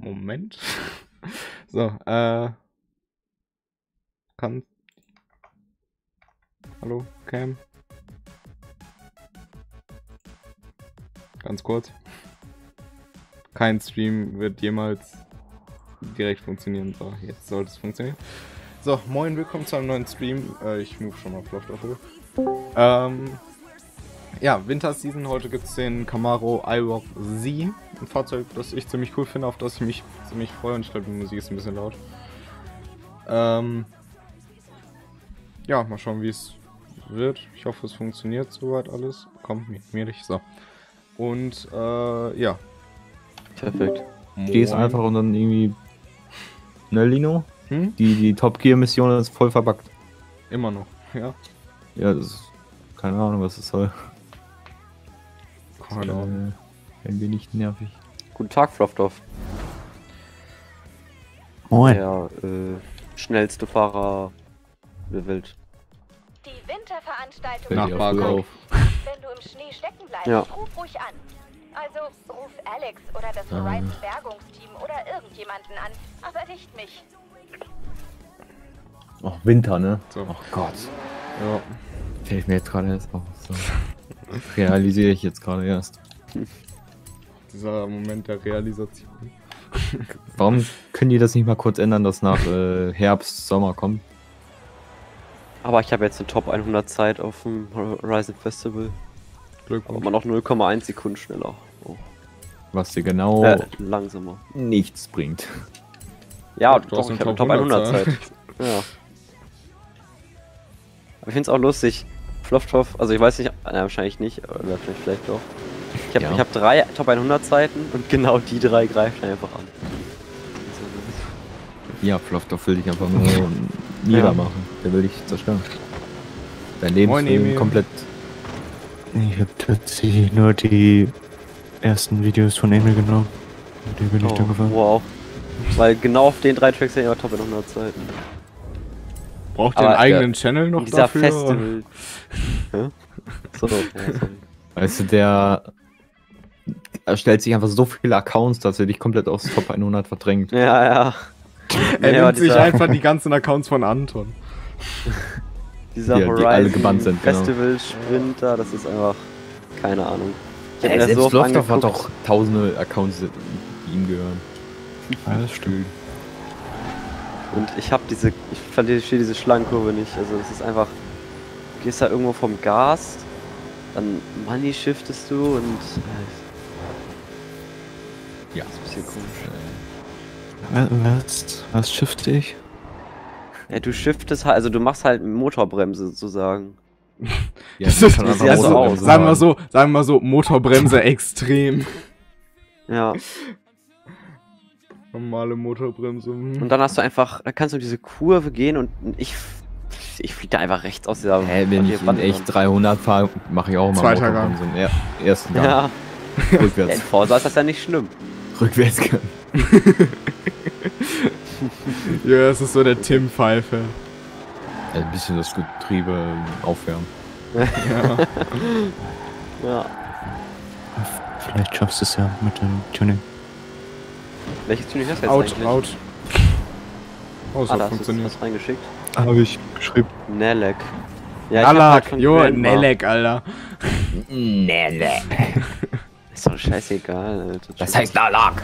Moment. So, kann... Hallo, Cam? Ganz kurz. Kein Stream wird jemals direkt funktionieren. So, jetzt sollte es funktionieren. So, moin, willkommen zu einem neuen Stream. Ich move schon mal flott dafür. Ja, Winterseason. Heute gibt es den Camaro IROC-Z. Ein Fahrzeug, das ich ziemlich cool finde, auf das ich mich ziemlich freue. Und ich glaube, die Musik ist ein bisschen laut. Ja, mal schauen, wie es wird. Ich hoffe, es funktioniert soweit alles. Kommt mit mir nicht. So. Und, ja. Perfekt. Ich gehe es einfach und dann irgendwie... Ne, Lino? Hm? Die Top Gear Mission ist voll verbuggt. Immer noch, ja. Ja, das ist... Keine Ahnung, was das soll. Keine Ahnung. Ein wenig nervig. Guten Tag, Fluffdorf. Moin. Der schnellste Fahrer der Welt. Die Winterveranstaltung Nachbarlauf. Wenn du im Schnee stecken bleibst, ja. Ruf ruhig an. Also ruf Alex oder das Horizon Bergungsteam oder irgendjemanden an, aber nicht mich. Ach, Winter, ne? So. Ach Gott. Ja. Fällt mir jetzt gerade erst auf. So. Realisiere ich jetzt gerade erst. Dieser Moment der Realisation. Warum können die das nicht mal kurz ändern, dass nach Herbst, Sommer kommt? Aber ich habe jetzt eine Top 100 Zeit auf dem Horizon Festival. Glückwunsch. Aber noch 0,1 Sekunden schneller. Oh. Was dir genau langsamer nichts bringt. Ja, doch, ich habe eine Top 100 Zeit. Ja. Aber ich finde es auch lustig. Flufftoff, also ich weiß nicht, na, wahrscheinlich nicht, oder vielleicht doch. Ich habe hab 3 Top 100 Zeiten und genau die 3 greifen einfach an. Ja, Flufftoff will dich einfach nur niedermachen. Der will dich zerstören. Dein Leben komplett. Ich habe tatsächlich nur die ersten Videos von Emil genommen. Mit dem bin ich da gefahren. Wow. Weil genau auf den 3 Tracks sind ja Top 100 Zeiten. Braucht ihr einen eigenen Channel noch dafür? Festival. So, ja, weißt du, der erstellt sich einfach so viele Accounts, dass er dich komplett aus Top 100 verdrängt. Ja, ja. Er nimmt sich einfach die ganzen Accounts von Anton. Dieser die Horizon Festival Sprinter, das ist einfach keine Ahnung. Selbst Loftoff hat doch tausende Accounts, die ihm gehören. Alles stimmt. Und ich verstehe diese Schlangenkurve nicht, also das ist einfach, du gehst da irgendwo vom Gas, dann Money shiftest du und... ja, das ist ein bisschen komisch. Was shifte ich? Ja, du shiftest halt, also du machst halt Motorbremse sozusagen. Ja, das ist Motorbremse, sagen wir so, Motorbremse extrem. Ja. Normale Motorbremse. Und dann hast du einfach, da kannst du diese Kurve gehen und ich fliege da einfach rechts aus dieser. Hä, wenn ich in echt 300 fahre, mache ich auch mal Motorbremse im ersten Gang. Ja. Rückwärts. In Forza ist das ja nicht schlimm. Rückwärtsgang. Ja, das ist so der Tim Pfeife. Ja, ein bisschen das Getriebe aufwärmen. Ja. Ja. Vielleicht schaffst du es ja mit dem Tuning. Welches Tuning hast du jetzt eigentlich? Out. Oh, so funktioniert. Hast du das reingeschickt? Habe ich geschrieben. Nelek. Ja, Alak, jo, Nelek, Alter. Nelek. Ist doch scheißegal, Alter. Das heißt Alak.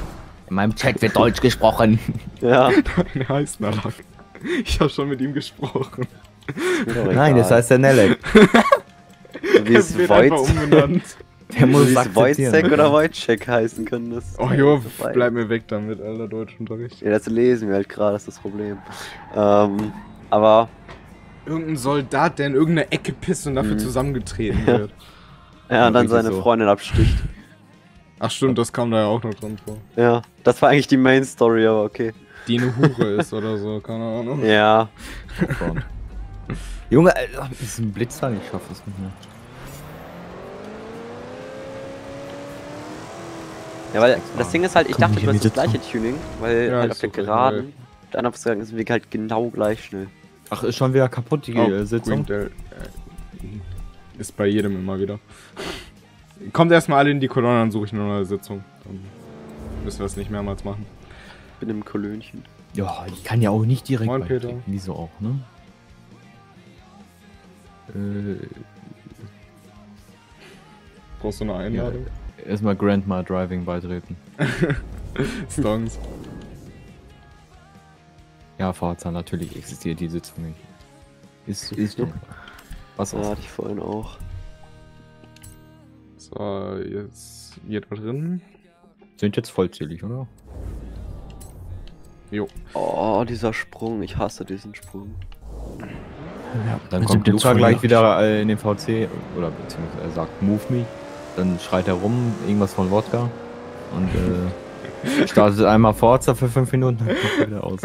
In meinem Chat wird Deutsch gesprochen. Ja. Nein, er heißt Alak. Ich habe schon mit ihm gesprochen. Nein, das heißt der Nelek. Wie ist Woyzeck? Der muss Woyzeck oder Woyzeck heißen können. Das oh jo, so bleib mir weg damit, alter Deutschunterricht. Ja, das lesen wir halt gerade, das ist das Problem. Aber... Irgendein Soldat, der in irgendeine Ecke pisst und dafür zusammengetreten wird. Ja, und dann seine Freundin absticht. Ach stimmt, das kam da ja auch noch dran vor. Ja, das war eigentlich die Main-Story, aber okay. Die eine Hure ist oder so, keine Ahnung. Ja. Junge, Alter, das ist ein Blitzer, ich schaff das nicht mehr. Ja, weil das Ding ist halt, ich dachte, ich weiß das gleiche Tuning, weil halt auf der Geraden, der andere Ausgang ist Weg halt genau gleich schnell. Ach, ist schon wieder kaputt, die Sitzung. Ist bei jedem immer wieder. Kommt erstmal alle in die Kolonne, dann suche ich eine neue Sitzung. Dann müssen wir es nicht mehrmals machen. bin im Kolönchen. Ja, ich kann ja auch nicht direkt reinklicken, wieso auch, ne? Brauchst du eine Einladung? Ja, erstmal Grandma Driving beitreten. Stongs. Ja, Forza, natürlich existiert die Sitzung nicht. Ist doch. Was auch. Ja, hatte ich vorhin auch. So, jetzt jeder drin. Sind jetzt vollzählig, oder? Jo. Oh, dieser Sprung. Ich hasse diesen Sprung. Ja, dann kommt Luca gleich wieder in den VC, oder beziehungsweise er sagt Move Me. Dann schreit er rum, irgendwas von Wodka. Und startet einmal Forza für 5 Minuten, dann kommt er wieder aus.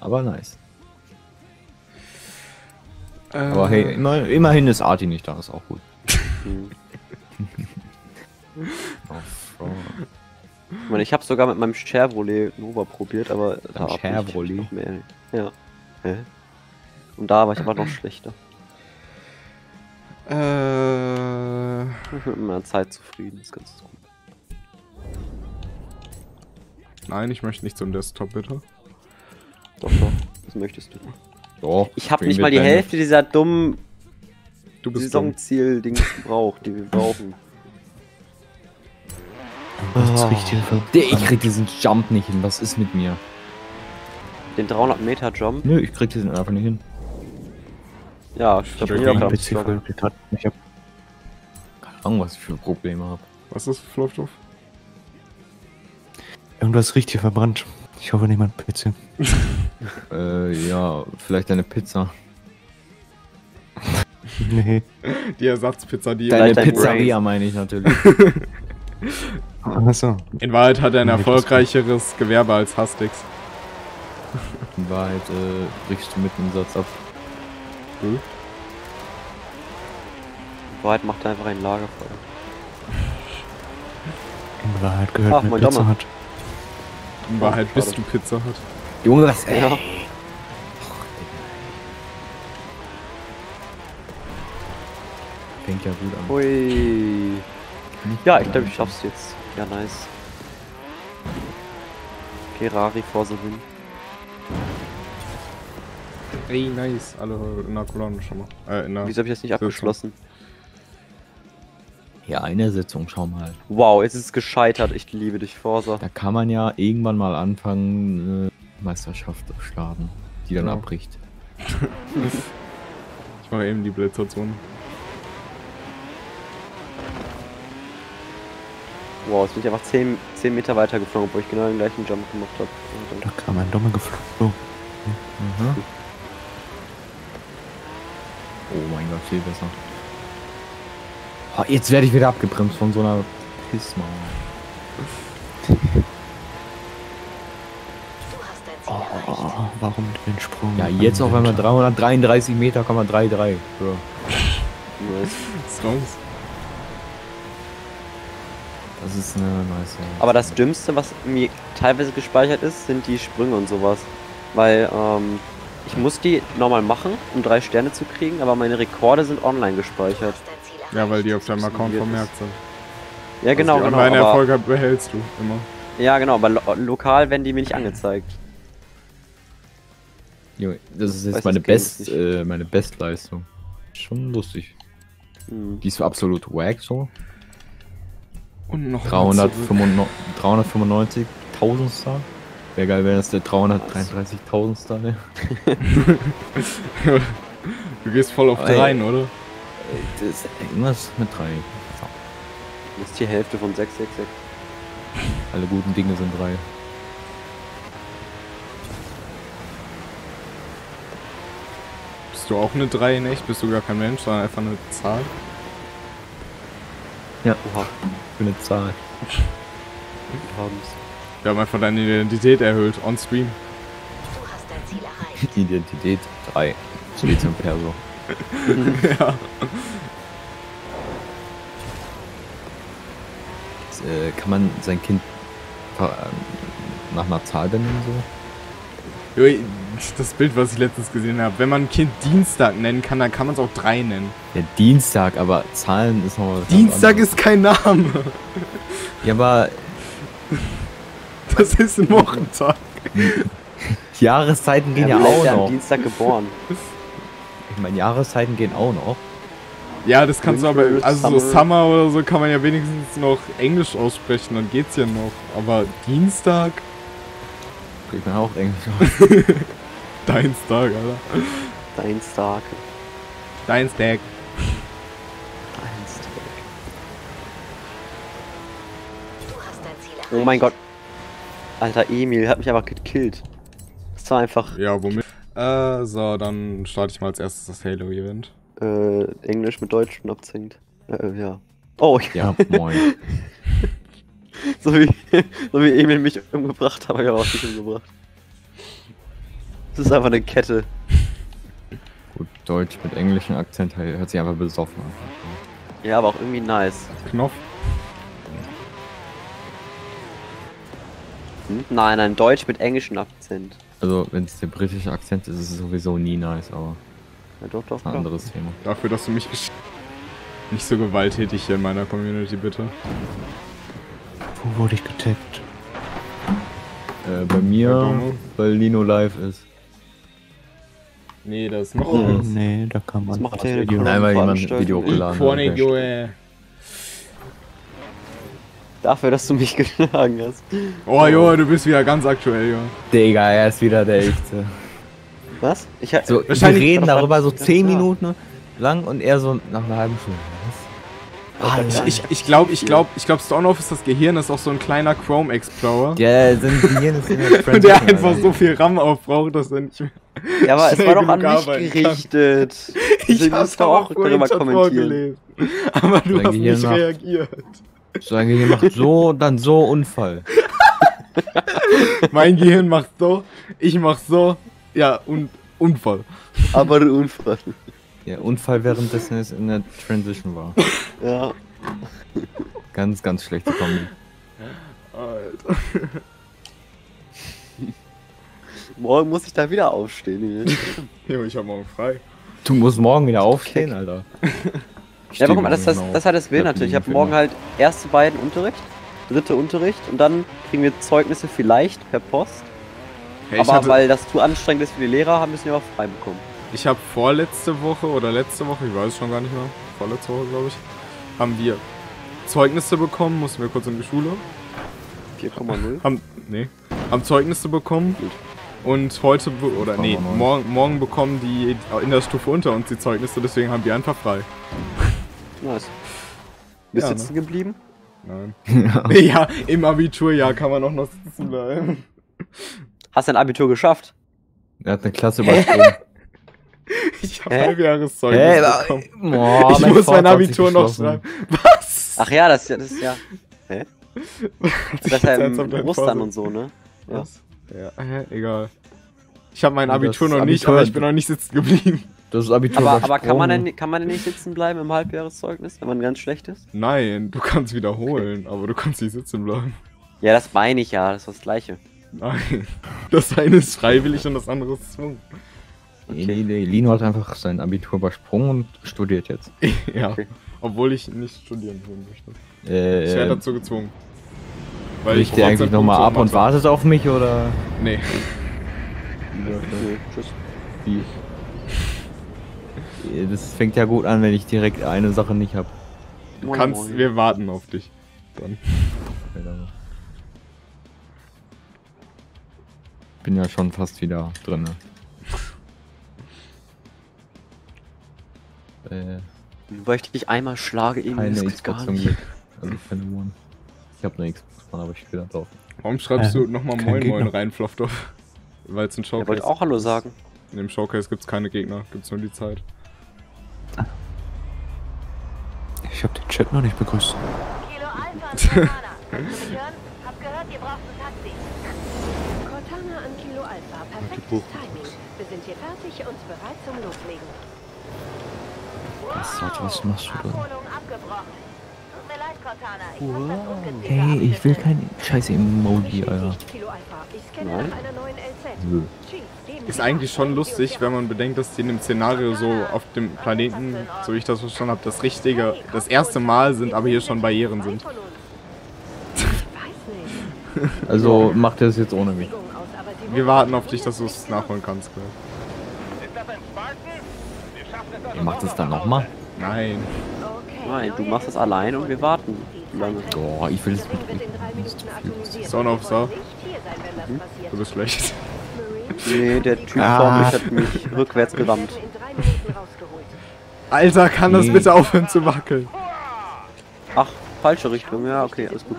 Aber nice. Aber hey, immerhin ist Arti nicht da, ist auch gut. Oh, ich meine, ich habe sogar mit meinem Chevrolet Nova probiert, aber da Chevrolet? Ich mehr, ja. Hä? Und da war ich aber noch schlechter. Ich bin mit meiner Zeit zufrieden, ist ganz gut. Nein, ich möchte nicht zum Desktop, bitte. Doch, doch, das möchtest du. Doch, ich habe nicht mal die Hälfte dieser dummen Saisonziel-Dings gebraucht, die wir brauchen. Oh, ich krieg diesen Jump nicht hin, was ist mit mir? Den 300 Meter Jump? Nö, ich krieg diesen einfach nicht hin. Ja, ich hab keine Ahnung, was ich für Probleme habe. Was ist das für Laufstoff? Irgendwas riecht hier verbrannt. Ich hoffe nicht mein PC. Ja, vielleicht eine Pizza. Nee. Die Ersatzpizza, die... Deine Pizzeria meine ich natürlich. Achso. In Wahrheit hat er ein erfolgreicheres Gewerbe als Hastix. In Wahrheit brichst du mit dem Satz ab. Hm? In Wahrheit macht er einfach ein Lagerfeuer. In Wahrheit gehört eine Pizza Dommer. Hat. In Wahrheit bist du Pizza Hut. Junge, was? Ja. Fängt ja gut an. Hui. Ja, ich glaube, ich schaff's jetzt. Ja, nice. Ferrari vor so hin. Ey, nice. Alle in der Kolonne schon mal. Wieso hab ich das nicht abgeschlossen? Ja, eine Sitzung, schau mal. Wow, jetzt ist es gescheitert. Ich liebe dich, Forza. Da kann man ja irgendwann mal anfangen, Meisterschaft zu starten, die dann abbricht. Ich mache eben die Blitzerzone. Wow, jetzt bin ich einfach 10 Meter weiter geflogen, obwohl ich genau den gleichen Jump gemacht habe. Da kam ein Dommer geflogen. Mhm. Oh mein Gott, viel besser. Oh, jetzt werde ich wieder abgebremst von so einer Pissmauer. Oh, warum den Sprung? Ja, jetzt auf einmal 333 Meter, 33. So. Das ist eine nice. Aber das Dümmste, was mir teilweise gespeichert ist, sind die Sprünge und sowas. Weil ich muss die nochmal machen, um 3 Sterne zu kriegen, aber meine Rekorde sind online gespeichert. Ja, weil die auf deinem Account vermerkt sind. Ja, genau, also genau. Deine Erfolge behältst du immer. Ja, genau, aber lokal werden die mir nicht angezeigt. Jo, das ist jetzt meine Bestleistung. Schon lustig. Mhm. Die ist absolut wack so. Und noch 395.000 Star. Wäre geil, wenn das der 333.000 Star wäre. Du gehst voll auf 3, oder? Das ist irgendwas mit 3. Das ist die Hälfte von 666. Alle guten Dinge sind 3. Bist du auch eine 3 in echt? Bist du gar kein Mensch, sondern einfach eine Zahl? Ja, oha. Ich bin eine Zahl. Wir haben einfach deine Identität erhöht, on stream. Du hast dein Ziel erreicht. Identität 3. Steht zum Perso. Ja. Jetzt, kann man sein Kind nach einer Zahl benennen so? Das Bild, was ich letztens gesehen habe. Wenn man ein Kind Dienstag nennen kann, dann kann man es auch 3 nennen. Ja, Dienstag, aber Zahlen ist noch was. Dienstag ist kein Name. Ja, aber Das ist ein Wochentag. Jahreszeiten gehen ja auch noch. Am Dienstag geboren. Ich meine, Jahreszeiten gehen auch noch. Ja, das kannst du aber, also so Summer oder so kann man ja wenigstens noch Englisch aussprechen, dann geht's ja noch. Aber Dienstag? Kriegt man auch Englisch aus. Dienstag, Alter. Dienstag. Dienstag. Oh mein Gott. Alter, Emil hat mich einfach gekillt. Das war einfach... Ja, womit? So, dann starte ich mal als erstes das Halo-Event. Englisch mit Deutsch und abzinkt. Ja. Oh, ja, moin. so wie Emil mich umgebracht hat, habe ich aber auch nicht umgebracht. Das ist einfach eine Kette. Gut, Deutsch mit englischem Akzent hört sich einfach besoffen an. Ja, aber auch irgendwie nice. Knopf. Nein, nein, Deutsch mit englischem Akzent. Also, wenn es der britische Akzent ist, ist es sowieso nie nice, aber... Ja, doch, doch, ein anderes Thema. Dafür, dass du mich geschickt hast. Nicht so gewalttätig hier in meiner Community, bitte. Wo wurde ich getaggt? Bei mir, weil Lino live ist. Nee, das macht er nicht. Nee, da kann man... Das macht er nicht. Nein, weil jemand ein Video geladen hat. Dafür, dass du mich geschlagen hast. Oh, Joa, du bist wieder ganz aktuell, Joa. Digga, er ist wieder der Echte. Was? Ich hab so, wir reden darüber so 10 Minuten lang und er so nach einer halben Stunde. Was? Ich glaube, Stone Off ist das Gehirn, ist auch so ein kleiner Chrome Explorer. Ja, sein Gehirn ist immer der einfach so viel RAM aufbraucht, dass er nicht mehr. Ja, aber es war doch an mich gerichtet. Ich hab's da auch drüber kommentiert. Aber du hast nicht reagiert. Sein Gehirn macht so, dann so Unfall. Mein Gehirn macht so, ich mach so, ja, und Unfall. Aber Unfall. Ja, Unfall währenddessen es in der Transition war. Ja. Ganz, ganz schlechte Kombi. Alter. Morgen muss ich da wieder aufstehen. Junge, ich hab morgen frei. Du musst morgen wieder aufstehen, Alter. Ja, aber guck mal, das hat das Willen natürlich. Ich habe morgen halt erste beiden Unterricht, dritte Unterricht und dann kriegen wir Zeugnisse vielleicht per Post. Hey, aber weil das zu anstrengend ist für die Lehrer, haben wir es ja auch frei bekommen. Ich habe vorletzte Woche oder letzte Woche, ich weiß schon gar nicht mehr, vorletzte Woche glaube ich, haben wir Zeugnisse bekommen, mussten wir kurz in die Schule. 4,0? Haben Zeugnisse bekommen. Gut. Und heute, oder nee, morgen bekommen die in der Stufe unter uns die Zeugnisse, deswegen haben die einfach frei. Nice. Bist sitzen geblieben? Nein. Ja, im Abiturjahr kann man auch noch sitzen bleiben. Hast du ein Abitur geschafft? Er hat eine Klasse übersprungen. Ich hab Halbjahreszeugnis bekommen. Boah, ich muss mein Abitur noch schreiben. Was? Ach ja, das ist ja... Hä? Das ist ja im Russland und so, ne? Ja. Was? Ja, egal. Ich habe mein Abitur noch nicht, aber ich bin noch nicht sitzen geblieben. Das ist Abitur. Aber kann man denn nicht sitzen bleiben im Halbjahreszeugnis, wenn man ganz schlecht ist? Nein, du kannst wiederholen, aber du kannst nicht sitzen bleiben. Ja, das meine ich ja, das ist das Gleiche. Nein, das eine ist freiwillig und das andere ist zwungen. Okay. Nee, Lino hat einfach sein Abitur übersprungen und studiert jetzt. Ja, okay. Obwohl ich nicht studieren möchte. Ich werde dazu gezwungen. Bricht der eigentlich nochmal ab und wartet auf mich, oder? Nee. Tschüss. Das fängt ja gut an, wenn ich direkt eine Sache nicht hab. Du kannst, wir warten auf dich. Dann. Bin ja schon fast wieder drin. Weil ich dich einmal schlage, eben keine Xbox zum Glück. Also keine One. Ich hab nichts. Aber ich spiele das auch. Warum schreibst du nochmal Moin Gegner. Moin rein, Fluffdorf? Weil es ein Showcase. Ich wollte auch Hallo sagen. In dem Showcase gibt's keine Gegner, gibt's nur die Zeit. Ich hab den Chat noch nicht begrüßt. Kilo Alpha an Cortana. Hab gehört, ihr braucht ein Taxi. Cortana an Kilo Alpha. Perfektes Timing. Wir sind hier fertig und bereit zum Loslegen. Was machst du da? Wow. Hey, ich will kein scheiß Emoji, Alter. Nein? Nö. Ist eigentlich schon lustig, wenn man bedenkt, dass die in dem Szenario so auf dem Planeten, so wie ich das verstanden habe, das erste Mal sind, aber hier schon Barrieren sind. Also macht er es jetzt ohne mich. Wir warten auf dich, dass du es nachholen kannst. Ihr macht es dann nochmal? Nein. Nein, du machst es allein und wir warten. Boah, ich will es nicht. Son of Sau. Du bist schlecht. Nee, der Typ vor mich hat mich rückwärts gerammt. Alter, kann das bitte aufhören zu wackeln? Ach, falsche Richtung. Ja, okay, alles gut.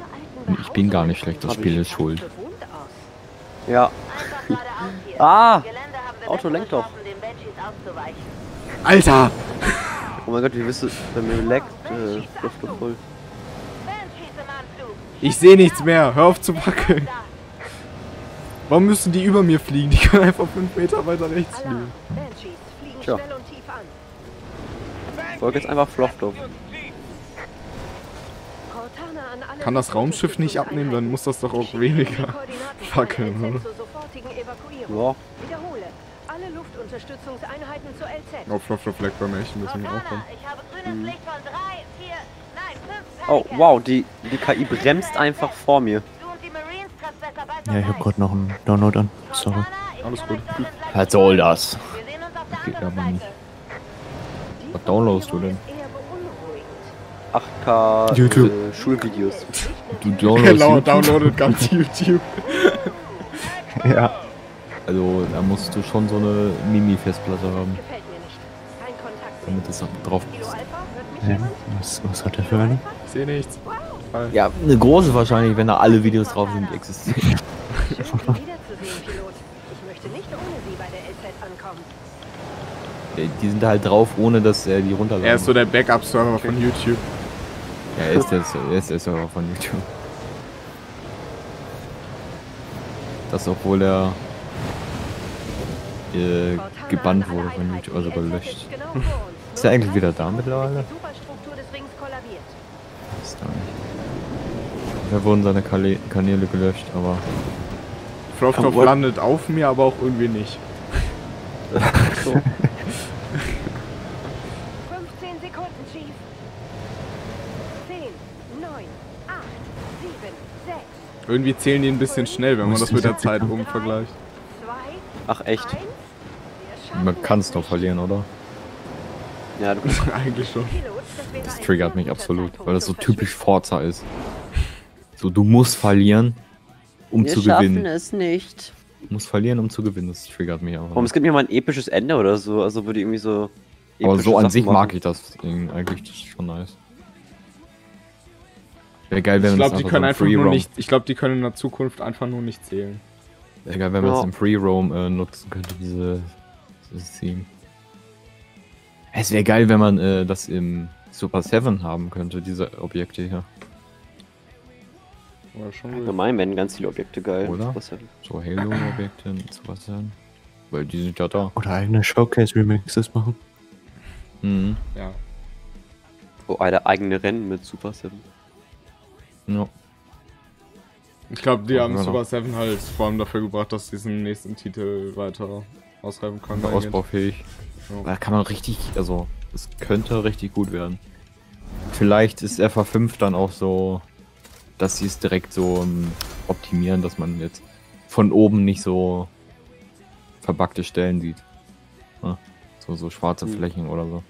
Ich bin gar nicht schlecht, das Spiel ist schuld. Ja. Ah! Auto lenkt doch. Alter! Oh mein Gott, wie bist du bei mir leckt? Voll. Ich sehe nichts mehr, hör auf zu wackeln. Warum müssen die über mir fliegen? Die können einfach 5 Meter weiter rechts fliegen. Tja. Ich folge jetzt einfach Flochtdorf. Kann das Raumschiff nicht abnehmen, dann muss das doch auch weniger wackeln, oder? Ja. Oh, wow, die KI bremst einfach vor mir. Ja, ich hab grad noch einen Download an. Sorry. Alles gut. Was soll das? Das geht aber nicht. Was downloadst du denn? 8K YouTube. Schulvideos. Du downloadet ganz YouTube. Ja. Also da musst du schon so eine Mimi-Festplatte haben. Damit das drauf passt. Ja. Was hat der für eine? Ich sehe nichts. Ja, eine große wahrscheinlich, wenn da alle Videos drauf sind, die existieren. Die sind halt drauf, ohne dass er die runterladen. Er ist so der Backup-Server von YouTube. Ja, er ist der Server von YouTube. Das, obwohl er gebannt wurde von YouTube, also gelöscht. Ist er eigentlich wieder da mittlerweile? Ist da nicht. Da wurden seine Kanäle gelöscht, aber... Floptop landet auf mir, aber auch irgendwie nicht. So. 15 Sekunden, Chief. 10, 9, 8, 7, 6. Irgendwie zählen die ein bisschen schnell, wenn man das mit der Zeit vergleicht. Ach echt? Man kann es doch verlieren, oder? Ja, du bist eigentlich schon. Das triggert mich absolut, weil das so typisch Forza ist. So, du musst verlieren, um zu gewinnen. Wir schaffen es nicht. Du musst verlieren, um zu gewinnen, das triggert mich auch. Warum, es gibt mir mal ein episches Ende oder so, also würde irgendwie so... Aber so an sich mag ich das eigentlich, das ist schon nice. Wäre geil, wenn man es Ich glaube, die können in der Zukunft einfach nur nicht zählen. Wäre geil, wenn man es im Free Roam nutzen könnte, dieses Theme. Es wäre geil, wenn man das im Super 7 haben könnte, diese Objekte hier. Allgemein werden ganz viele Objekte geil. Oder? So Halo-Objekte und sowas sein. Weil die sind ja da. Oder eigene Showcase-Remixes machen. Mhm. Ja. Oh, Alter, eigene Rennen mit Super 7. Ja. Ich glaube, die haben Super 7 halt vor allem dafür gebracht, dass sie diesen nächsten Titel weiter ausreiben können. Ausbaufähig. Ja. Da kann man richtig, also, es könnte richtig gut werden. Vielleicht ist FA5 dann auch so, dass sie es direkt so optimieren, dass man jetzt von oben nicht so verbuggte Stellen sieht. Ja, so schwarze Flächen oder so.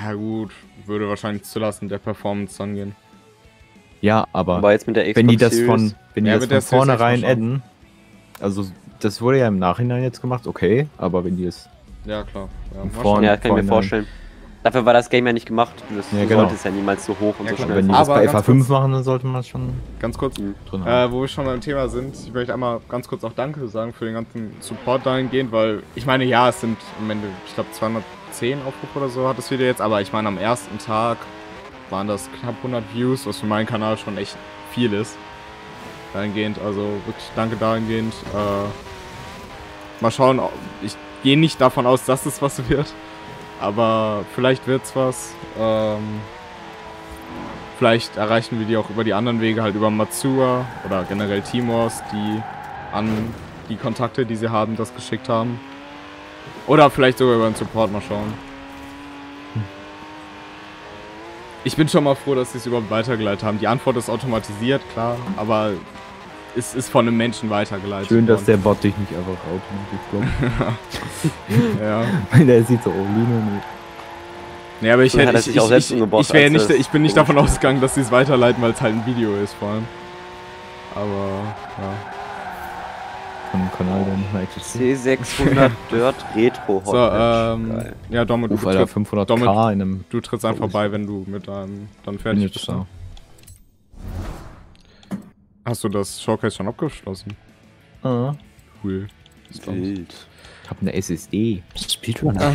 Ja gut, würde wahrscheinlich zulassen der Performance angehen. Ja, aber jetzt mit der Xbox wenn die das von vornherein adden, also das wurde ja im Nachhinein jetzt gemacht, okay, aber wenn die es... Ja klar. Ja, kann ich mir vorstellen. Dafür war das Game ja nicht gemacht. Du solltest es ja niemals so hoch und so schnell. Wenn die das bei FA5 machen, dann sollte man das schon ganz kurz drin haben. Wo wir schon beim Thema sind, ich möchte einmal ganz kurz auch Danke sagen für den ganzen Support dahingehend, weil ich meine, ja, es sind am Ende, ich glaube, 210 Aufrufe oder so hat das Video jetzt, aber ich meine, am ersten Tag waren das knapp 100 Views, was für meinen Kanal schon echt viel ist. Dahingehend, also wirklich Danke dahingehend. Mal schauen, ich gehe nicht davon aus, dass es was wird. Aber vielleicht wird's was. Vielleicht erreichen wir die auch über die anderen Wege, halt über Matsua oder generell Timors, die an die Kontakte, die sie haben, das geschickt haben. Oder vielleicht sogar über den Support, mal schauen. Ich bin schon mal froh, dass sie es überhaupt weitergeleitet haben. Die Antwort ist automatisiert, klar, aber es ist von einem Menschen weitergeleitet. Schön, dass der Bot dich nicht einfach automatisch kommt. Ja. Der sieht so, oh, Lino nicht. Nee, aber ich bin nicht davon ausgegangen, dass sie es weiterleiten, weil es halt ein Video ist, vor allem. Aber, ja. Von dem Kanal der nicht mehr existiert. C600 Dirt Retro Hot. So, geil. Ja, Domme, du trittst einfach vorbei, wenn du mit deinem dann fertig bist. Da. Hast du das Showcase schon abgeschlossen? Ah. Cool. Wild. Ich hab eine SSD. Speedrunner.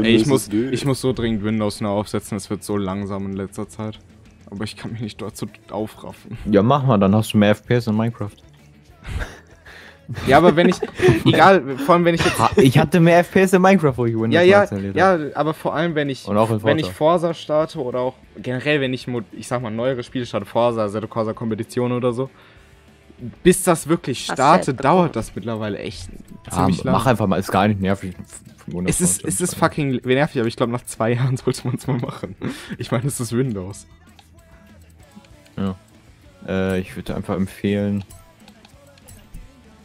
Ich muss so dringend Windows neu aufsetzen, es wird so langsam in letzter Zeit. Aber ich kann mich nicht dazu aufraffen. Ja, mach mal, dann hast du mehr FPS in Minecraft. Ja, aber wenn ich, egal, vor allem wenn ich jetzt... Ich hatte mehr FPS in Minecraft, wo ich Windows installiert habe. Ja, aber vor allem wenn ich, Forza starte oder auch generell, wenn ich, sag mal, neuere Spiele starte, Forza, Assetto Corsa Competizione oder so, bis das wirklich startet, dauert das mittlerweile echt ziemlich lang. Mach einfach mal, ist gar nicht nervig. Es ist fucking nervig, aber ich glaube nach 2 Jahren sollte man es mal machen. Ich meine, es ist Windows. Ja. Ich würde einfach empfehlen,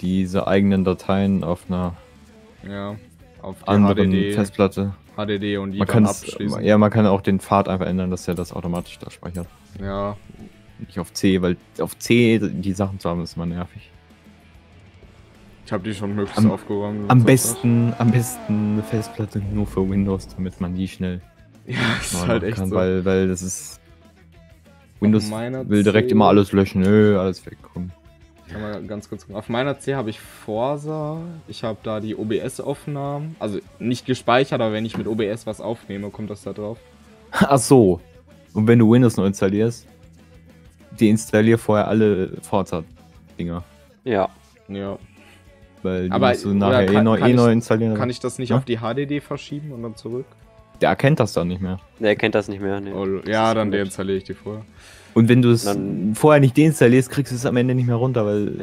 diese eigenen Dateien auf einer anderen Festplatte. HDD und IBAN abschließen. Ja, man kann auch den Pfad einfach ändern, dass er das automatisch da speichert. Ja. Nicht auf C, weil auf C die Sachen zu haben ist immer nervig. Ich habe die schon möglichst aufgeräumt. Am besten eine Festplatte nur für Windows, damit man die schnell. Ja, das ist halt echt so. Weil das ist. Windows will direkt immer alles löschen, nö, alles weg. Komm. Kann man ganz kurz gucken. Auf meiner C habe ich Forza, ich habe da die OBS-Aufnahmen, also nicht gespeichert, aber wenn ich mit OBS was aufnehme, kommt das da drauf. Ach so. Und wenn du Windows noch installierst, deinstallier vorher alle Forza-Dinger. Ja. Ja. Weil die musst du nachher neu installieren. Kann ich das nicht auf die HDD verschieben und dann zurück? Der erkennt das dann nicht mehr. Der erkennt das nicht mehr, ne. Oh, ja, dann deinstalliere ich die vorher. Und wenn du es vorher nicht deinstallierst, kriegst du es am Ende nicht mehr runter, weil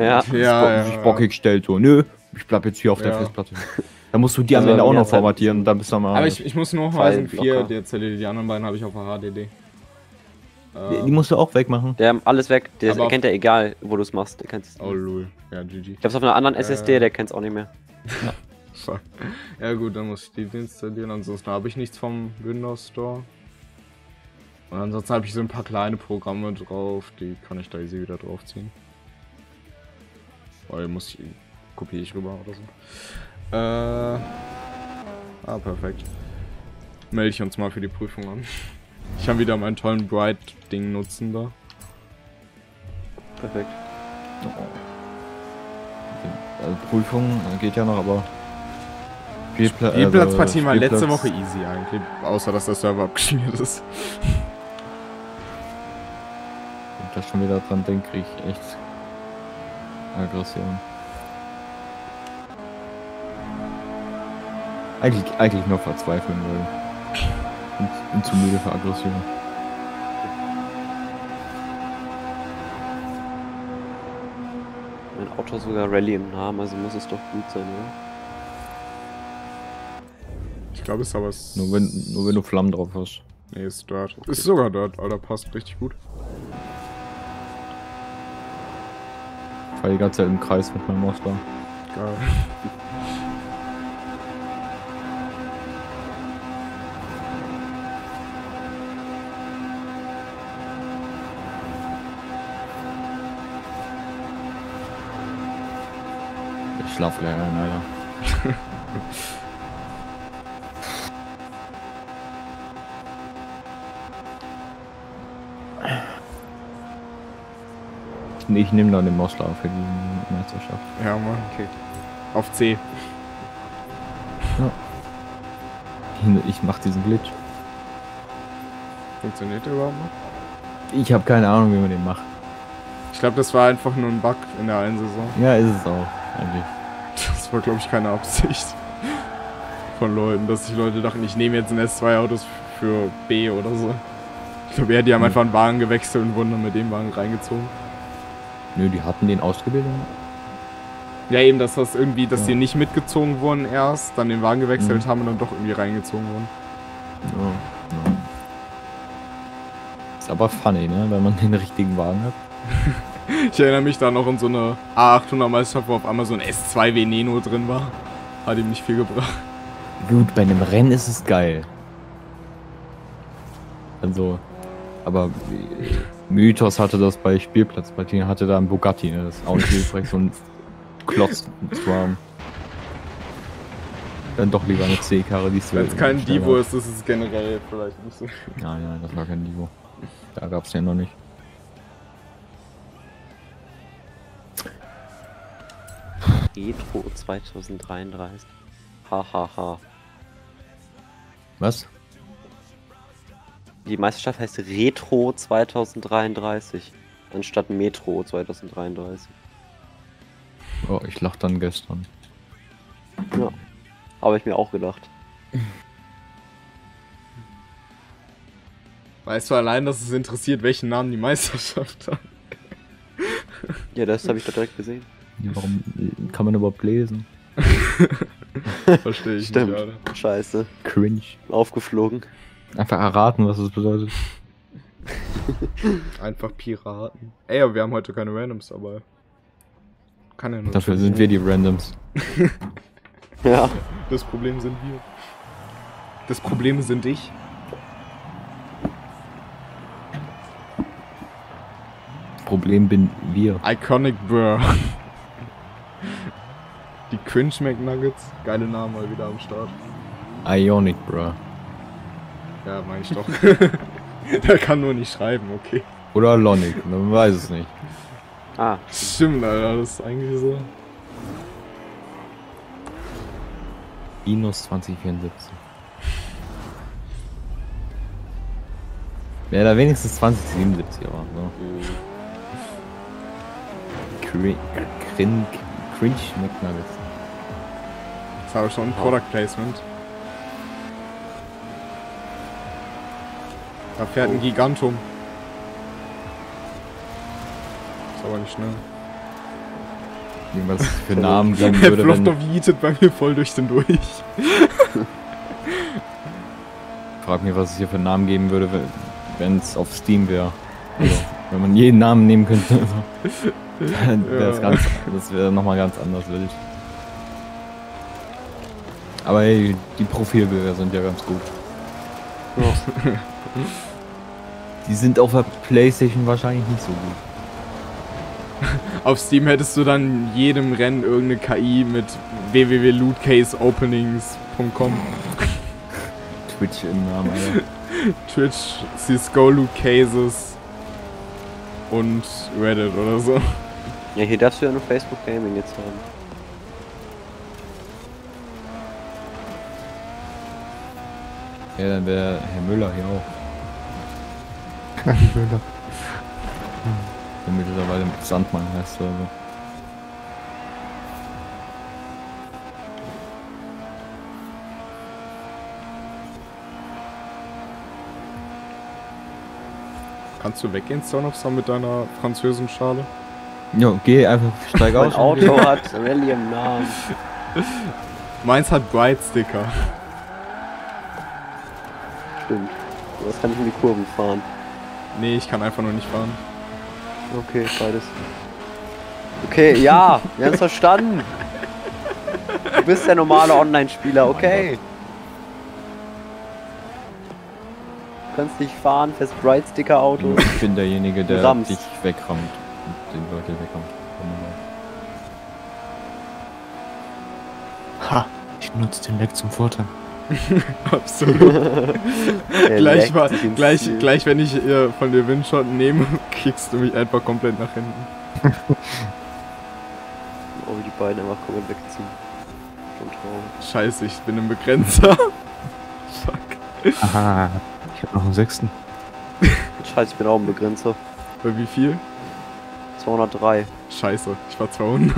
sich bockig stellt. So, nö, ich bleib jetzt hier auf der Festplatte. Dann musst du die am Ende auch noch formatieren und dann bist du mal... Aber ich muss nur Horizon 4 deinstallieren, die anderen beiden habe ich auf der HDD. Die musst du auch wegmachen. Der hat alles weg, der erkennt ja egal, wo du es machst. Der kann's nicht. Oh lol, ja GG. Ich hab's auf einer anderen SSD, der kennt's auch nicht mehr. Ja. Fuck. Ja gut, dann muss ich die deinstallieren, ansonsten habe ich nichts vom Windows Store. Und ansonsten habe ich so ein paar kleine Programme drauf, die kann ich da easy wieder draufziehen. Weil kopiere ich rüber oder so. Perfekt. Melde ich uns mal für die Prüfung an. Ich kann wieder meinen tollen Bright-Ding nutzen da. Perfekt. Oh. Also Prüfung geht ja noch, aber... Spielplatzpartie war letzte Woche easy eigentlich, außer dass der Server abgeschmiert ist. Wenn ich da schon wieder dran denke, kriege ich echt Aggression. Eigentlich nur verzweifeln, weil ich bin zu müde für Aggression. Mein Auto hat sogar Rallye im Namen, also muss es doch gut sein, oder? Ich glaube, es ist aber... Nur wenn du Flammen drauf hast. Nee, ist Dirt. Okay. Ist sogar Dirt, Alter, passt richtig gut. Ich fahre die ganze Zeit im Kreis mit meinem Maus da. Geil. Ich schlaf leider, Alter. Ich nehme dann den Moslauer für die Meisterschaft. Ja, Mann. Okay. Auf C. Ja. Ich mach diesen Glitch. Funktioniert der überhaupt noch? Ich habe keine Ahnung, wie man den macht. Ich glaube, das war einfach nur ein Bug in der einen Saison. Ja, ist es auch. Eigentlich. Das war, glaube ich, keine Absicht von Leuten, dass sich Leute dachten, ich nehme jetzt ein S2-Autos für B oder so. Ich glaube, die haben einfach einen Wagen gewechselt und wurden dann mit dem Wagen reingezogen. Nö, die hatten den ausgebildet. Ja, eben, dass das irgendwie, die nicht mitgezogen wurden erst, dann den Wagen gewechselt haben und dann doch irgendwie reingezogen wurden. Ja. Ist aber funny, ne? Wenn man den richtigen Wagen hat. Ich erinnere mich da noch an so eine A800-Meisterschaft, wo auf einmal so ein S2 Veneno drin war. Hat ihm nicht viel gebracht. Gut, bei einem Rennen ist es geil. Also, aber Mythos hatte das bei Spielplatz. Martin hatte da einen Bugatti, ne? Das ist auch nicht hilfreich, so ein Klotz zu haben. Dann doch lieber eine C-Karre, die ist wenn es kein Divo ist, das ist generell vielleicht nicht so. Nein, nein, das war kein Divo. Da gab es ja noch nicht. Retro 2033. Hahaha. Ha. Was? Die Meisterschaft heißt Retro 2033 anstatt Metro 2033. Oh, ich lach dann gestern. Ja, habe ich mir auch gedacht. Weißt du allein, dass es interessiert, welchen Namen die Meisterschaft hat? Ja, das habe ich doch direkt gesehen. Warum kann man überhaupt lesen? Verstehe ich Stimmt. nicht, Alter. Scheiße. Cringe. Aufgeflogen. Einfach erraten, was das bedeutet. Einfach Piraten. Ey, aber wir haben heute keine Randoms dabei. Kann ja nur. Dafür sind wir die Randoms. Ja. Das Problem sind wir. Das Problem sind ich. Das Problem bin wir. Iconic Bro. Die Cringe McNuggets. Geile Namen mal wieder am Start. Ionic Bro. Ja, meine ich doch. Der kann nur nicht schreiben, okay. Oder Lonic, man weiß es nicht. Ah. Stimmt, Alter, das ist eigentlich so. Minus 2074. Ja, da wenigstens 2077, aber so. Cringe McNuggets. Jetzt habe ich schon ein Product Placement. Da fährt ein Gigantum. Ist aber nicht schnell. Irgendwas für Namen sein würde. Der Flochtdorf yeetet bei mir voll durch den durch. Frag mich, was es hier für Namen geben würde, wenn es auf Steam wäre. Also, wenn man jeden Namen nehmen könnte. Das wäre nochmal ganz anders, will ich. Aber hey, die Profilbilder sind ja ganz gut. Ja. Die sind auf der Playstation wahrscheinlich nicht so gut. Auf Steam hättest du dann jedem Rennen irgendeine KI mit www.lootcaseopenings.com. Twitch im Namen, Alter. Twitch, Cisco Loot Cases und Reddit oder so. Ja, hier darfst du ja nur Facebook Gaming jetzt haben. Ja, dann wäre Herr Müller hier auch. Herr Müller. Der mittlerweile mit Sandmann heißt, oder so. Kannst du weggehen, Son of Sam, mit deiner französischen Schale? Jo, geh einfach, steig aus. Mein Auto hat Rallye im Namen. Meins hat Bright-Sticker. Stimmt. Was kann ich in die Kurven fahren? Nee, ich kann einfach nur nicht fahren. Okay, beides. Okay, ja, wir haben es verstanden. Du bist der normale Online-Spieler, okay. Du kannst nicht fahren, fährst Bright-Sticker-Auto. Ich bin derjenige, der dich wegrammt. Den Leute wegrammt. Ha, ich nutze den Leck zum Vorteil. Absolut. gleich wenn ich von dir Windshot nehme, kriegst du mich einfach komplett nach hinten. Oh, die beiden einfach komplett wegziehen. Scheiße, ich bin im Begrenzer. Fuck. Aha, ich hab noch einen sechsten. Scheiße, ich bin auch im Begrenzer. Bei wie viel? 203. Scheiße, ich war 200.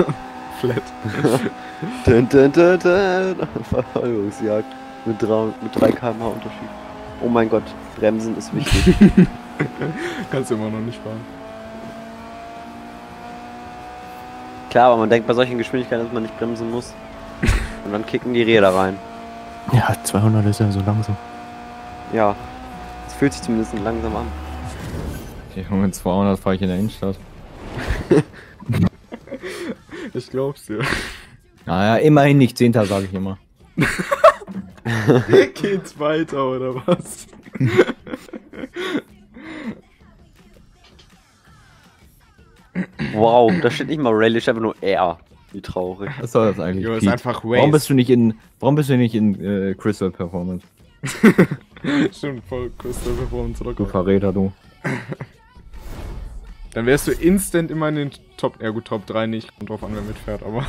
Flat. Verfolgungsjagd. Mit 3 km/h Unterschied. Oh mein Gott, Bremsen ist wichtig. Kannst du immer noch nicht fahren. Klar, aber man denkt bei solchen Geschwindigkeiten, dass man nicht bremsen muss. Und dann kicken die Räder rein. Ja, 200 ist ja so langsam. Ja, es fühlt sich zumindest langsam an. Okay, Junge, 200 fahre ich in der Innenstadt. Ich glaub's dir. Naja, immerhin nicht 10er, sage ich immer. Geht's weiter, oder was? Wow, da steht nicht mal Relish, einfach nur R. Wie traurig. Was soll das eigentlich? Jo, ist einfach waste. Warum bist du nicht in Krystall Performance? Stimmt, voll Krystall Performance. Du Verräter, du. Dann wärst du instant immer in den Top... Ja gut, Top 3 nicht. Kommt drauf an, wer mitfährt, aber...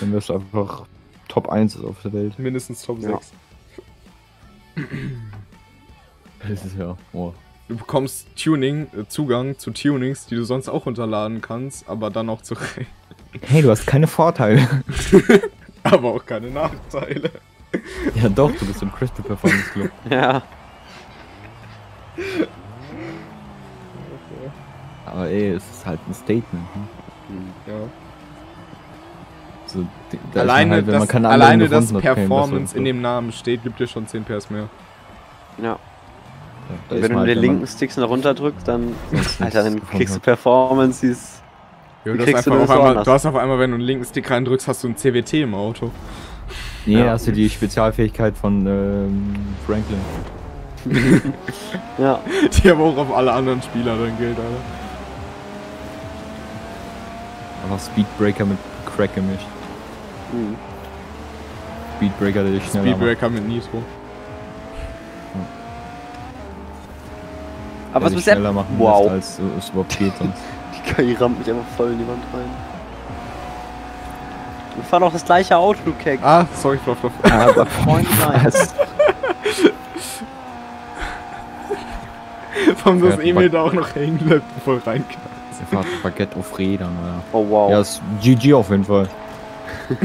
Dann wärst du einfach Top 1 auf der Welt. Mindestens Top 6. Das ist ja... Oh. Du bekommst Zugang zu Tunings, die du sonst auch runterladen kannst, aber dann auch zu... Hey, du hast keine Vorteile. Aber auch keine Nachteile. Ja doch, du bist im Krystall Performance Club. Ja. Aber ey, es ist halt ein Statement. Hm? Ja. So, da alleine, halt, alleine das Performance in dem Namen steht, gibt dir schon 10 PS mehr. Ja. Da wenn du den linken Sticks nach runter drückst, dann, Alter, dann kriegst du Performance, die ist... Ja, du hast auf einmal, wenn du einen linken Stick reindrückst, hast du ein CWT im Auto. Nee, ja, hast du die Spezialfähigkeit von Franklin. Ja. Die haben auch auf alle anderen Spieler dann gilt, Alter. Einfach Speedbreaker mit Crack gemischt. Mhm. Speedbreaker, der dich schneller macht. Speedbreaker mit Nitro. Aber was muss er schneller machen, wow, als es überhaupt geht. Die KI rammt mich einfach voll in die Wand rein. Wir fahren auch das gleiche Auto, du Keck. Ah, sorry, Flop. Aber Freund, nice. Warum das Emil da auch noch hängen bleibt, voll reinknallt. Der fährt Baguette auf Rädern, oder? Oh, wow. Ja, ist GG auf jeden Fall. Der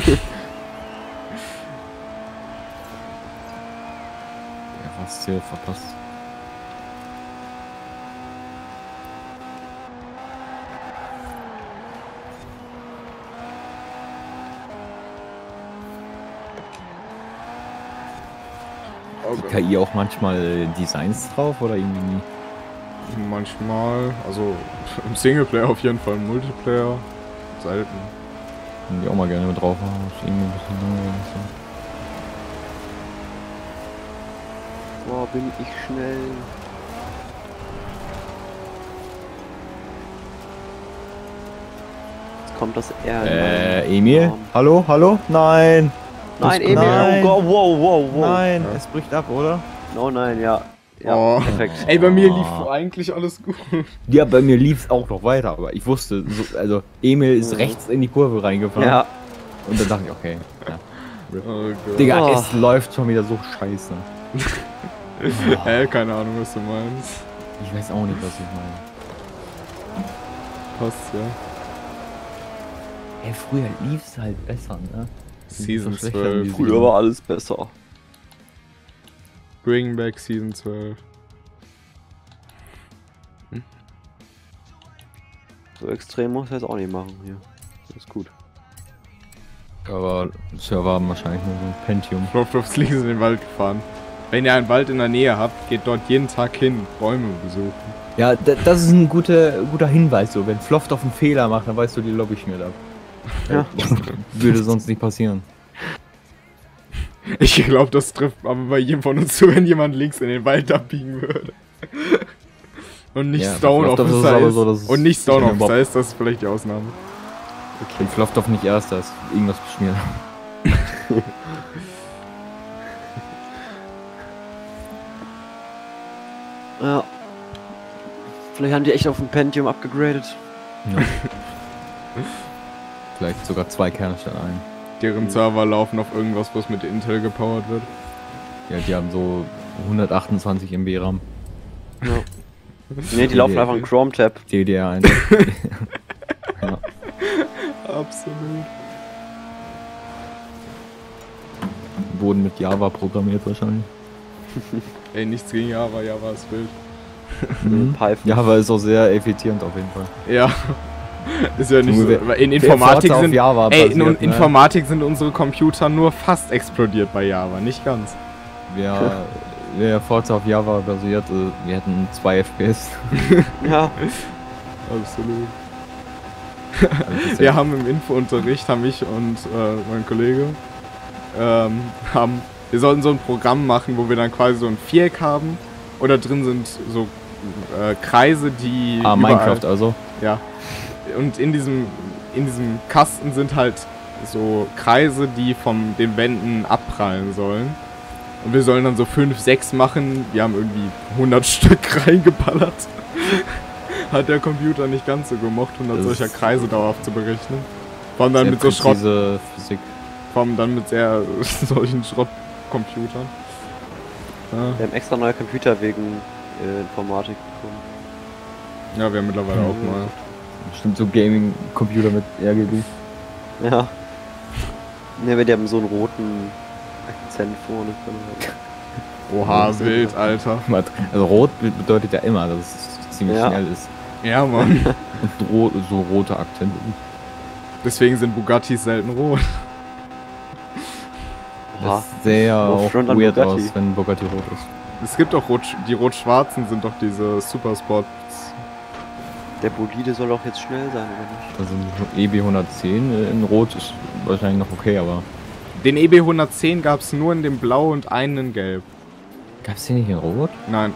hat das Ziel verpasst. KI auch manchmal Designs drauf oder irgendwie? Manchmal, also im Singleplayer auf jeden Fall, im Multiplayer selten. Wenn die auch mal gerne mit drauf haben, ist irgendwie ein bisschen langweilig. Boah, bin ich schnell. Jetzt kommt das R. Emil? Form. Hallo? Nein! Nein, Emil, oh Gott, wow. Nein, ja. Es bricht ab, oder? Oh nein, ja, oh. Perfekt. Ey, bei mir lief eigentlich alles gut. Ja, bei mir lief es auch noch weiter, aber ich wusste, so, also Emil ist rechts in die Kurve reingefahren. Ja. Und dann dachte ich, okay. Ja. Oh, Digga, es läuft schon wieder so scheiße. Keine Ahnung, was du meinst. Ich weiß auch nicht, was ich meine. Passt, ja. Ey, früher lief es halt besser, ne? Season 12. Früher war alles besser. Bring back Season 12. Hm? So extrem muss ich das auch nicht machen hier. Das ist gut. Aber Server haben wahrscheinlich nur so ein Pentium. Flopflops links in den Wald gefahren. Wenn ihr einen Wald in der Nähe habt, geht dort jeden Tag hin, Bäume besuchen. Ja, das ist ein guter Hinweis. So, wenn Floft auf einen Fehler macht, dann weißt du, die Lobby schmiert ab. Ja. Würde sonst nicht passieren. Ich glaube, das trifft aber bei jedem von uns zu, wenn jemand links in den Wald abbiegen würde. Und nicht Stone Officer ist. Und nicht Stone Officer ist, das ist vielleicht die Ausnahme. Okay. Wenn Flofdorf nicht erst ist, irgendwas beschmieren. Ja. Vielleicht haben die echt auf dem Pentium abgegradet. Ja. Vielleicht sogar 2 Kerne statt ein. Deren Server laufen auf irgendwas, was mit Intel gepowert wird. Ja, die haben so 128 MB RAM. Ja. Ne, die laufen einfach in Chrome-Tab. DDR1. Ja. Absolut. Wurden mit Java programmiert wahrscheinlich. Ey, nichts gegen Java, Java ist wild. Python. Java ist auch sehr effizient auf jeden Fall. Ja. Ist ja nicht so. In Informatik sind Java basiert, Informatik sind unsere Computer nur fast explodiert bei Java, nicht ganz. Ja, wer Forza auf Java basiert, wir hätten 2 FPS. Ja. Absolut. Wir haben im Infounterricht, haben ich und mein Kollege, wir sollten so ein Programm machen, wo wir dann quasi so ein Viereck haben und da drin sind so Kreise, die... Ah, überall, Minecraft also? Ja. Und in diesem Kasten sind halt so Kreise, die von den Wänden abprallen sollen. Und wir sollen dann so 5, 6 machen. Wir haben irgendwie 100 Stück reingeballert. Hat der Computer nicht ganz so gemocht, 100 solcher Kreise dauerhaft zu berechnen. Vor allem dann mit so Schrott... Physik. Vor allem dann mit sehr solchen Schrottcomputern. Ja. Wir haben extra neue Computer wegen Informatik bekommen. Ja, wir haben mittlerweile auch mal. Bestimmt so Gaming-Computer mit RGB. Ja. Ne, wir haben so einen roten Akzent vorne. Oha, wild, Alter. Also rot bedeutet ja immer, dass es ziemlich schnell ist. Ja, Mann. Und so rote Akzente. Deswegen sind Bugattis selten rot. Das sähe ja auch weird aus, wenn Bugatti rot ist. Es gibt auch die rot-schwarzen, sind doch diese Supersports. Der Bolide soll doch jetzt schnell sein, oder nicht? Also EB110 in rot ist wahrscheinlich noch okay, aber... Den EB110 gab es nur in dem Blau und einen in Gelb. Gab es den nicht in rot? Nein.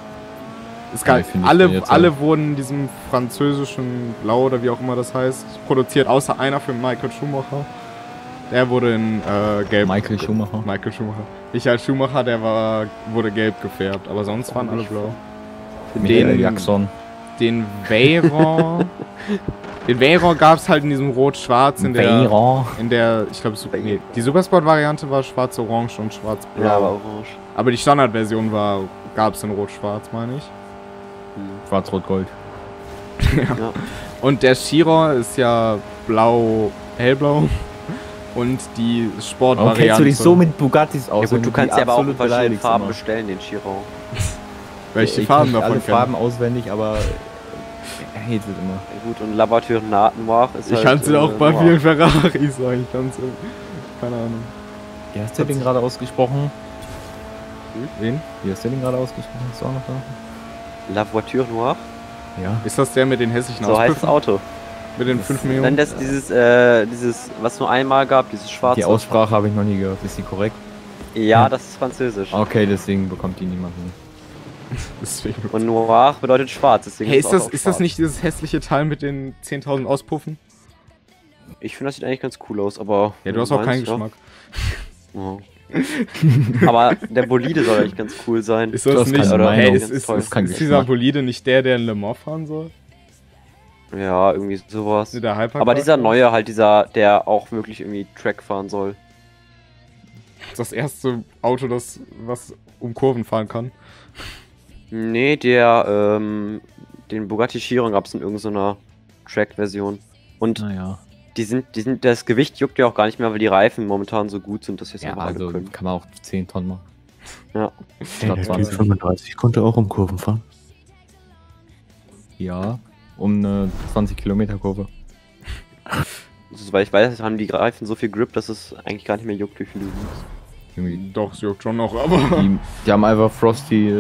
Es gab alle wurden in diesem französischen Blau oder wie auch immer das heißt produziert, außer einer für Michael Schumacher. Der wurde in gelb... Michael Schumacher. Michael Schumacher. Michael Schumacher, der wurde gelb gefärbt, aber sonst waren alle blau. Michael Jackson. Den Veyron. Den Veyron gab es halt in diesem Rot-Schwarz, in der, ich glaube, die Supersport-Variante war Schwarz-Orange und Schwarz-Blau. Ja, aber orange. Aber die Standardversion gab es in Rot-Schwarz, meine ich. Schwarz-Rot-Gold. Ja. Und der Chiron ist ja blau, hellblau. Und die Sportvariante. Kennst du dich so mit Bugattis aus? Ja gut, du kannst ja aber auch in verschiedenen Farben bestellen, den Chiron. Welche Farben davon alle Farben auswendig, aber er hatet immer. Ja gut, und La Voiture Noire ist halt... Ich kann es dir auch bei vielen Ferraris sagen, ich kann's... Keine Ahnung. Wie hast du den gerade ausgesprochen? Wen? Wie hast du den gerade ausgesprochen? Ist auch noch da? La Voiture Noire? Ja. Ist das der mit den hässlichen Auspüffen? So heißt das Auto. Mit den 5 Millionen? Dann das dieses, was nur einmal gab, dieses schwarze... Die Aussprache habe ich noch nie gehört. Ist die korrekt? Ja, das ist französisch. Okay, deswegen bekommt die niemand hin. Und Noir bedeutet schwarz, deswegen hey, ist das nicht dieses hässliche Teil mit den 10.000 Auspuffen? Ich finde, das sieht eigentlich ganz cool aus, aber... Ja, du hast auch keinen Geschmack. Oh. Aber der Bolide soll eigentlich ganz cool sein. Ist das nicht? Oder? Hey, ist dieser Bolide nicht der in Le Mans fahren soll? Ja, irgendwie sowas. Der aber dieser neue halt, der auch wirklich irgendwie Track fahren soll. Das erste Auto, was um Kurven fahren kann. Nee, den Bugatti Chiron gab es in irgendeiner Track-Version. Und das Gewicht juckt ja auch gar nicht mehr, weil die Reifen momentan so gut sind, dass wir es einfach alle können. Kann man auch 10 Tonnen machen. Ja. Der 35 konnte auch um Kurven fahren. Ja, um eine 20-Kilometer-Kurve. Also, weil ich weiß, haben die Reifen so viel Grip, dass es eigentlich gar nicht mehr juckt, wie viel du siehst. Doch, es juckt schon noch, aber... Die haben einfach Frosty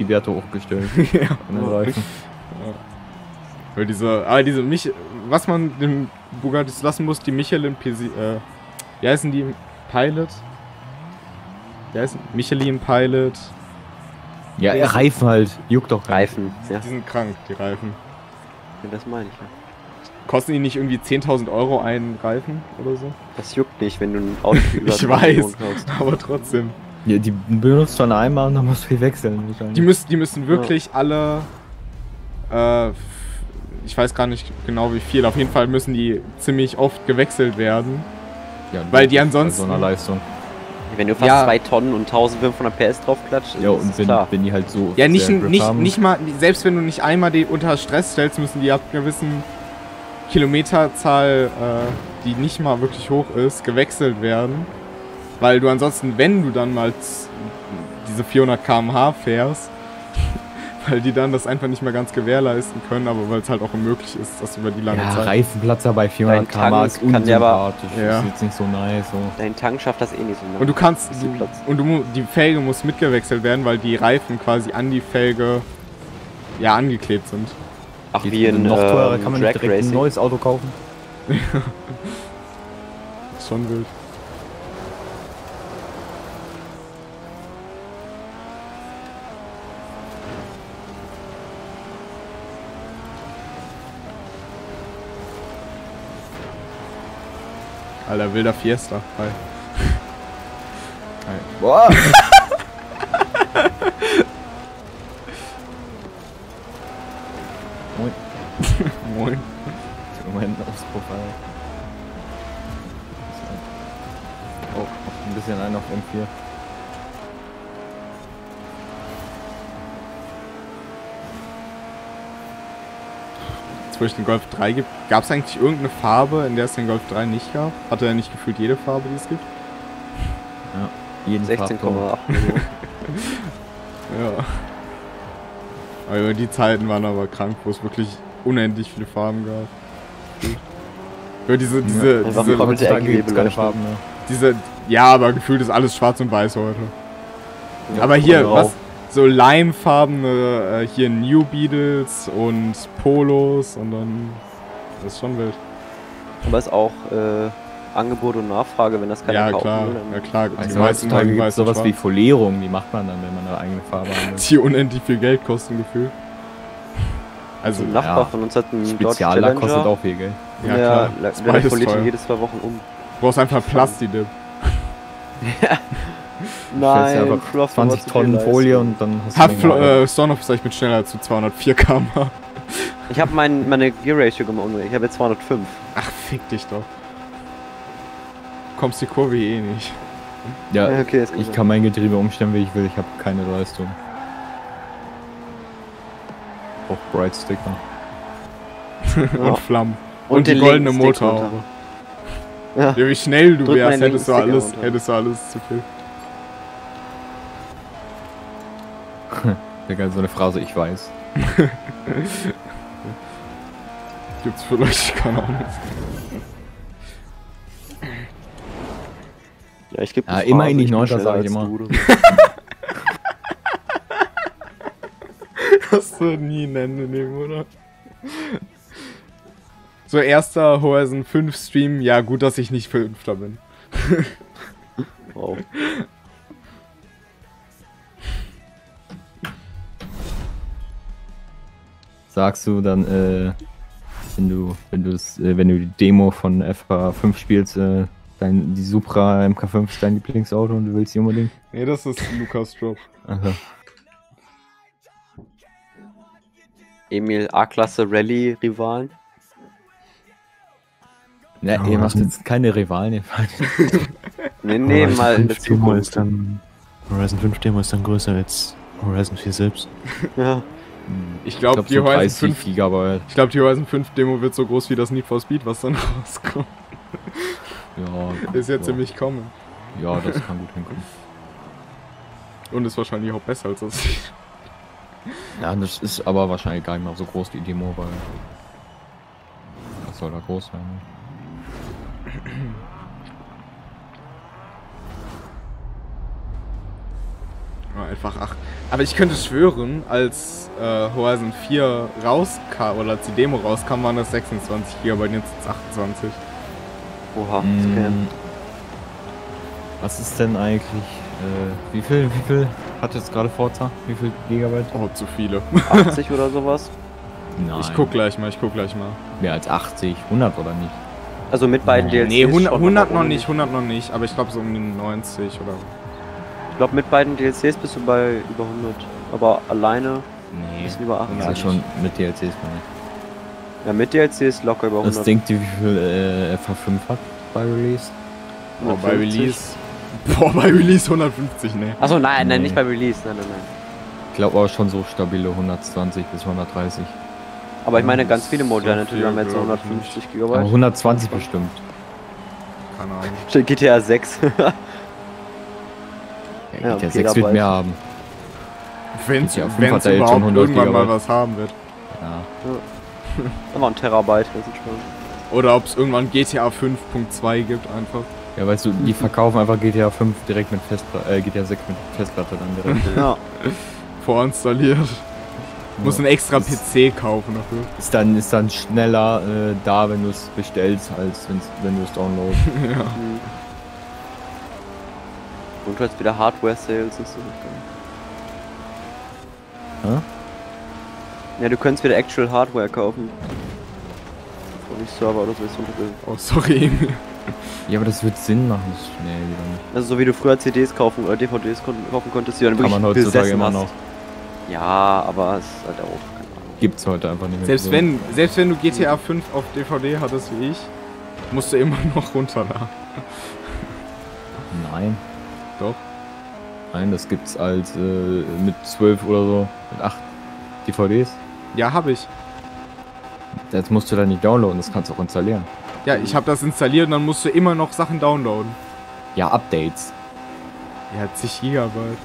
die Werte hochgestellt. Ja. Weil was man den Bugattis lassen muss, die Michelin wie heißen die? Pilot? Wie heißen Michelin Pilot? Ja, Reifen halt. Juckt doch Reifen. Ja. Die sind krank, die Reifen. Ja, das meine ich ja. Kosten die nicht irgendwie 10.000 Euro einen Reifen oder so? Das juckt nicht, wenn du ein Auto über Ich weiß, aber trotzdem. Ja, die benutzt schon einmal und dann musst du die wechseln. Die müssen wirklich alle... ich weiß gar nicht genau wie viel, auf jeden Fall müssen die ziemlich oft gewechselt werden. Ja, weil die ansonsten... so einer Leistung. Wenn du fast 2 Tonnen und 1500 PS draufklatscht, ja, und wenn die halt so... Ja, nicht mal, selbst wenn du nicht einmal die unter Stress stellst, müssen die ab gewissen... Kilometerzahl, die nicht mal wirklich hoch ist, gewechselt werden, weil du ansonsten, wenn du dann mal diese 400 km/h fährst, weil die dann das einfach nicht mehr ganz gewährleisten können, aber weil es halt auch unmöglich ist, dass über die lange Zeit... Reifenplatzer bei 400 km/h ist unsympathisch, ist jetzt nicht so nice. So. Dein Tank schafft das eh nicht so. Und die Felge muss mitgewechselt werden, weil die Reifen quasi an die Felge angeklebt sind. Ach, wie in noch teurer kann man direkt ein neues Auto kaufen. Ist schon wild. Alter, wilder Fiesta. Hi. Hi. Boah! Moin. Moin. Ich hab meinen Auspuff, Alter. Oh, ein bisschen ein auf M4. Wo es den Golf 3 gibt. Gab es eigentlich irgendeine Farbe, in der es den Golf 3 nicht gab? Hatte er nicht gefühlt jede Farbe, die es gibt? Ja, jeden 16,8. Ja. Aber die Zeiten waren aber krank, wo es wirklich unendlich viele Farben gab. Ja, diese ja, aber gefühlt ist alles schwarz und weiß heute. Ja, aber hier, was? So limefarbene, hier New Beetles und Polos und dann, das ist schon wild. Aber ist auch Angebot und Nachfrage, wenn das keine kaufen will. Ja klar, also heutzutage gibt es sowas wie Folierung, die macht man dann, wenn man eine eigene Farbe hat. Die unendlich viel Geld kosten, gefühlt. Also ein Nachbar von uns hat einen Speziallack, kostet auch viel Geld. Ja klar, der foliert ihn jedes 2 Wochen um. Du brauchst einfach Plastidip. Ja. Nein, 20 Tonnen Folie und dann hast du... Stornoff mit schneller zu 204 km/h. Ich habe meine Gear-Ratio gemacht, ich habe jetzt 205. Ach, fick dich doch. Du kommst die Kurve eh nicht. Ja, okay, ich kann mein Getriebe umstellen, wie ich will, ich habe keine Leistung. Auch Bright Sticker. Und Flammen. Und die goldene Motorhaube. Ja. Ja, wie schnell du wärst, hättest du alles zu viel. Der so eine Phrase, ich weiß. Gibt's vielleicht, keine Ahnung. Ja, ich geb die Phrase, immer in die 9er, sag ich immer. Hast du nie ein Ende nehmen, oder? So, erster Horizon 5 Stream, ja gut, dass ich nicht Fünfter bin. Wow. Sagst du dann, wenn du die Demo von FH5 spielst, die Supra MK5 ist dein Lieblingsauto und du willst die unbedingt? Nee, das ist Lukas Drop. Also. Emil A-Klasse Rallye-Rivalen? Ne, ja, ihr macht jetzt keine Rivalen, ihr fahrt. nee, mal in der Zukunft. Horizon 5 Demo ist dann größer als Horizon 4 selbst. Ja. Ich glaube, die Horizon 5 GB. Ich glaube, die Horizon 5 Demo wird so groß wie das Need for Speed, was dann rauskommt. Ja. Ist ja ziemlich common. Ja, das kann gut hinkommen. Und ist wahrscheinlich auch besser als das. Ja, das ist aber wahrscheinlich gar nicht mal so groß, die Demo, weil... Das soll da groß sein, ne? Einfach 8. Aber ich könnte schwören, als Horizon 4 rauskam, oder als die Demo rauskam, waren das 26 GB, jetzt sind es 28. Oha, Scam. Was ist denn eigentlich, wie viel hat jetzt gerade Forza? Wie viel Gigabyte? Oh, zu viele. 80 oder sowas? Nein. Ich guck gleich mal. Mehr als 80, 100 oder nicht? Also mit beiden DLCs? Nee, 100 noch nicht, aber ich glaube so um die 90 oder... Ich glaube, mit beiden DLCs bist du bei über 100, aber alleine bist du über 80. Ja, schon mit DLCs meine ich. Ja, mit DLCs locker über 100. Das denkt ihr, wie viel FH5 hat bei Release? Boah, bei Release. Boah, bei Release 150, ne. Achso, nein, nicht bei Release, nein. Ich glaube aber schon so stabile 120 bis 130. Aber ich meine, ganz viele moderne Titel haben jetzt 150 GB. Aber 120 bestimmt. Keine Ahnung. Steht GTA 6. Ja, GTA 6 wird mehr haben. Wenn es überhaupt irgendwann mal was haben wird. Ja. Immer ein Terabyte, das ist schon. Oder ob es irgendwann GTA 5.2 gibt einfach. Ja, weißt du, die verkaufen einfach GTA 5 direkt mit GTA 6 mit Festplatte dann direkt. Ja. Vorinstalliert. Muss einen extra PC kaufen dafür. Ist dann schneller da, wenn du es bestellst, als wenn du es downloadst. Ja. Mhm. Und du hast wieder Hardware-Sales und so. Hä? Ja, du könntest wieder Actual Hardware kaufen. Und nicht Server oder so. Oh, sorry. Ja, aber das wird Sinn machen. Nee, wieder nicht. Also so wie du früher CDs kaufen oder DVDs kaufen konntest, die dann wirklich kann man heutzutage immer noch. Ja, aber es ist halt auch, keine Ahnung. Gibt's heute einfach nicht mehr. Selbst wenn du GTA 5 auf DVD hattest wie ich, musst du immer noch runterladen. Nein. Doch. Nein, das gibt's als mit 12 oder so, mit 8 DVDs. Ja, habe ich. Jetzt musst du da nicht downloaden, das kannst du auch installieren. Ja, ich habe das installiert und dann musst du immer noch Sachen downloaden. Ja, Updates. Ja, zig Gigabyte.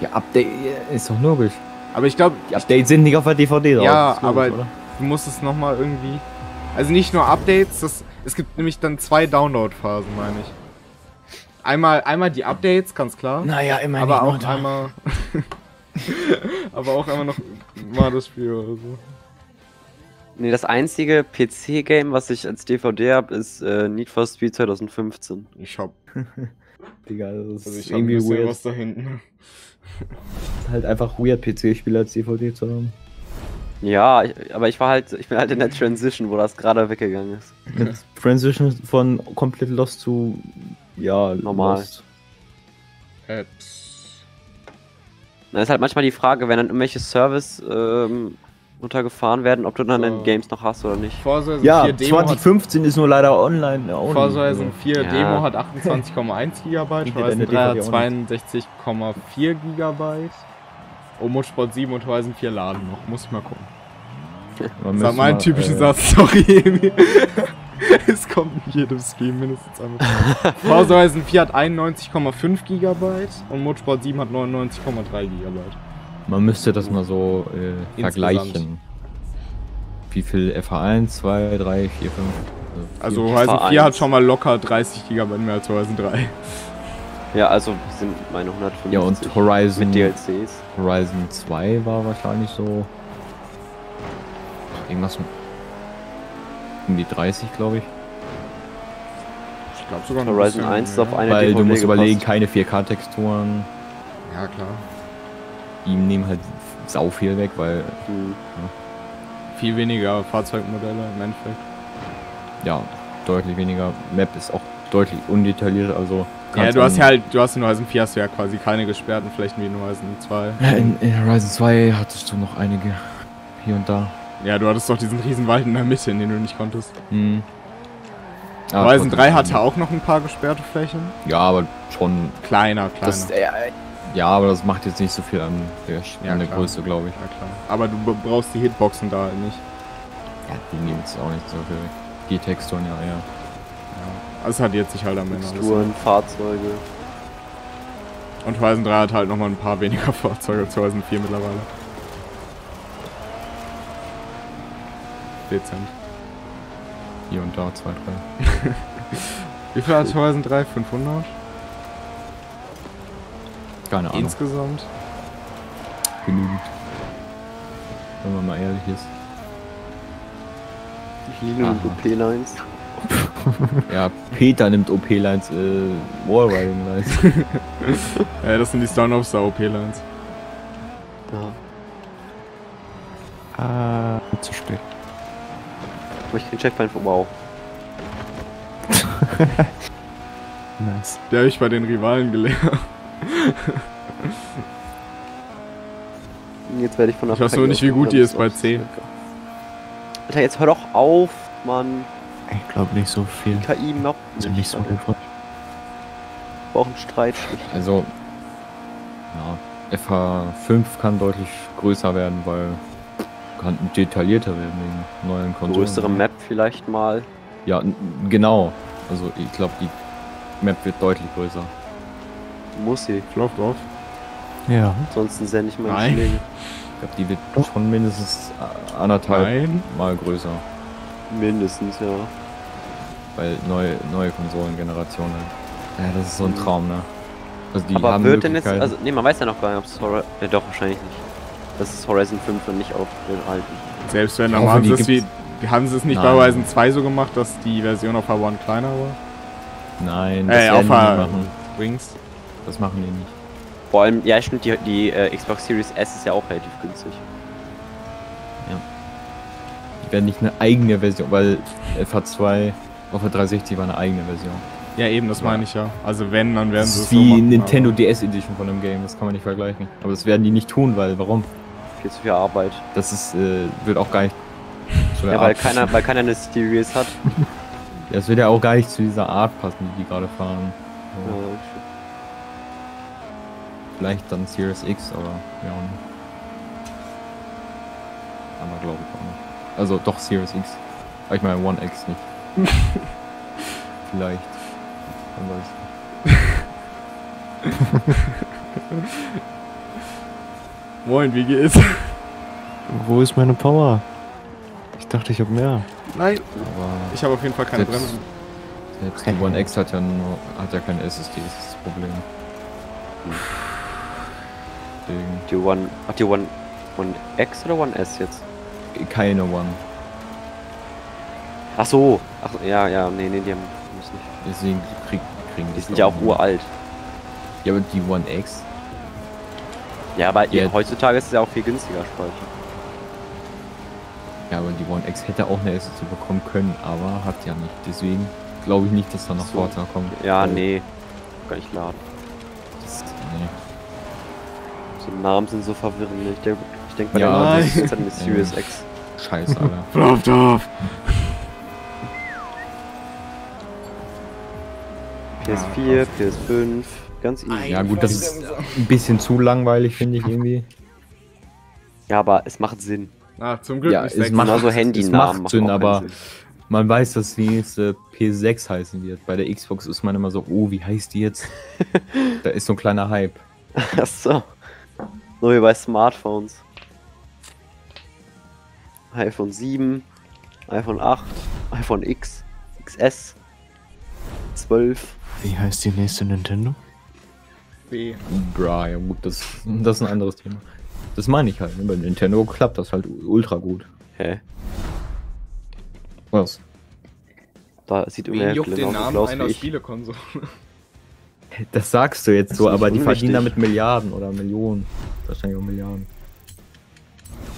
Ja, Update ist doch logisch. Aber ich glaube... Die Updates sind nicht auf der DVD drauf. Ja, logisch, aber oder? Du musst es nochmal irgendwie... Also nicht nur Updates, es gibt nämlich dann zwei Download-Phasen, meine ich. Einmal die Updates, ganz klar. Naja, immerhin. Aber auch einmal... aber auch einmal noch mal das Spiel oder so. Nee, das einzige PC-Game, was ich als DVD habe, ist Need for Speed 2015. Ich hab... Digga, das ist irgendwie weird. Was da hinten. Halt einfach weird, PC-Spiele als DVD zu haben. Ja, aber ich bin halt in der Transition, wo das gerade weggegangen ist. Ja. Transition von komplett Lost zu, ja, normal. Lost. Na, ist halt manchmal die Frage, wenn dann irgendwelche Service runtergefahren werden, ob du dann den Games noch hast oder nicht. Forza ja, 4 Demo 2015 ist nur leider online. Ja, Forza Horizon 4 Demo hat 28,1 GB, Horizon 3 hat 62,4 GB. Oh, Motorsport 7 und Horizon 4 laden noch, muss ich mal gucken. Das war mein typischer Satz, sorry. Es kommt in jedem Stream mindestens einmal. Forza Horizon 4 hat 91,5 GB und Motorsport 7 hat 99,3 GB. Man müsste das mal so vergleichen. Wie viel FH1, 2, 3, 4, 5. Also Horizon 4 hat schon mal locker 30 GB mehr als Horizon 3. Ja, also sind meine 150. Ja, und Horizon mit DLCs. Horizon 2 war wahrscheinlich so. Irgendwas mit. Um die 30, glaube ich. Ich glaube sogar noch. Horizon 1 ist auf eine DVD gepasst. Weil du musst überlegen, keine 4K-Texturen. Ja, klar. Die nehmen halt sau viel weg, weil... Ja. Viel weniger Fahrzeugmodelle im Endeffekt. Ja, deutlich weniger. Map ist auch deutlich undetailliert, also... Ja, du hast in Horizon 4 hast du ja quasi keine gesperrten Flächen wie in Horizon 2. Ja, in Horizon 2 hattest du noch einige hier und da. Ja, du hattest doch diesen riesen Wald in der Mitte, in den du nicht konntest. Mhm. Ja, Horizon 3 hatte auch noch ein paar gesperrte Flächen. Ja, aber schon... Kleiner. Das, ja, aber das macht jetzt nicht so viel an der Größe, glaube ich. Ja, klar. Aber du brauchst die Hitboxen da halt nicht. Ja, die nehmen es auch nicht so viel weg. Die Texturen, ja. Also es hat jetzt sich halt am Ende Texturen, Fahrzeuge. Und Horizon 3 hat halt nochmal ein paar weniger Fahrzeuge als Horizon 4 mittlerweile. Dezent. Hier und da, 2, 3. Wie viel hat Horizon 3? 500? Keine Ahnung. Insgesamt? Genügend. Wenn man mal ehrlich ist. Ich liebe nur OP-Lines. Ja, Peter nimmt OP-Lines, Wallriding-Lines. Ja, das sind die Stone-Offs der OP-Lines. Ja. Zu spät. Ich den Checkpoint vorbei. Wow. Nice. Der habe ich bei den Rivalen gelernt. Jetzt werde ich von der... Ich weiß nur nicht, wie gut die ist bei 10. Alter, jetzt hör doch auf, Mann. Ich glaube nicht so viel. Die KI macht nicht so hilfreich. Ich brauche einen Streit. Also, ja, FH5 kann deutlich größer werden, weil... Kann detaillierter werden wegen neuen Konsolen. Größere Map vielleicht mal. Ja, genau. Also, ich glaube, die Map wird deutlich größer. Muss sie. Ich glaube drauf. Ja. Ansonsten sende ich meine Schläge. Ich glaube, die wird schon mindestens anderthalb mal größer. Mindestens, ja. Weil neue Konsolengenerationen. Ja, das ist so ein Traum, ne? Also die aber haben wird denn jetzt, also, nee, man weiß ja noch gar nicht, ob es Horror... Ja, doch, wahrscheinlich nicht. dass es Horizon 5 und nicht auf den alten. Selbst wenn, aber haben sie es nicht bei Horizon 2 so gemacht, dass die Version auf H1 kleiner war? Nein, das werden die nicht machen. Wings? Das machen die nicht. Vor allem, ja stimmt, die Xbox Series S ist ja auch relativ günstig. Ja. Die werden nicht eine eigene Version, weil FH2 auf der 360 war eine eigene Version. Ja eben, das meine ich ja. Also wenn, dann werden sie es so machen. Das ist die Nintendo DS Edition von dem Game, das kann man nicht vergleichen. Aber das werden die nicht tun, weil, warum? Viel zu viel Arbeit. Das ist, wird auch gar nicht zu der Art. Weil keiner eine Series hat. Das wird ja auch gar nicht zu dieser Art passen, die gerade fahren. Ja. Ja, vielleicht dann Series X, aber ja auch nicht. Aber glaube ich auch nicht. Also doch Series X. Aber ich meine One X nicht. Vielleicht. Moin, wie geht's? Wo ist meine Power? Ich dachte, ich habe mehr. Nein, aber ich habe auf jeden Fall keine Bremsen. Selbst die One X hat ja kein SSD, das ist das Problem. Deswegen. Hat die One X oder One S jetzt? Keine One. Ach so, nee, die haben. Deswegen kriegen die sind ja auch uralt. Ja, aber die One X. Ja, aber heutzutage ist es ja auch viel günstiger Speicher. Ja, aber die One X hätte auch eine SSD bekommen können, aber hat ja nicht. Deswegen glaube ich nicht, dass da noch Forza kommt. Ja, nee. Kann ich laden. So Namen sind so verwirrend. Ich denke bei der Namen ist jetzt eine Series X. Scheiße, Alter. PS4, PS5, ganz easy. Ja gut, das ist ein bisschen zu langweilig, finde ich irgendwie. Ja, aber es macht Sinn. Ah, zum Glück ja, es macht so Handynamen. Sinn, aber man weiß, dass die nächste PS6 heißen wird. Bei der Xbox ist man immer so, oh, wie heißt die jetzt? Da ist so ein kleiner Hype. Achso. So wie bei Smartphones. iPhone 7, iPhone 8, iPhone X, XS, 12. Wie heißt die nächste Nintendo? B. Bra, ja gut, das ist ein anderes Thema. Das meine ich halt, bei Nintendo klappt das halt ultra gut. Hä? Was? Da sieht irgendwie den Namen einer Spielekonsole. Das sagst du jetzt so, aber die verdienen damit Milliarden oder Millionen. Wahrscheinlich auch Milliarden.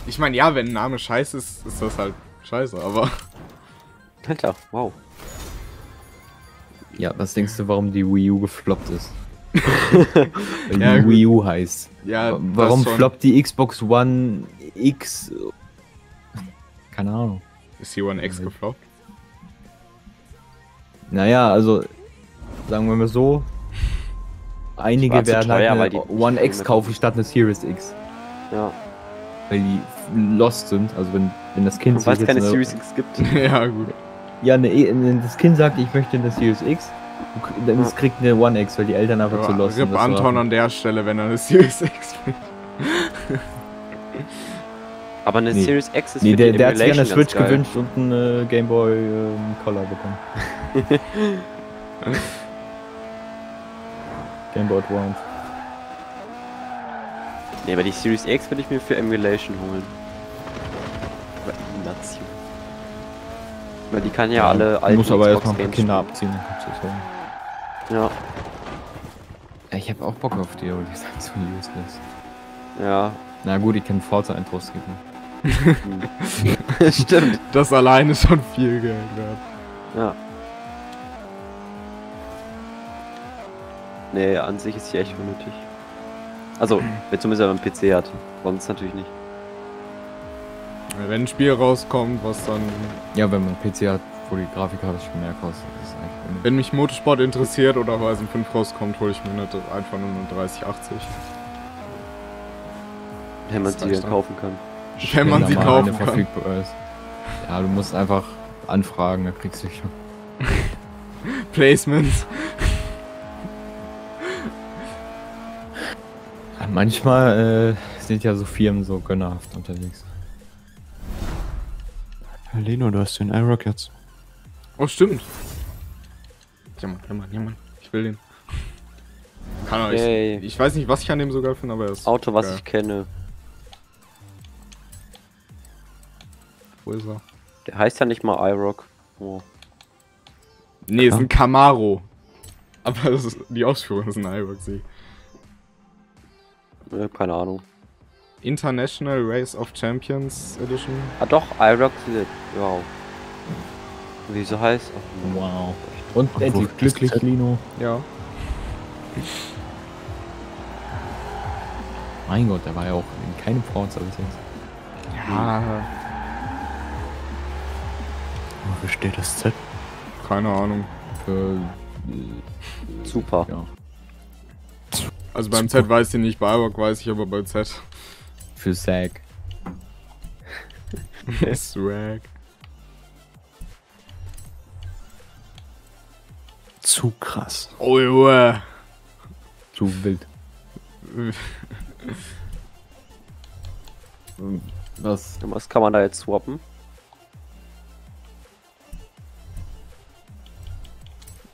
Ich meine, ja, wenn ein Name scheiße ist, ist das halt scheiße, aber... Alter, wow. Ja, was denkst du, warum die Wii U gefloppt ist? Weil ja, die Wii U heißt. Ja, warum floppt die Xbox One X? Keine Ahnung. Ist die One X gefloppt? Naja, also sagen wir mal so, einige werden halt eine One X kaufen statt eine Series X. Ja. Weil die lost sind, also wenn das Kind sich jetzt keine Series X gibt. Ja, gut. Ja, das Kind sagt, ich möchte eine Series X, dann kriegt eine One X, weil die Eltern einfach zu lost sind. Anton an der Stelle, wenn er eine Series X will. Aber eine Series X ist für die der hat sich eine Switch gewünscht und einen Gameboy Color bekommen. Gameboy Advance. Nee, aber die Series X würde ich mir für Emulation holen. Oder Emulation. Weil die kann ja alle alten muss aber erstmal Kinder abziehen. Ja. Ich hab auch Bock auf die, aber die sind so useless. Ja. Na gut, ich kann Forza einen Trost geben. Stimmt. Das alleine schon viel Geld wert. Ja. Nee, an sich ist die echt unnötig. Also, wer zumindest einen PC hat. Sonst natürlich nicht. Wenn ein Spiel rauskommt, was dann... Ja, wenn man einen PC hat, wo die Grafikkarte schon mehr kostet. Ist eigentlich wenn mich Motorsport interessiert oder Horizon 5 rauskommt, hole ich mir einfach nur eine 3080. Wenn man sie dann kaufen kann. Wenn man sie kaufen kann. Ja, du musst einfach anfragen, da kriegst du schon. Placements. Manchmal sind ja so Firmen so gönnerhaft unterwegs. Lino, du hast den IROC jetzt. Oh, stimmt. Ja, Mann. Ich will den. Kann er nicht. Ich weiß nicht, was ich an dem sogar finde, aber das Auto, was ich kenne. Wo ist er? Der heißt ja nicht mal IROC. Oh. Nee, ist ein Camaro. Aber das ist, die Ausführung ist ein IROC-Z. Keine Ahnung. International Race of Champions Edition. Ah doch, IROC-Z. Wow. Wieso heißt? Oh, wow. Und endlich glücklich, Lino. Ja. Mein Gott, der war ja auch in keinem Forza bis jetzt. Ja. Wofür steht das Z? Keine Ahnung. Für... Super. Ja. Also beim Super. Z weiß ich nicht, bei IROC weiß ich aber bei Z. Für Zack. Swag. Zu krass. Oh, Junge. Zu wild. Was kann man da jetzt swappen?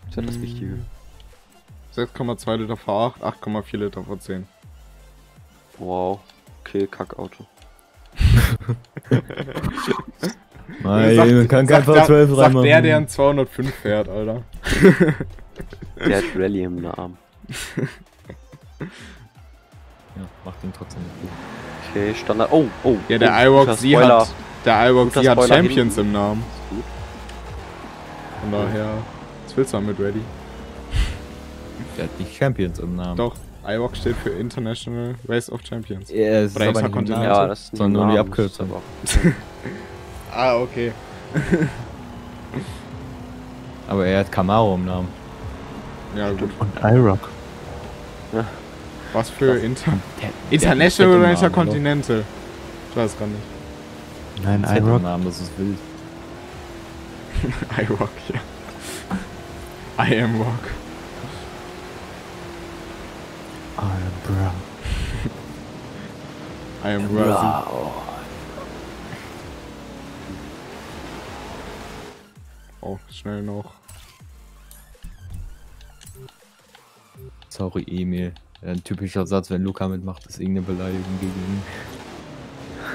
Ist ja das Wichtige. 6,2 Liter V8, 8,4 Liter V10. Wow. Okay, Kackauto. Nein, man kann kein V12 reinmachen. Sagt der, der einen 205 fährt, Alter. Der hat Rallye im Namen. Ja, macht ihn trotzdem gut. Okay, Standard. Oh, oh. Ja, der IROC-Z hat, der Champions im Namen. Von daher, was willst du damit, Ready? Der hat nicht Champions im Namen. Doch, IROC steht für International Race of Champions. Yeah, das ist aber nicht Name, ja, das ist sondern nur die Abkürzung. Ah, okay. Aber er hat Camaro im Namen. Ja, gut. Und IROC. Ja. Was für International Racer Continental? Ich weiß gar nicht. Nein, IROC. Das ist wild. IROC, ja. I am Rock. I am bro. I am bro. Oh, schnell noch. Sorry, Emil. Ein typischer Satz, wenn Luca mitmacht, ist irgendeine Beleidigung gegen ihn.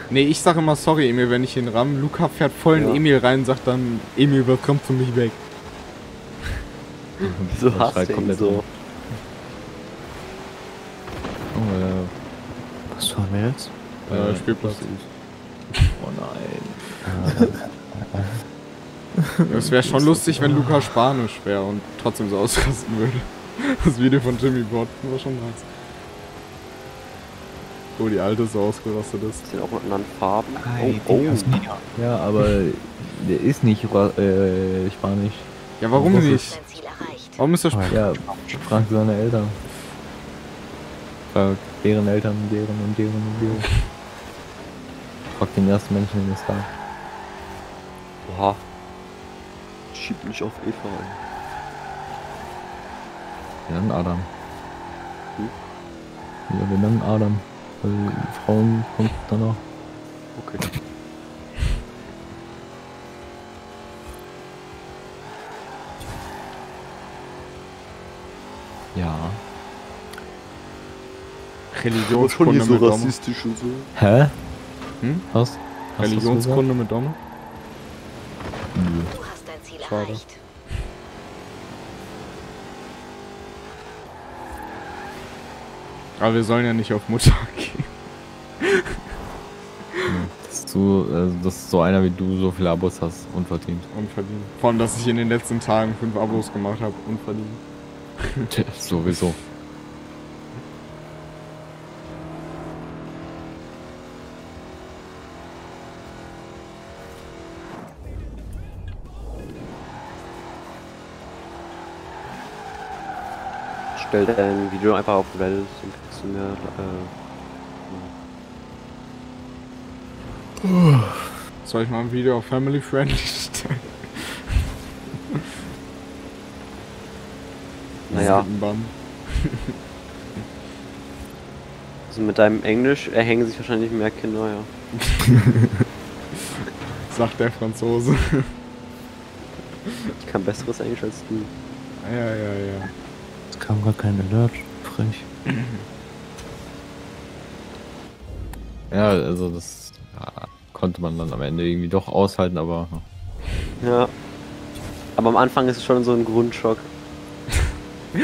Nee, ich sag immer sorry, Emil, wenn ich ihn ramme. Luca fährt voll in Emil rein, sagt dann, Emil, was kommst du mich weg? Wieso hast du ihn so? Oh, was tun wir jetzt? Spielplatz. Oh nein. Es wäre schon lustig, wenn Luca Spanisch wäre und trotzdem so ausrasten würde. Das Video von Jimmy Borten war schon nice. Oh, die alte so ausgerastet ist. Sind auch mit anderen Farben. Oh, oh. Ja, aber der ist nicht Spanisch. Ja, warum nicht? Warum ist er Spanisch? Ja, frag seine Eltern. Frag deren Eltern, deren. Frag den ersten Menschen in der Stadt. Oha. Schieb mich auf Eva ein. Wir nennen Adam. Hm? Ja, wir nennen Adam. Weil Frauen kommt danach. Okay. Ja. Religionskunde mit Dom. Rassistisch und so. Hä? Hm? Was? Religionskunde mit Dom? Nö. Du hast dein Ziel erreicht. Aber wir sollen ja nicht auf Mutter gehen. Das ist so einer wie du, so viele Abos hast. Unverdient. Unverdient. Vor allem, dass ich in den letzten Tagen 5 Abos gemacht habe. Unverdient. Sowieso. Stell dein Video einfach auf Reddit und kriegst du mir soll ich mal ein Video auf Family Friendly stellen? Naja. Also mit deinem Englisch erhängen sich wahrscheinlich mehr Kinder, ja. Sagt der Franzose. Ich kann besseres Englisch als du. Ja. Es kam gar kein Alert, frech. Ja, also das konnte man dann am Ende irgendwie doch aushalten, aber... Ja. Aber am Anfang ist es schon so ein Grundschock. Ja.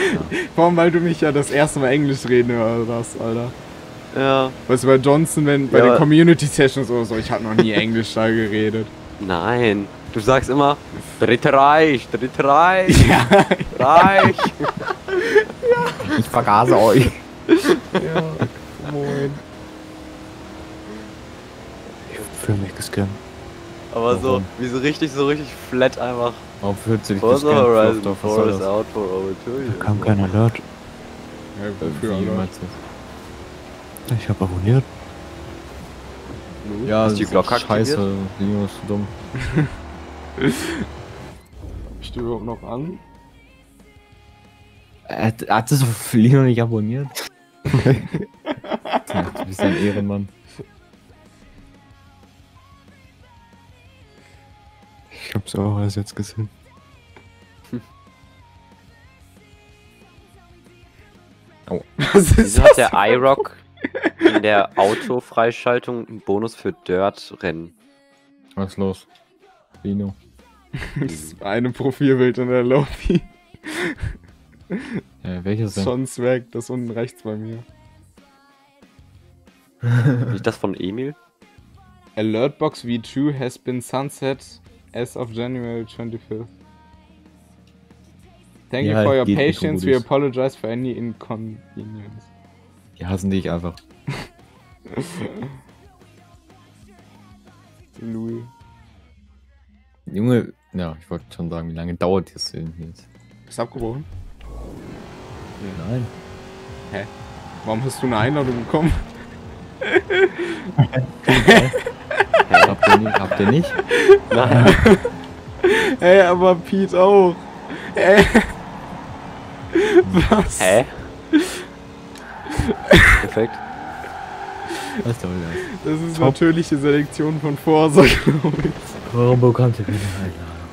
Warum, weil du mich ja das erste Mal Englisch reden hörst, Alter. Ja. Weißt du, bei Johnson, wenn bei den Community-Sessions oder so, ich hab noch nie Englisch da geredet. Nein. Du sagst immer, Dritte Reich, ja. Reich. Ja. Ich vergase euch. Ja, moin. Ich fühle mich gescannt. Aber so, wie so richtig flat einfach. Warum fühlst du dich gescannt? Horizon 4 is out for Overture. Da kam kein Alert. Ja, ich hab abonniert. Ja, ist die Glocke scheiße, Lino ist dumm. Bist du überhaupt noch an? Hat das auf Lino nicht abonniert? Du bist ein Ehrenmann. Ich hab's auch erst jetzt gesehen. Oh. Wieso hat der IROC in der Autofreischaltung einen Bonus für Dirt-Rennen? Was ist los? Lino. Das ist ein Profilbild in der Lobby. Ja, welches denn? Schon Swag, das unten rechts bei mir. Ist das von Emil? Alertbox V2 has been sunset as of January 25th. Thank you for your patience, we apologize for any inconvenience. Die hassen dich einfach. Louis. Junge, ja, ich wollte schon sagen, wie lange dauert das irgendwie jetzt? Bist du abgebrochen? Nein. Hä? Warum hast du eine Einladung bekommen? Hä? Habt ihr nicht? Nein. Ey, aber Pete auch. Ey. Was? Hä? Perfekt. Was ist das? Das ist Top. Natürliche Selektion von Forza, glaube ich. Warum bekommt ihr wieder eine Einladung?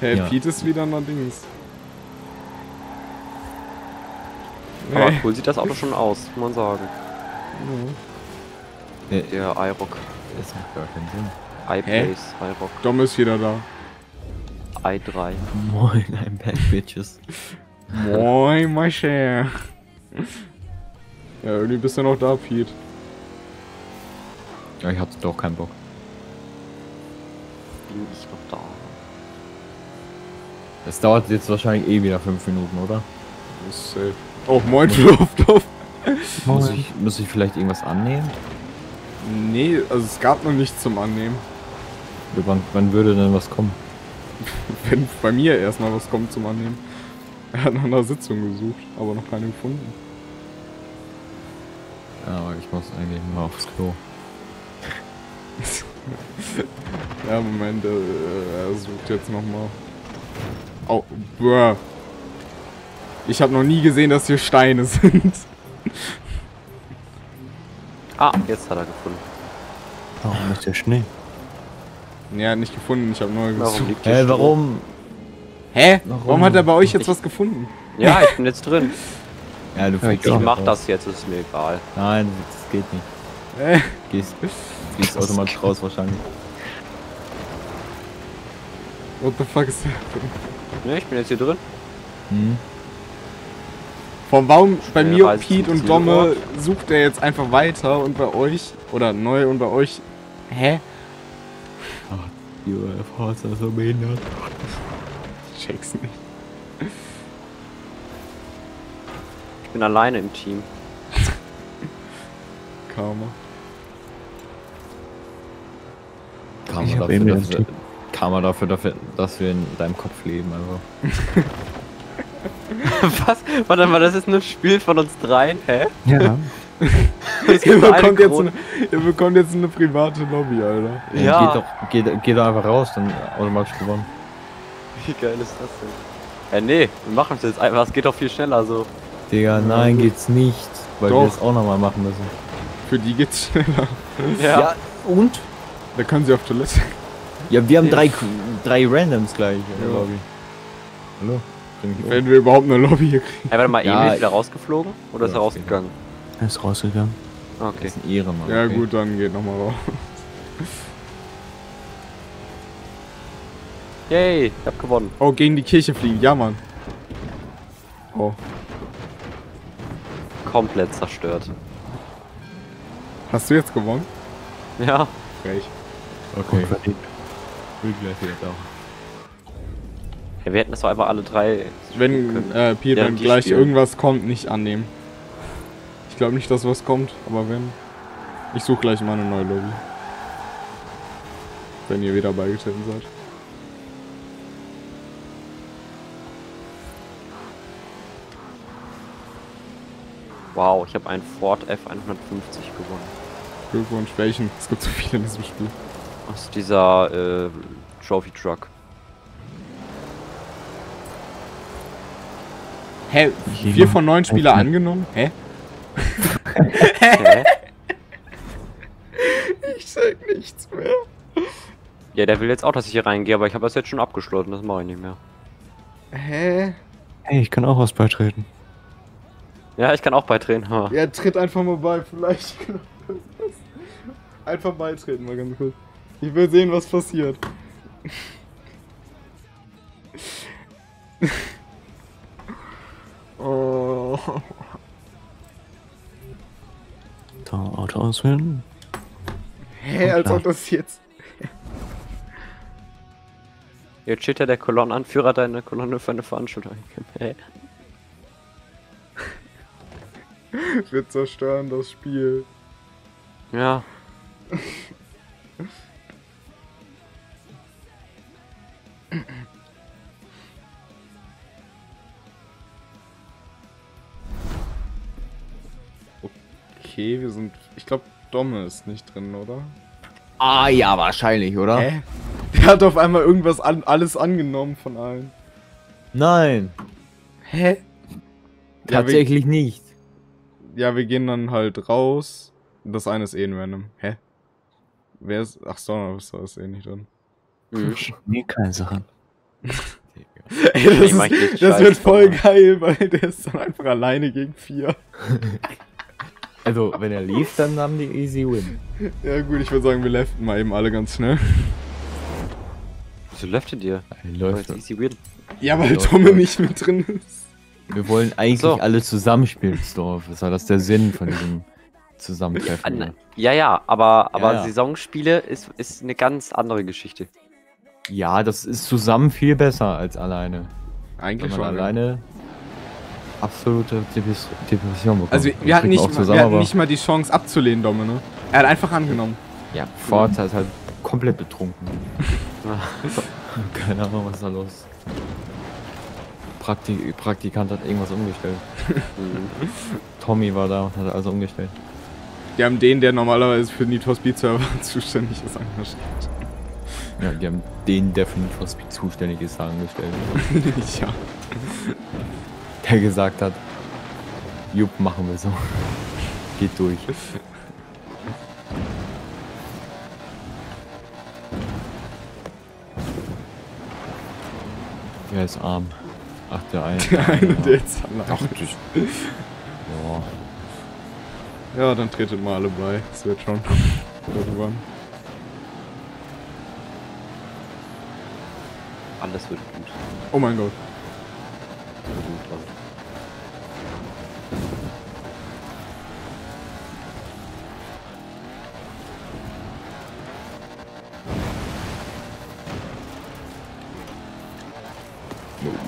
Hey, ja. Pete ist wieder noch Dings. Aber cool sieht das Auto schon aus, muss man sagen. Ja. Der IROC. Das macht gar keinen Sinn. iPace, IROC. Dom ist wieder da. i3. Moin, I'm back, bitches. Moin, my share. Ja, irgendwie bist du noch da, Pete. Ja, ich hatte doch keinen Bock. Bin ich noch da? Das dauert jetzt wahrscheinlich eh wieder 5 Minuten, oder? Das ist safe. Oh, moin, Lufthof. Muss ich vielleicht irgendwas annehmen? Nee, also es gab noch nichts zum Annehmen. Wann würde denn was kommen? Wenn bei mir erstmal was kommt zum Annehmen. Er hat nach einer Sitzung gesucht, aber noch keine gefunden. Ja, aber ich muss eigentlich mal aufs Klo. Ja, Moment, er sucht jetzt nochmal. Oh, bruh. Ich habe noch nie gesehen, dass hier Steine sind. Ah, jetzt hat er gefunden. Warum ist der Schnee? Nee, hat nicht gefunden, ich habe neu gesucht. Hä, warum? Hä? Warum hat er bei euch jetzt was gefunden? Ja, ich bin jetzt drin. Ja, du fliegst. Ich mach das jetzt, ist mir egal. Nein, das geht nicht. Gehst automatisch raus wahrscheinlich. What the fuck ist der? Ne, ich bin jetzt hier drin. Mhm. Vom Baum bei mir, Pete und Domme sucht er jetzt einfach weiter und bei euch, oder neu und bei euch. Hä? Ach, die UFO ist so behindert. Ich check's nicht. Ich bin alleine im Team. Karma. Karma dafür, dass wir in deinem Kopf leben, also. Was? Warte mal, das ist nur ein Spiel von uns dreien, hä? Ja. Ihr bekommt jetzt eine private Lobby, Alter. Ja. Geht einfach raus, dann automatisch gewonnen. Wie geil ist das denn? Nee, wir machen es jetzt einfach, es geht doch viel schneller so. Digga, nein, geht's nicht, weil doch. Wir es auch nochmal machen müssen. Für die geht's schneller. Ja. Ja, und? Da können sie auf Toilette. Ja, wir haben drei Randoms gleich in der Lobby. Hallo? Wenn wir überhaupt eine Lobby hier kriegen. Hey, warte mal, Emil ist wieder rausgeflogen? Oder ist er rausgegangen? Er ist rausgegangen. Okay. Das ist ein Ehrenmann. Ja, okay. Gut, dann geht nochmal raus. Yay, ich hab gewonnen. Oh, gegen die Kirche fliegen, ja Mann. Oh. Komplett zerstört. Hast du jetzt gewonnen? Ja. Recht. Okay. Okay. Will gleich wieder da. Ja, wir hätten das doch einfach alle drei. Wenn Pier dann gleich spielen. Irgendwas kommt, nicht annehmen. Ich glaube nicht, dass was kommt, aber wenn. Ich suche gleich mal eine neue Lobby. Wenn ihr wieder beigetreten seid. Wow, ich habe einen Ford F150 gewonnen. Glückwunsch, welchen? Es gibt so viele in diesem Spiel. Aus dieser Trophy Truck. Hä? 4 von 9 Spieler angenommen? Hä? Hä? Ich sag nichts mehr. Ja, der will jetzt auch, dass ich hier reingehe, aber ich habe das jetzt schon abgeschlossen, das mache ich nicht mehr. Hä? Hey, ich kann auch was beitreten. Ja, ich kann auch beitreten. Ha. Ja, tritt einfach mal bei, vielleicht. Einfach beitreten, mal ganz kurz. Ich will sehen, was passiert. Oh. Da, Auto auswählen. Hä, als ob das jetzt... Jetzt steht ja der Kolonnenanführer deine Kolonne für eine Veranstaltung. Hä? Wir zerstören das Spiel. Ja. Okay, wir sind... Ich glaube, Domme ist nicht drin, oder? Ah ja, wahrscheinlich, oder? Hä? Der hat auf einmal irgendwas alles angenommen von allen. Nein. Hä? Tatsächlich ja, nicht. Ja, wir gehen dann halt raus. Das eine ist eh ein Random. Hä? Wer ist... Ach so, das ist eh nicht drin. Nee, keine Sachen. Ey, das wird voll geil, weil der ist dann einfach alleine gegen 4. Also, wenn er lief, dann haben die easy win. Ja gut, ich würde sagen, wir leften mal eben alle ganz schnell. Wieso leftet ihr? Läuft easy win. Ja, weil Tomme nicht mit drin ist. Wir wollen eigentlich alle zusammenspielen, Storf. Das war das der Sinn von diesem Zusammentreffen. Ja, ja, aber ja, ja. Saisonspiele ist eine ganz andere Geschichte. Ja, das ist zusammen viel besser als alleine. Eigentlich schon. Alleine absolute Depression bekommen. Also wir hatten nicht mal die Chance abzulehnen, Domme, ne? Er hat einfach angenommen. Ja, Forza ist halt komplett betrunken. Keine Ahnung, was da los ist. Praktikant hat irgendwas umgestellt. Tommy war da und hat also umgestellt. Die haben den, der normalerweise für Need for Speed Server zuständig ist, angestellt. Ja, die haben den, der für Need for Speed zuständig ist, angestellt. Ja. Der gesagt hat, Jupp, machen wir so. Geht durch. Der ist arm. Ach, der eine, der jetzt allein ist. Ja, dann tretet mal alle bei. Das wird schon. Irgendwann. Alles wird gut. Oh mein Gott.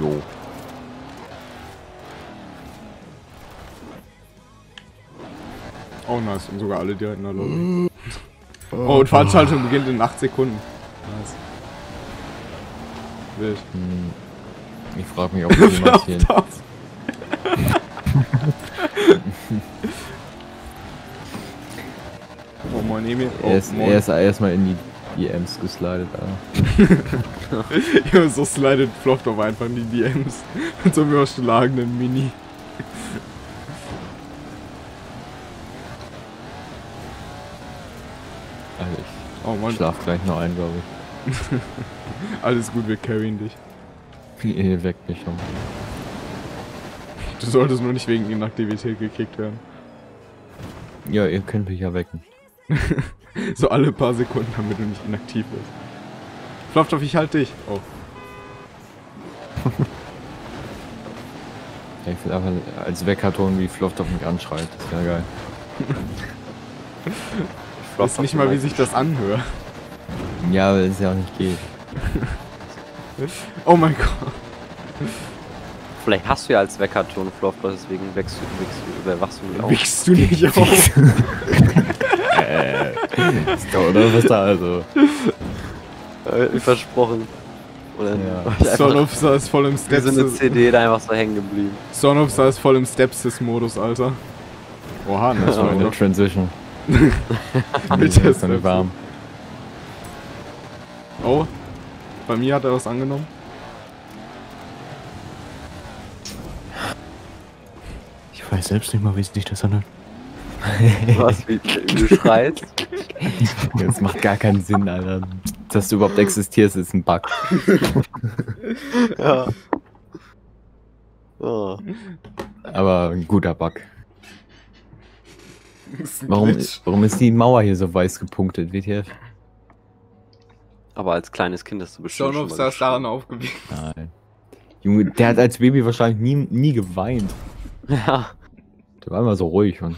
Jo. Oh nice, und sogar alle direkt in der Lobby. Oh, und Veranstaltung beginnt in 8 Sekunden. Nice. Wild. Ich frage mich, ob jemand hier... Oh moin Emil. Oh, er ist erstmal in die DMs geslidet, Alter. Ja, so slidet floppt aber einfach in die DMs. Mit so einem überschlagenen Mini. Ich schlaf gleich noch ein, glaube ich. Alles gut, wir carryen dich. Ihr weckt mich schon. Du solltest nur nicht wegen Inaktivität gekickt werden. Ja, ihr könnt mich ja wecken. So alle paar Sekunden, damit du nicht inaktiv bist. Fluffstoff, ich halte dich. Oh. Ich finde einfach als Weckerton, wie Fluffstoff mich anschreit. Das ist ja geil. Ich weiß nicht mal, wie sich das anhört. Ja, weil es ja auch nicht geht. Oh mein Gott. Vielleicht hast du ja als Weckerton Fluffstoff, deswegen wachst du nicht auf. Wachst du nicht auf? Ist doch, oder? Was da also? Versprochen. Oder ja. Sonopsa ist voll im Stepsis. Wir sind eine CD da einfach so hängen geblieben. Sonopsa ist voll im Stepsis-Modus, Alter. Oha, das war eine Transition. Bitte ist mir warm. Oh, bei mir hat er was angenommen. Ich weiß selbst nicht mal, wie es dich das anhört. Was, wie du schreist? Das macht gar keinen Sinn, Alter. Dass du überhaupt existierst, ist ein Bug. Ja. Oh. Aber ein guter Bug. Warum ist die Mauer hier so weiß gepunktet, WTF? Aber als kleines Kind hast du bestimmt schon auf Starren aufgewickelt. Nein. Junge, der hat als Baby wahrscheinlich nie geweint. Ja. Der war immer so ruhig. Und,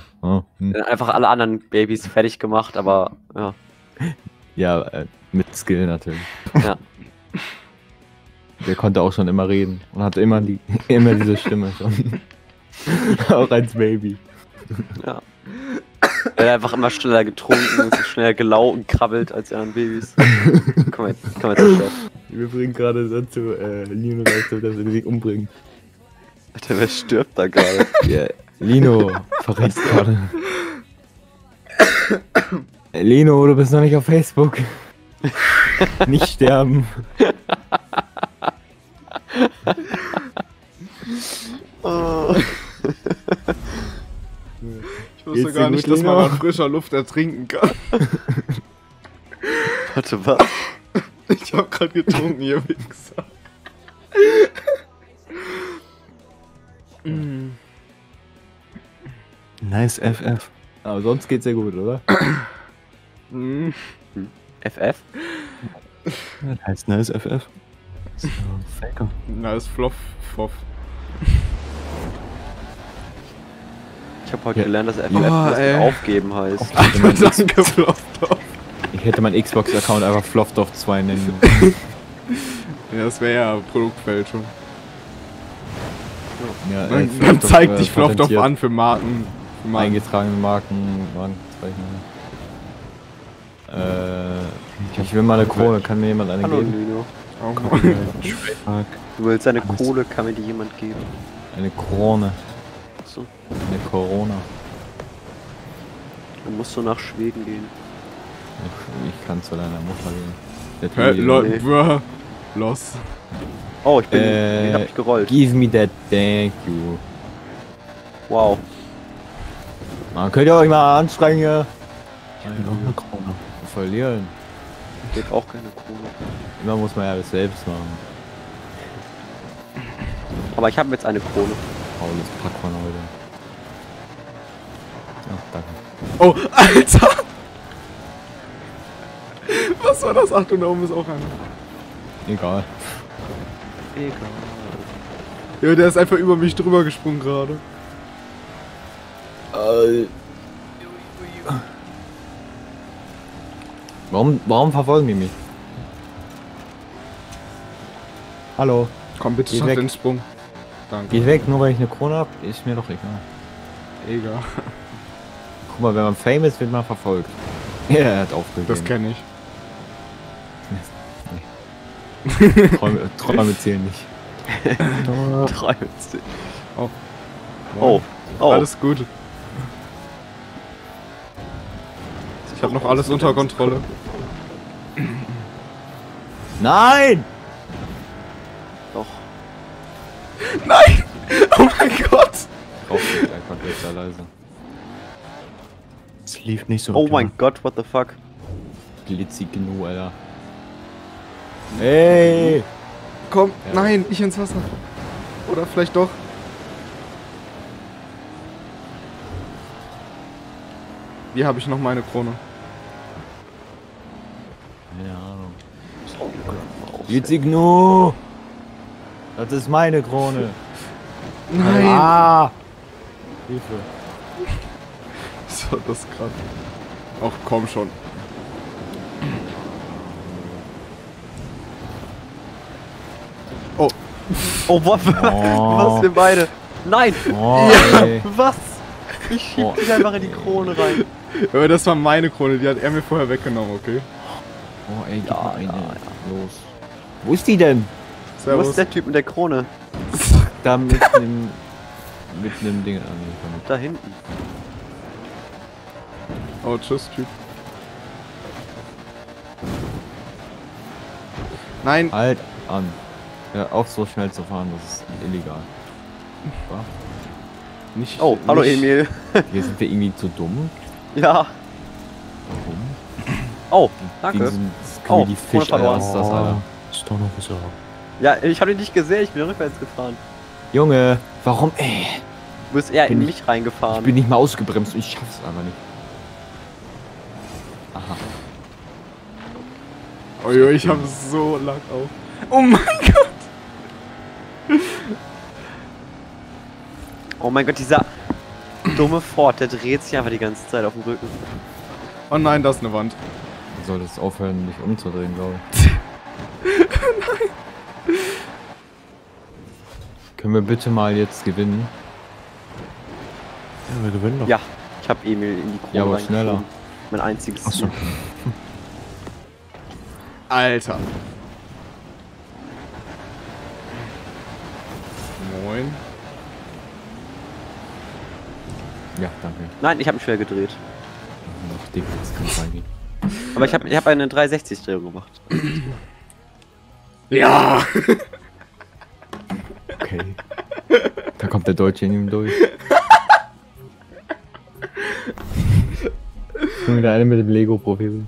einfach alle anderen Babys fertig gemacht, aber ja. Ja, mit Skill natürlich. Ja. Der konnte auch schon immer reden und hatte immer diese Stimme schon. Auch als Baby. Ja. Er hat einfach immer schneller getrunken und schneller gelaufen, krabbelt als die anderen Babys. Komm jetzt auf. Wir bringen gerade dazu, Lino dazu, dass er sich umbringt. Alter, wer stirbt da gerade? Yeah. Lino verrätst gerade. Lino, du bist noch nicht auf Facebook. Nicht sterben. Oh. Ich wusste geht's gar nicht, dass man an frischer Luft ertrinken kann. Warte, was? Ich hab grad getrunken, ihr Wichser. Nice FF. Aber sonst geht's ja gut, oder? FF? Das heißt nice FF. So, Faker. Nice Floff. Ich hab heute gelernt, dass FF aufgeben heißt. Danke, Floffdorf. Ich hätte meinen Xbox-Account einfach Floffdorf 2 nennen. Ja, das wäre ja Produktfälschung. Ja, dann zeigt dich Floffdorf an für Marken. Eingetragene Markenzeichen. Ich will mal eine Kohle, kann mir jemand eine geben? Oh, fuck. Du willst eine Kohle, kann mir die jemand geben? Eine Krone. Achso. Eine Corona. Du musst so nach Schweden gehen. Ich kann zu deiner Mutter gehen. Leute, los. Oh, ich hab mich gerollt. Give me that, thank you. Wow. Man, könnt ihr euch mal anstrengen hier? Ich will auch eine Krone. Verlieren. Ich will auch keine Krone. Immer muss man ja das selbst machen. Aber ich habe jetzt eine Krone. Oh, das packt man heute. Ach, danke. Oh, Alter! Was war das? Achtung, da oben ist auch einer. Egal. Egal. Ja, der ist einfach über mich drüber gesprungen gerade. Warum verfolgen die mich? Hallo. Komm bitte, schafft den Sprung. Danke. Geh weg, nur weil ich eine Krone hab, ist mir doch egal. Egal. Guck mal, wenn man famous wird, man verfolgt. Ja, er hat aufgegeben. Das kenne ich. Nee. Träume zählen nicht. Träume zählen. Oh. Wow. Oh. Alles gut. Ich hab noch alles unter Kontrolle. Nein! Doch. Nein! Oh mein Gott! Aufgeht einfach besser leise. Es lief nicht so. Oh mein Gott, what the fuck? Glitzig genug, Alter. Hey! Komm, nein, ich ins Wasser. Oder vielleicht doch. Wie habe ich noch meine Krone? Jetzt ignor. Das ist meine Krone. Nein. Ah. Hilfe. So, das ist krass. Ach, komm schon. Oh. Oh, Waffe. Oh. Was für beide? Nein. Oh, ja, was? Ich schieb dich einfach in die Krone rein. Aber das war meine Krone, die hat er mir vorher weggenommen, okay? Oh, ey, gib mal eine. Los. Wo ist die denn? Servus. Wo ist der Typ mit der Krone? Da mit dem... mit dem Ding angefangen. Da hinten. Oh, tschüss, Typ. Nein! Halt an. Ja, auch so schnell zu fahren, das ist illegal. Ja. Nicht, oh, nicht. Hallo Emil. Hier sind wir irgendwie zu dumm. Ja. Warum? Oh, danke. Oh, die Fisch, Alter, was ist das, Alter? Ja, ich habe ihn nicht gesehen, ich bin rückwärts gefahren. Junge, warum, ey? Du bist eher in mich reingefahren. Ich bin nicht mal ausgebremst und ich schaff's einfach nicht. Aha. Oh jo, ich habe so Lack auf. Oh mein Gott! Oh mein Gott, dieser dumme Ford, der dreht sich einfach die ganze Zeit auf dem Rücken. Oh nein, das ist eine Wand. Du solltest aufhören, dich umzudrehen, glaube ich. Nein! Können wir bitte mal jetzt gewinnen? Ja, wir gewinnen doch. Ja, ich habe Emil in die Krone. Ja, aber schneller. Mein einziges Ziel. Ach so. Alter. Moin. Ja, danke. Nein, ich habe mich schwer gedreht. Ach, Digga, das kann sein. Aber ich hab eine 360-Drehung gemacht. Ja! Okay. Da kommt der Deutsche in ihm durch. Ich bin wieder eine mit dem Lego-Profil.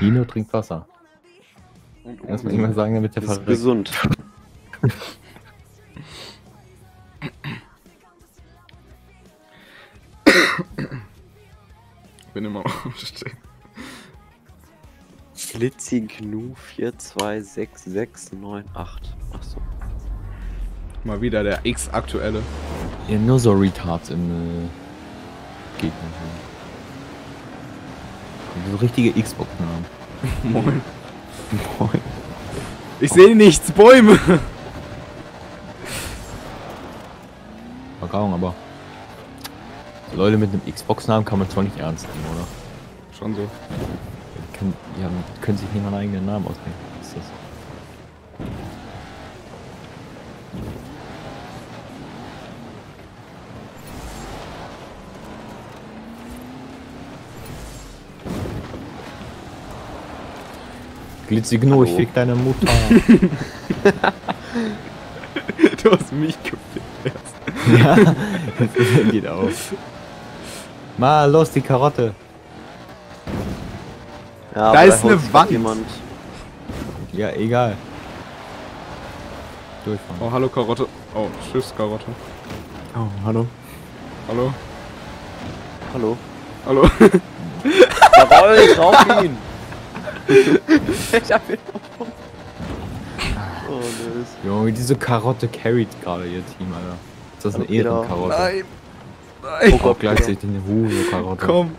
Lino trinkt Wasser. Erstmal irgendwas sagen, damit der verrückt. Ist gesund. Ich bin immer aufstehen. Slitzignu 426698. Achso. Mal wieder der X-aktuelle. Ja, nur so Retards im Gegner. So richtige Xbox-Namen. Moin. Moin. Ich sehe nichts, Bäume! Verkaufen, aber. Leute mit einem Xbox-Namen kann man zwar nicht ernst nehmen, oder? Schon so. Ja, man können sich nicht mal einen eigenen Namen ausdenken. Was ist das? Glitzigno, ich fick deine Mutter. Du hast mich gefickt erst. Ja, das geht auf. Mal los, die Karotte. Ja, da ist eine Wand. Jemand. Ja, egal. Durchfahren. Oh, hallo Karotte. Oh, tschüss Karotte. Oh, hallo. Hallo. Hallo. Hallo. Jawohl, drauf ihn. Ich hab ihn noch. Oh, nö. Junge, diese Karotte carried gerade ihr Team, Alter. Ist das eine Ehrenkarotte? Nein. Nein. Oh Gott, gleichzeitig eine Hugo-Karotte. Komm.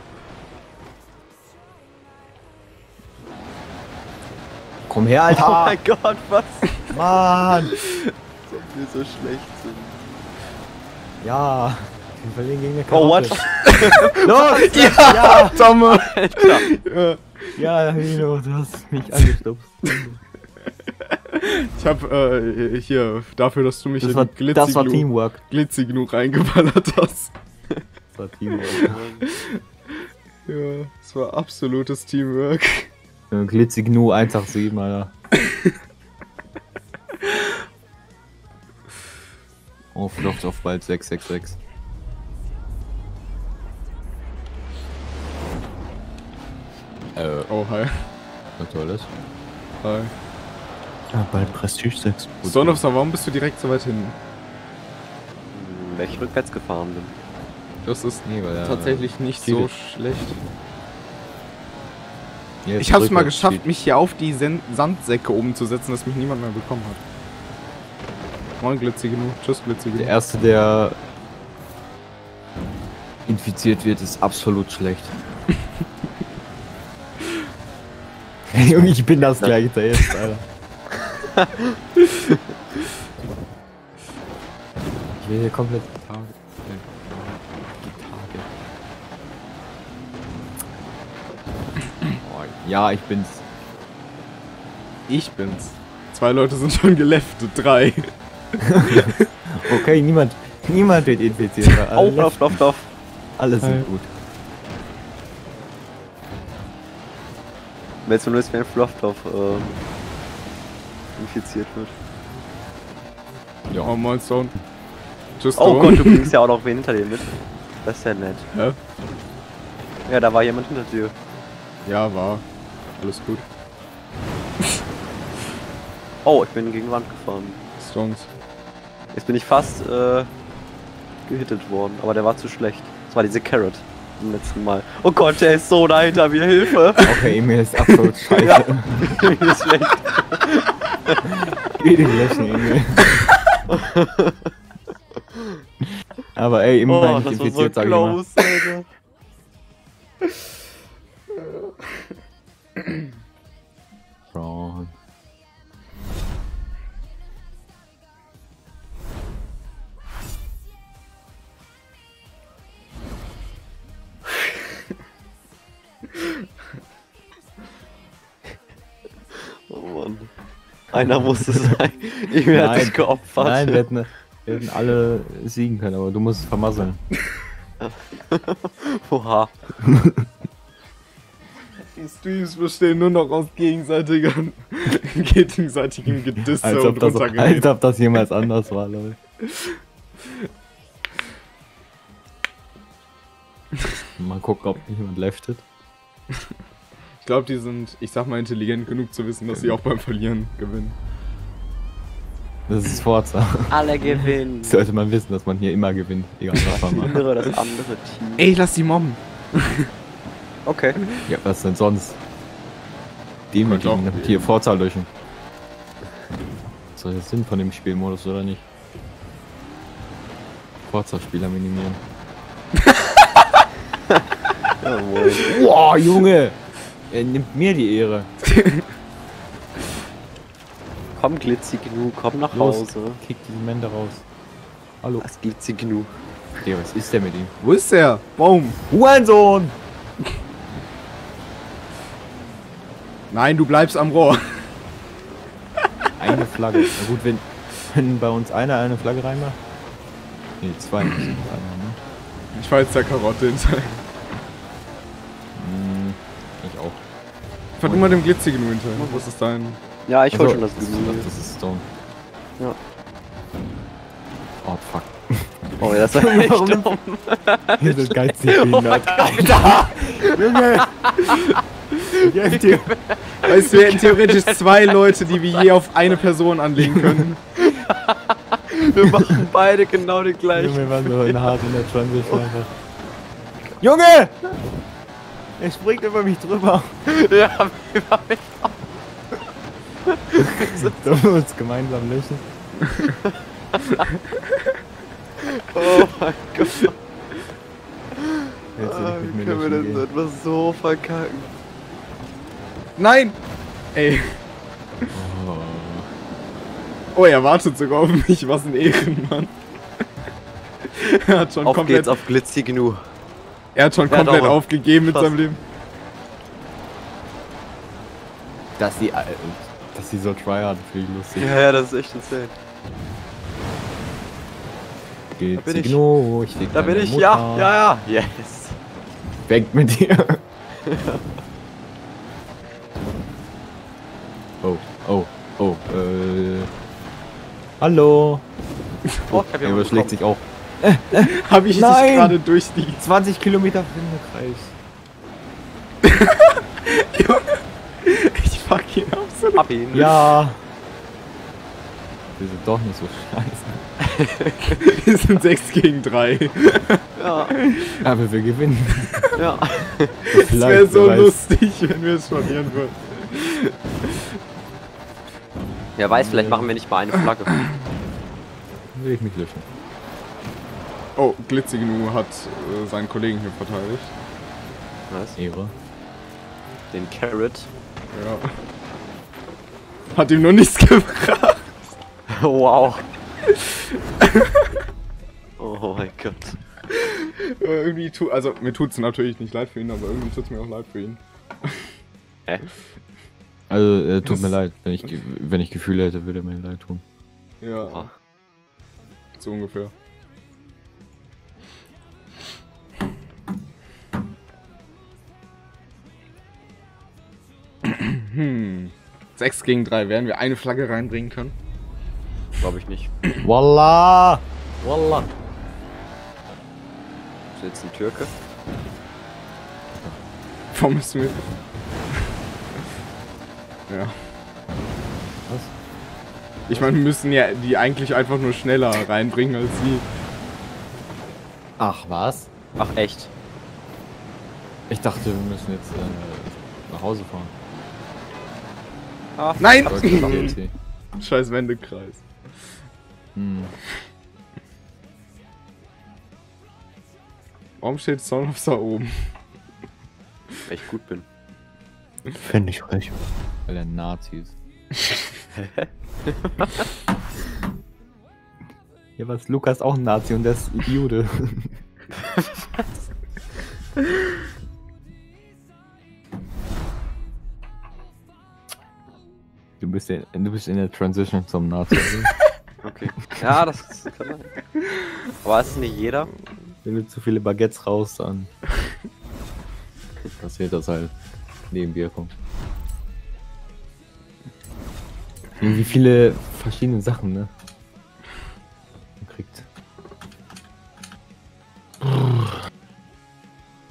Komm her, Alter. Oh mein Gott, was? Mann. Dass wir so schlecht sind. Ja. Wir verlieren gegen eine Karotte. Oh, what? Los! Ja, ja. Dumme. Alter. Ja. Ja, Lino, du hast mich angestupst. Ich hab hier, dafür, dass du mich das in Glitzy genug reingeballert hast. Das war Teamwork. Ja, das war absolutes Teamwork. Ja, Glitzy genug 187, Alter. Oh, Flocht auf bald 666. Oh, hi. Was soll das? Hi. Ja, bei Prestige 6. Son of Sir, warum bist du direkt so weit hinten? Weil ich rückwärts gefahren bin. Das ist tatsächlich nicht so schlecht. Jetzt ich hab's mal geschafft, mich hier auf die Sandsäcke oben zu setzen, dass mich niemand mehr bekommen hat. Moin Glitzige, tschüss Glitzige. Der erste, der infiziert wird, ist absolut schlecht. Junge, ich bin das gleiche da jetzt, Alter. Ich will hier komplett ja, ich bin's. Ich bin's. 2 Leute sind schon geleftet, 3. Okay, niemand wird infiziert. Auf. Alle sind gut. Wenn es nur ist, wie ein Fluffdorf infiziert wird. Ja, oh, mein Sohn. Tschüss, oh Gott, du bringst ja auch noch wen hinter dir mit. Das ist ja nett. Ja, da war jemand hinter dir. Ja, war. Alles gut. Oh, ich bin gegen Wand gefahren. Stones. Jetzt bin ich fast gehittet worden, aber der war zu schlecht. Das war diese Carrot im letzten Mal. Oh Gott, der ist so da hinter mir, Hilfe! Okay, Emil ist absolut scheiße. Ja, Emil ist schlecht. Geh den Lächeln, Emil. Aber ey, Emil war nicht infiziert, sag ich mal. Braun. Oh Mann. Einer musste sein. Ich werde dich geopfert. Nein, wir hätten alle siegen können, aber du musst es vermasseln. Oha. Die Streams bestehen nur noch aus gegenseitigem Gedisse und Runtergehen. Als ob das jemals anders war, Leute. Mal gucken, ob jemand leftet. Ich glaube, die sind, ich sag mal, intelligent genug zu wissen, dass sie auch beim Verlieren gewinnen. Das ist Forza. Alle gewinnen. Sollte man wissen, dass man hier immer gewinnt. Egal, was man macht. Das andere Team. Ey, ich lass die mobben. Okay. Ja, was denn sonst? Demütigen. Hier, Forza löschen. Was soll der Sinn von dem Spielmodus, oder nicht? Forza-Spieler minimieren. Jawohl. Boah, Junge! Er nimmt mir die Ehre. Komm, Glitzignu, komm nach Hause. Kick diesen Mende raus. Hallo. Was Glitzignu? Ja, was ist der mit ihm? Wo ist der? Baum! Hurensohn! Nein, du bleibst am Rohr. Eine Flagge. Na gut, wenn bei uns einer eine Flagge reinmacht. Ne, 2 müssen rein, ne? Ich fahr jetzt der Karotte hinter. Ich auch. Fahr du mal dem Glitzigen hinter. Was ist dein? Ja, ich wollte schon das Glitzigen. Das ist Stone. Ja. Oh, fuck. Oh, das war echt dumm. Hier sind geizig behindert. Alter! Junge! Weißt du, wir hätten theoretisch 2 Leute, die wir je auf eine Person anlegen können. Wir machen beide genau den gleichen. Junge, wir waren so hart in der Transition einfach. Junge! Er springt über mich drüber. Ja, über mich auch. Sollen wir uns gemeinsam löschen? Oh mein Gott. Wie können wir denn so etwas so verkacken? Nein! Ey. Oh, er wartet sogar auf mich. Was ein Ehrenmann. Er hat schon auf komplett... Geht's auf Glitzy genug. Er hat schon komplett aufgegeben mit seinem Leben. Dass sie so tryhard finde ich lustig. Ja, das ist echt insane. Glitzy genug. Da bin ich, ja. Yes. Bangt mit dir. Oh, hallo. Oh, er überschlägt sich auch. Hab ich dich gerade durch die 20 Kilometer Windekreis. Ich fuck ihn auf so. Hab ihn. Ja. Wir sind doch nicht so scheiße. Wir sind 6 gegen 3. Ja. Aber wir gewinnen. Ja. Es wäre so lustig, wenn wir es verlieren würden. Wer weiß, vielleicht machen wir nicht mal eine Flagge. Will ich mich löschen. Oh, Glitzigenu hat seinen Kollegen hier verteidigt. Was? Ehre. Den Carrot. Ja. Hat ihm nur nichts gebracht. Wow. Oh mein Gott. Irgendwie also mir tut's natürlich nicht leid für ihn, aber irgendwie tut's mir auch leid für ihn. Hä? Also tut mir leid, wenn ich Gefühle hätte, würde er mir leid tun. Ja. Oh. So ungefähr. Hm. 6 gegen 3, werden wir eine Flagge reinbringen können? Glaube ich nicht. Wallah! Wallah! Ist jetzt ein Türke? Warum ist mir? Ja. Was? Ich meine, wir müssen ja die eigentlich einfach nur schneller reinbringen als sie. Ach, was? Ach, echt? Ich dachte, wir müssen jetzt nach Hause fahren. Ach, nein! Scheiß Wendekreis. Hm. Warum steht Son of da oben? Weil ich gut bin. Finde ich frech. Weil er Nazi ist. Hier war Lukas auch ein Nazi und der ist Jude. Was? Du bist in der Transition zum Nazi. Okay. Ja, das ist klar. Aber ist nicht jeder? Wenn du zu viele Baguettes raus, dann passiert das halt. Nebenwirkung. Irgendwie viele verschiedene Sachen, ne? Man kriegt.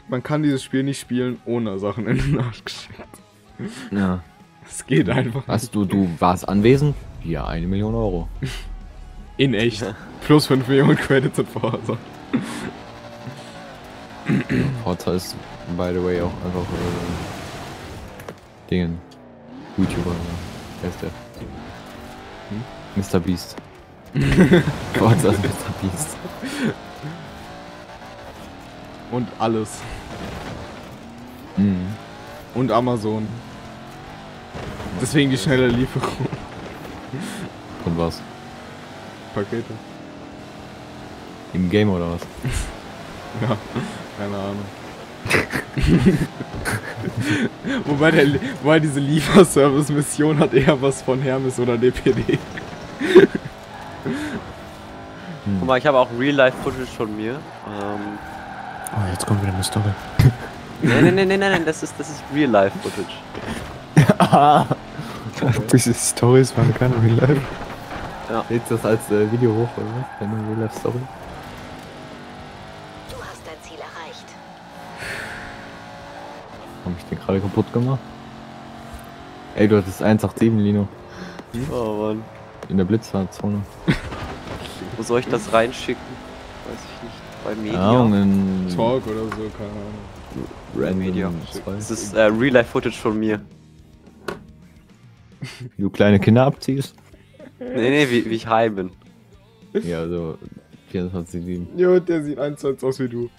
Man kann dieses Spiel nicht spielen, ohne Sachen in den Arsch geschickt. Ja. Es geht einfach. Hast du warst anwesend? Ja, 1 Million Euro. In echt. Plus 5 Millionen Credits in Forza. Forza ist, by the way, auch einfach Dingen. YouTuber. Wer ist der? Mr. Beast. Forza ist Mr. Beast. Und alles. Mhm. Und Amazon. Deswegen die schnelle Lieferung. Und was? Pakete. Im Game oder was? Ja, keine Ahnung. Wobei diese Lieferservice-Mission hat eher was von Hermes oder DPD. Guck mal, ich habe auch Real-Life-Footage von mir. Oh, jetzt kommt wieder eine Story. Nein, das ist Real-Life-Footage. Ah, okay. Diese Stories waren keine Real-Life. Ja. Lädst das als Video hoch, oder was? Deine Real-Life-Story? Du hast dein Ziel erreicht. Hab ich den gerade kaputt gemacht? Ey, du hattest 187, Lino. Oh Mann. In der Blitzerzone. Wo soll ich das reinschicken? Weiß ich nicht. Bei Media? Ja, in Talk oder so, keine Ahnung. Random Media. Das ist Real-Life-Footage von mir. Wie du kleine Kinder abziehst? Nee, wie ich high bin. Ja, so 24-7. Jo, der sieht 1:1 aus wie du.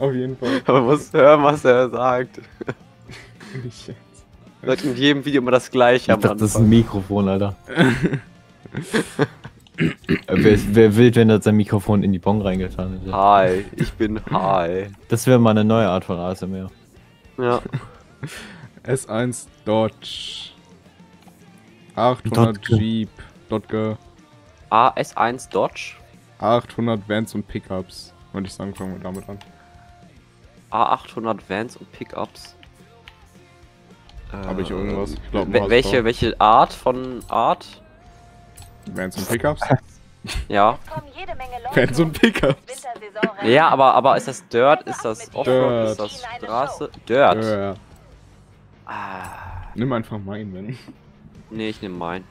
Auf jeden Fall. Aber musst hören, was er sagt. Nicht jetzt. Er sagt in jedem Video immer das Gleiche. Ich dachte, das ist ein Mikrofon, Alter. Wer will, wenn er sein Mikrofon in die Bong reingetan hätte? Hi, ich bin high. Das wäre mal eine neue Art von ASMR. Ja. S1 Dodge 800 Jeep Dodge S1 Dodge 800 Vans und Pickups. Würde ich sagen, fangen wir damit an. A800 Vans und Pickups. Habe ich irgendwas? Ich glaub, welche Art von Art? Vans und Pickups? Ja. Vans und Pickups. Ja, aber ist das Dirt? Ist das Offroad? Ist das Straße? Dirt. Nimm einfach meinen, wenn. Nee, ich nehme meinen.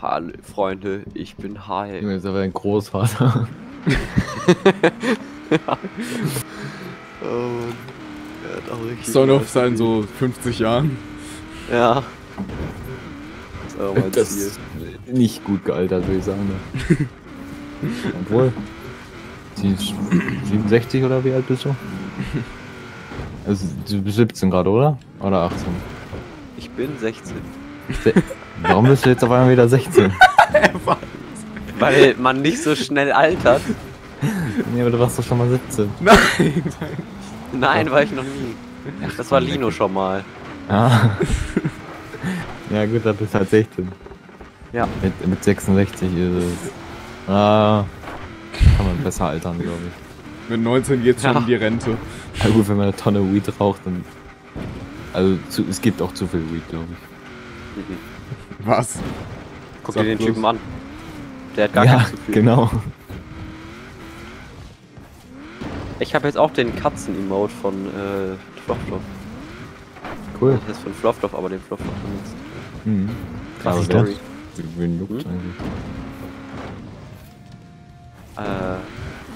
Hallo, Freunde, ich bin Heil. Jetzt aber ein Großvater. Ja. Soll noch sein, so 50 Jahren. Ja. Das ist nicht gut gealtert, würde ich sagen. Ne? Obwohl. 67 oder wie alt bist du? Also, du bist 17 gerade, oder? Oder 18? Ich bin 16. Warum bist du jetzt auf einmal wieder 16? Weil man nicht so schnell altert. Nee, aber du warst doch schon mal 17. Nein, nein, war ich noch nie. Ach, das war Lino schon mal. Ah. Ja gut, da bist du halt 16. Ja. Mit 66 ist es. Ah. Kann man besser altern, glaube ich. Mit 19 geht's schon in die Rente. Ja gut, wenn man eine Tonne Weed raucht, dann... Also es gibt auch zu viel Weed, glaube ich. Was? Guck dir den Typen an. Der hat gar kein zu viel. Genau. Ich habe jetzt auch den Katzen-Emote von Floffloff. Cool. Das ist von Floffloff, aber den Floffloff benutzt. Mhm. Krasse Story. Wen juckt eigentlich?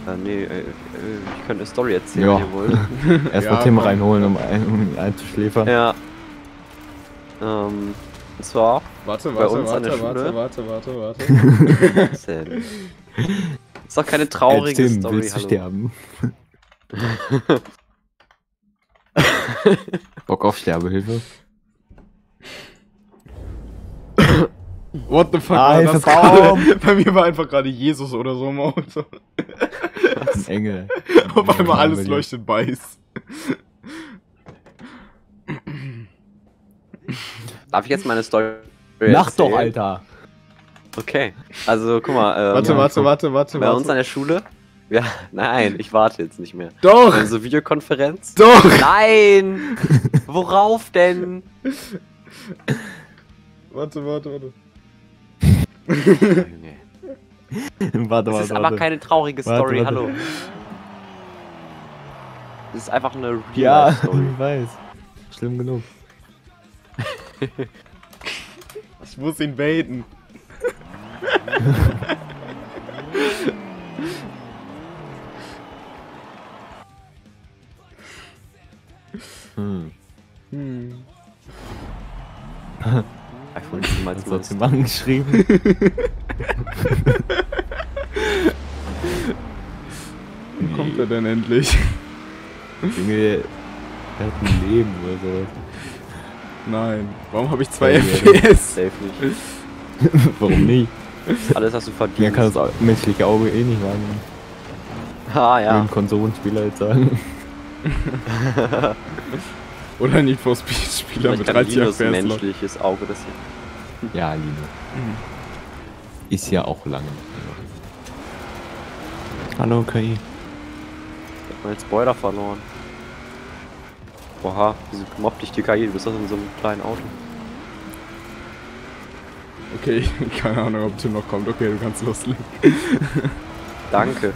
Ich könnte eine Story erzählen, wenn ihr wollt. Erstmal Themen reinholen, um einzuschläfern. Ja. Und zwar. Warte, bei uns an der Schule. Ist doch keine traurige Story. Willst du sterben? Bock auf Sterbehilfe. What the fuck? Bei mir war einfach gerade Jesus oder so im Auto. Das ist ein Engel. Auf einmal alles leuchtet weiß. Darf ich jetzt meine Story erzählen? Lach doch, Alter! Okay, also guck mal. Warte. Bei uns an der Schule. Ja, nein, ich warte jetzt nicht mehr. Doch! Also Videokonferenz? Doch! Nein! Worauf denn? Warte. Das ist aber keine traurige Story, hallo. Das ist einfach eine Real-Life-Story. Ja, ich weiß. Schlimm genug. Ich muss ihn baiten. iPhone ist niemals so zum Mann geschrieben. Wann kommt er denn endlich? Junge, er hat ein Leben oder sowas. Nein, warum habe ich 2 FPS? Safe nicht. Warum nicht? Alles hast du verdient. Mir kann das menschliche Auge eh nicht wahrnehmen. Ah ja. Ein Konsolenspieler jetzt sagen. Oder Need for Speed Spieler mit 30 FPS. Menschliches Auge das hier. Ja, Lino. Ist ja auch lange. Hallo KI. Ich hab meinen Spoiler verloren. Oha, wieso mobbt dich die KI? Du bist doch in so einem kleinen Auto. Okay, keine Ahnung, ob du noch kommst. Okay, du kannst loslegen. Danke.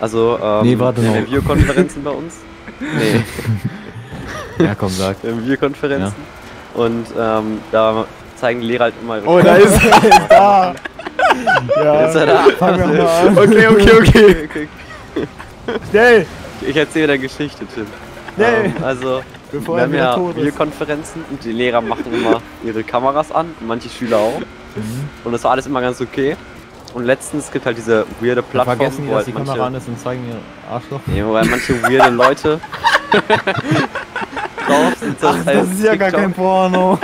Also, nee, Videokonferenzen bei uns? Nee. Ja, komm, sag. Videokonferenzen. Ja. Und, da zeigen die Lehrer halt immer... Oh, da ist er! Da! Ja, ist er da? Fang mal an. Okay. Schnell! Ich erzähle eine Geschichte, Tim. Schnell! Also... Bevor wir haben ja Videokonferenzen und die Lehrer machen immer ihre Kameras an, und manche Schüler auch. Und das war alles immer ganz okay. Und letztens gibt halt diese weirde Plattform, vergessen, wo halt dass die manche... Kamera an ist und zeigen ihr Arschloch. Nee, wobei manche weirde Leute drauf sind. Das, ach, das ist ja TikTok. Gar kein Porno.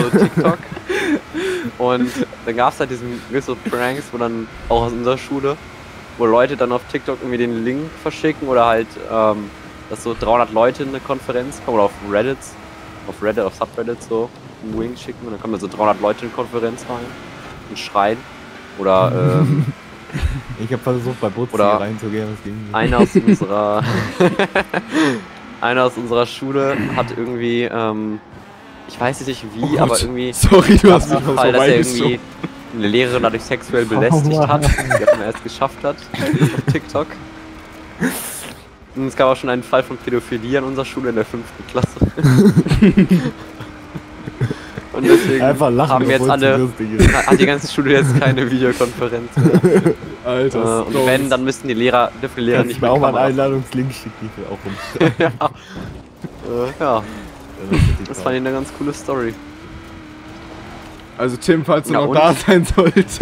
So TikTok. Und dann gab es halt diesen gewisse Pranks, wo dann auch aus unserer Schule, wo Leute dann auf TikTok irgendwie den Link verschicken oder halt, dass so 300 Leute in eine Konferenz kommen oder auf Subreddit so einen Wing schicken und dann kommen da so 300 Leute in eine Konferenz rein und schreien oder, ich hab versucht bei Butz reinzugehen, was ging nicht. Einer aus unserer Schule hat irgendwie, ich weiß nicht wie, oh, aber irgendwie... Sorry, du hast mich noch so weit eine Lehrerin dadurch sexuell belästigt hat, die er erst geschafft hat auf TikTok. Und es gab auch schon einen Fall von Pädophilie an unserer Schule in der 5. Klasse. Und deswegen einfach lachen, haben jetzt alle, hat die ganze Schule jetzt keine Videokonferenz mehr. Alter. Und wenn, dann müssten die Lehrer, dürfen die Lehrer nicht mehr. Ich kann auch mal einen Einladungslink schicken, die auch rum. Ja. Das fand ich eine ganz coole Story. Also Tim, falls du noch da sein solltest,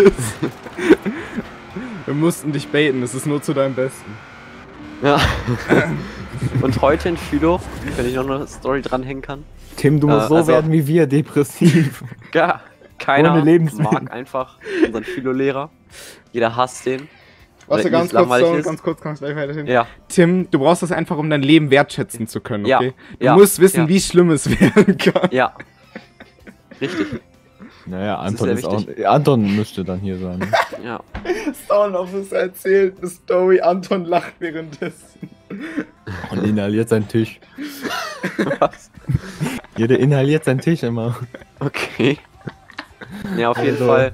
wir mussten dich baiten, es ist nur zu deinem Besten. Ja. Und heute in Philo, wenn ich noch eine Story dranhängen kann. Tim, du musst so werden wie wir, depressiv. Ja, keiner mag einfach unseren Philo-Lehrer. Jeder hasst den. Warte, ganz kurz, gleich weiterhin. Ja. Tim, du brauchst das einfach, um dein Leben wertschätzen zu können, okay? Ja. Du musst wissen, wie schlimm es werden kann. Ja. Richtig. Naja, Anton ist auch. Anton müsste dann hier sein. Ne? Ja. Sound of es erzählt, eine Story, Anton lacht währenddessen. Und inhaliert seinen Tisch. Was? Jeder inhaliert seinen Tisch immer. Okay. Ja, auf jeden Fall.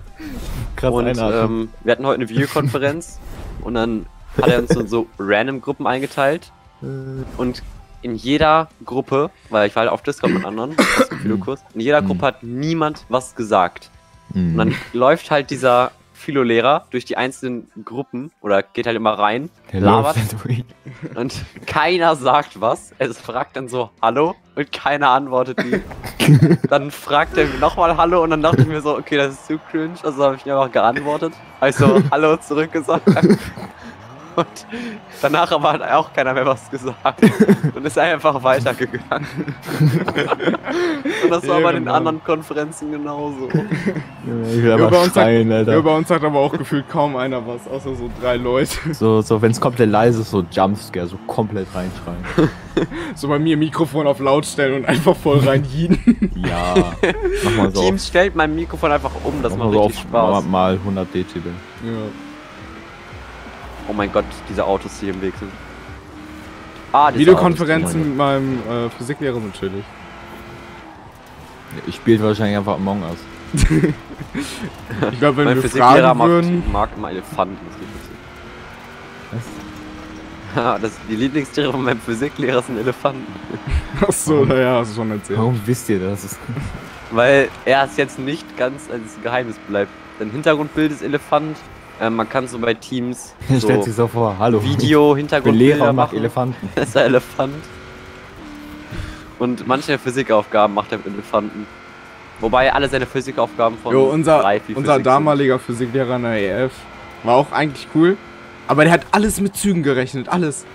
Krass. Und wir hatten heute eine Videokonferenz und dann hat er uns in so random Gruppen eingeteilt. Und in jeder Gruppe, weil ich war halt auf Discord mit anderen, aus dem Philo-Kurs, in jeder Gruppe hat niemand was gesagt. Und dann läuft halt dieser Philo-Lehrer durch die einzelnen Gruppen oder geht halt immer rein, labert und keiner sagt was. Er fragt dann so Hallo und keiner antwortet ihm. Dann fragt er nochmal Hallo und dann dachte ich mir so, okay, das ist zu cringe, also habe ich mir einfach geantwortet. Habe ich so Hallo zurückgesagt. Und danach aber hat auch keiner mehr was gesagt und ist einfach weitergegangen. Und das war bei den anderen Konferenzen genauso. Ich will aber schreien, Alter. Über uns hat aber auch gefühlt kaum einer was, außer so 3 Leute. So wenn es komplett leise ist, so Jumpscare, so komplett reinschreien. So bei mir Mikrofon auf laut stellen und einfach voll reinjiden. Ja, mach mal so. Teams stellt mein Mikrofon einfach um, das macht richtig Spaß. Mal 100 Dezibel. Ja. Oh mein Gott, diese Autos, die im Weg sind. Videokonferenzen mit meinem Physiklehrer sind chillig. Ich spiele wahrscheinlich einfach Among Us. Ich glaube, wenn wir fragen würden... Mein mag immer Elefanten, das geht nicht so. Was? Ja, die Lieblingstiere von meinem Physiklehrer sind Elefanten. Achso, naja, hast du schon erzählt. Warum wisst ihr das? Weil er es jetzt nicht ganz als Geheimnis bleibt. Sein Hintergrundbild ist Elefant. Man kann so bei Teams so stellt sich so vor, hallo. Video, Hintergrundbilder macht Elefanten. Das ist ein Elefant. Und manche Physikaufgaben macht er mit Elefanten. Wobei alle seine Physikaufgaben von unser damaliger Physiklehrer in der EF war auch eigentlich cool. Aber der hat alles mit Zügen gerechnet, alles.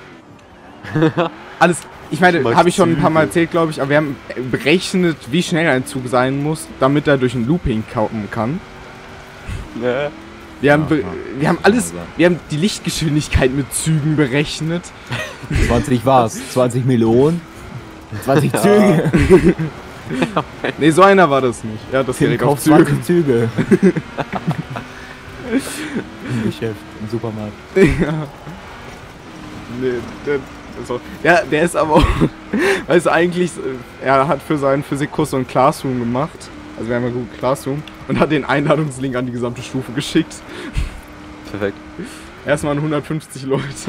Alles. Ich meine, habe ich schon ein paar Mal erzählt, glaube ich. Aber wir haben berechnet, wie schnell ein Zug sein muss, damit er durch ein Looping kommen kann. Ja. Wir haben die Lichtgeschwindigkeit mit Zügen berechnet. 20 war's, 20 Melonen, 20 Züge. Nee, so einer war das nicht. Ja, das direkt auf Züge. 20 Züge. Im Geschäft, im Supermarkt. Ja. Nee, der ist aber auch, weißt du, eigentlich, er hat für seinen Physikkurs so ein Classroom gemacht. Also wir haben ja gut Classroom und hat den Einladungslink an die gesamte Stufe geschickt. Perfekt. Erstmal an 150 Leute. Ich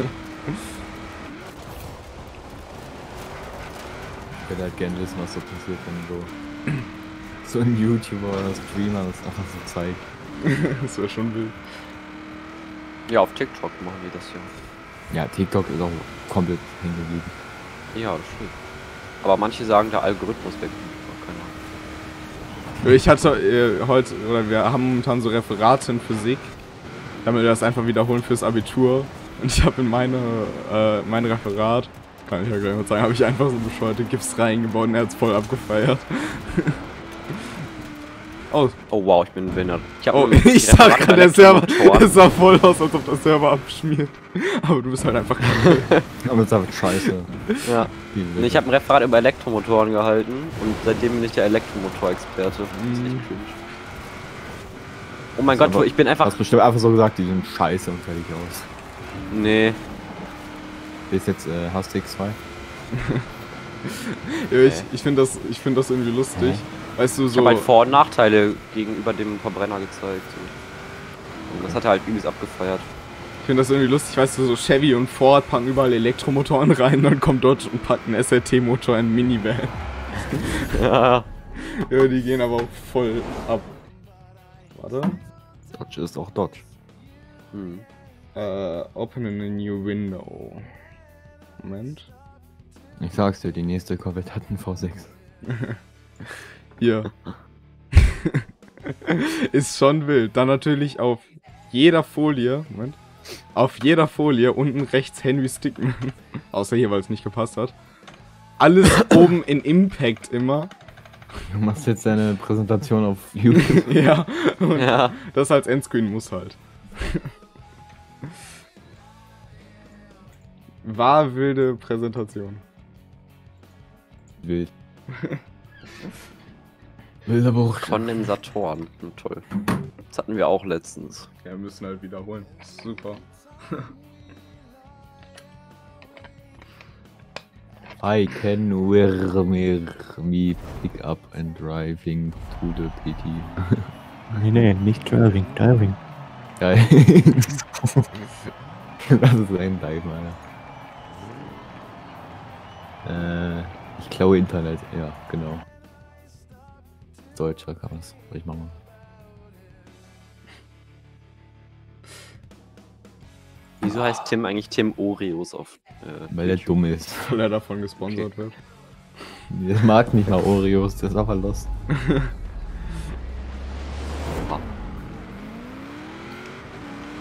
würde halt gerne wissen, was so passiert, wenn so ein YouTuber oder Streamer das einfach so zeigt. Das wäre schon wild. Ja, auf TikTok machen wir das ja. Ja, TikTok ist auch komplett hingeblieben. Ja, das stimmt. Aber manche sagen, der Algorithmus weg. Ich hatte heute, oder wir haben momentan so Referate in Physik, damit wir das einfach wiederholen fürs Abitur. Und ich habe in mein Referat, kann ich ja gleich mal sagen, habe ich einfach so bescheuerte Gips reingebaut und er hat's voll abgefeiert. Oh wow, ich bin behindert. Ich sag gerade, der Server, das sah voll aus, als ob der Server abschmiert. Aber du bist halt einfach krank. Aber das ist einfach scheiße. Ja. Ich habe ein Referat über Elektromotoren gehalten und seitdem bin ich der Elektromotorexperte. Das ist echt cringe. Oh mein Gott, ich bin einfach... Du hast bestimmt einfach so gesagt, die sind scheiße und fertig aus. Nee. Ist jetzt Hastix 2? Ja, ich find das irgendwie lustig. Weißt du, so ich habe halt Vor- und Nachteile gegenüber dem Verbrenner gezeigt. Und das hat er halt übelst abgefeiert. finde das irgendwie lustig, weißt du, so Chevy und Ford packen überall Elektromotoren rein, dann kommt Dodge und packt einen SRT-Motor in einen Minivan. Ja. Ja, die gehen aber voll ab. Warte. Dodge ist auch Dodge. Hm. Open in a new window. Moment. Ich sag's dir, die nächste Corvette hat einen V6. Ja. Ist schon wild. Dann natürlich auf jeder Folie, Moment, auf jeder Folie unten rechts Henry Stickman. Außer hier, weil es nicht gepasst hat. Alles oben in Impact immer. Du machst jetzt deine Präsentation auf YouTube. Ja, und ja, das als Endscreen muss halt. War wilde Präsentation. Wild. Wilder Bruch. Kondensatoren. Toll. Das hatten wir auch letztens. Ja, wir müssen halt wiederholen. Super. I can wear me pick up and driving to the PT. Nee, nee, nicht driving, diving. Geil. Das ist ein Dive, Alter. Ich klaue Internet, ja, genau. Deutscher kann das ich machen. Wieso heißt Tim eigentlich Tim Oreos auf? Weil der dumm ist. Weil er davon gesponsert wird. Der mag nicht mal Oreos, der ist auch verlost.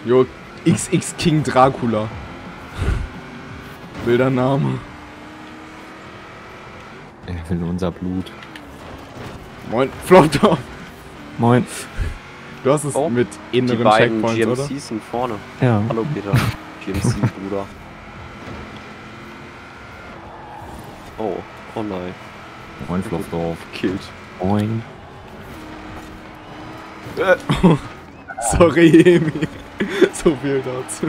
Jo, XX King Dracula. Wilder Name. Er will unser Blut. Moin, Flopdorf. Moin. Du hast es oh, mit inneren Checkpoints, GMCs oder? Die GMCs sind vorne. Ja. Hallo Peter. GMC, Bruder. Oh, oh nein. Moin, Flopdorf. Killed. Moin. Sorry, Emil. So viel dazu.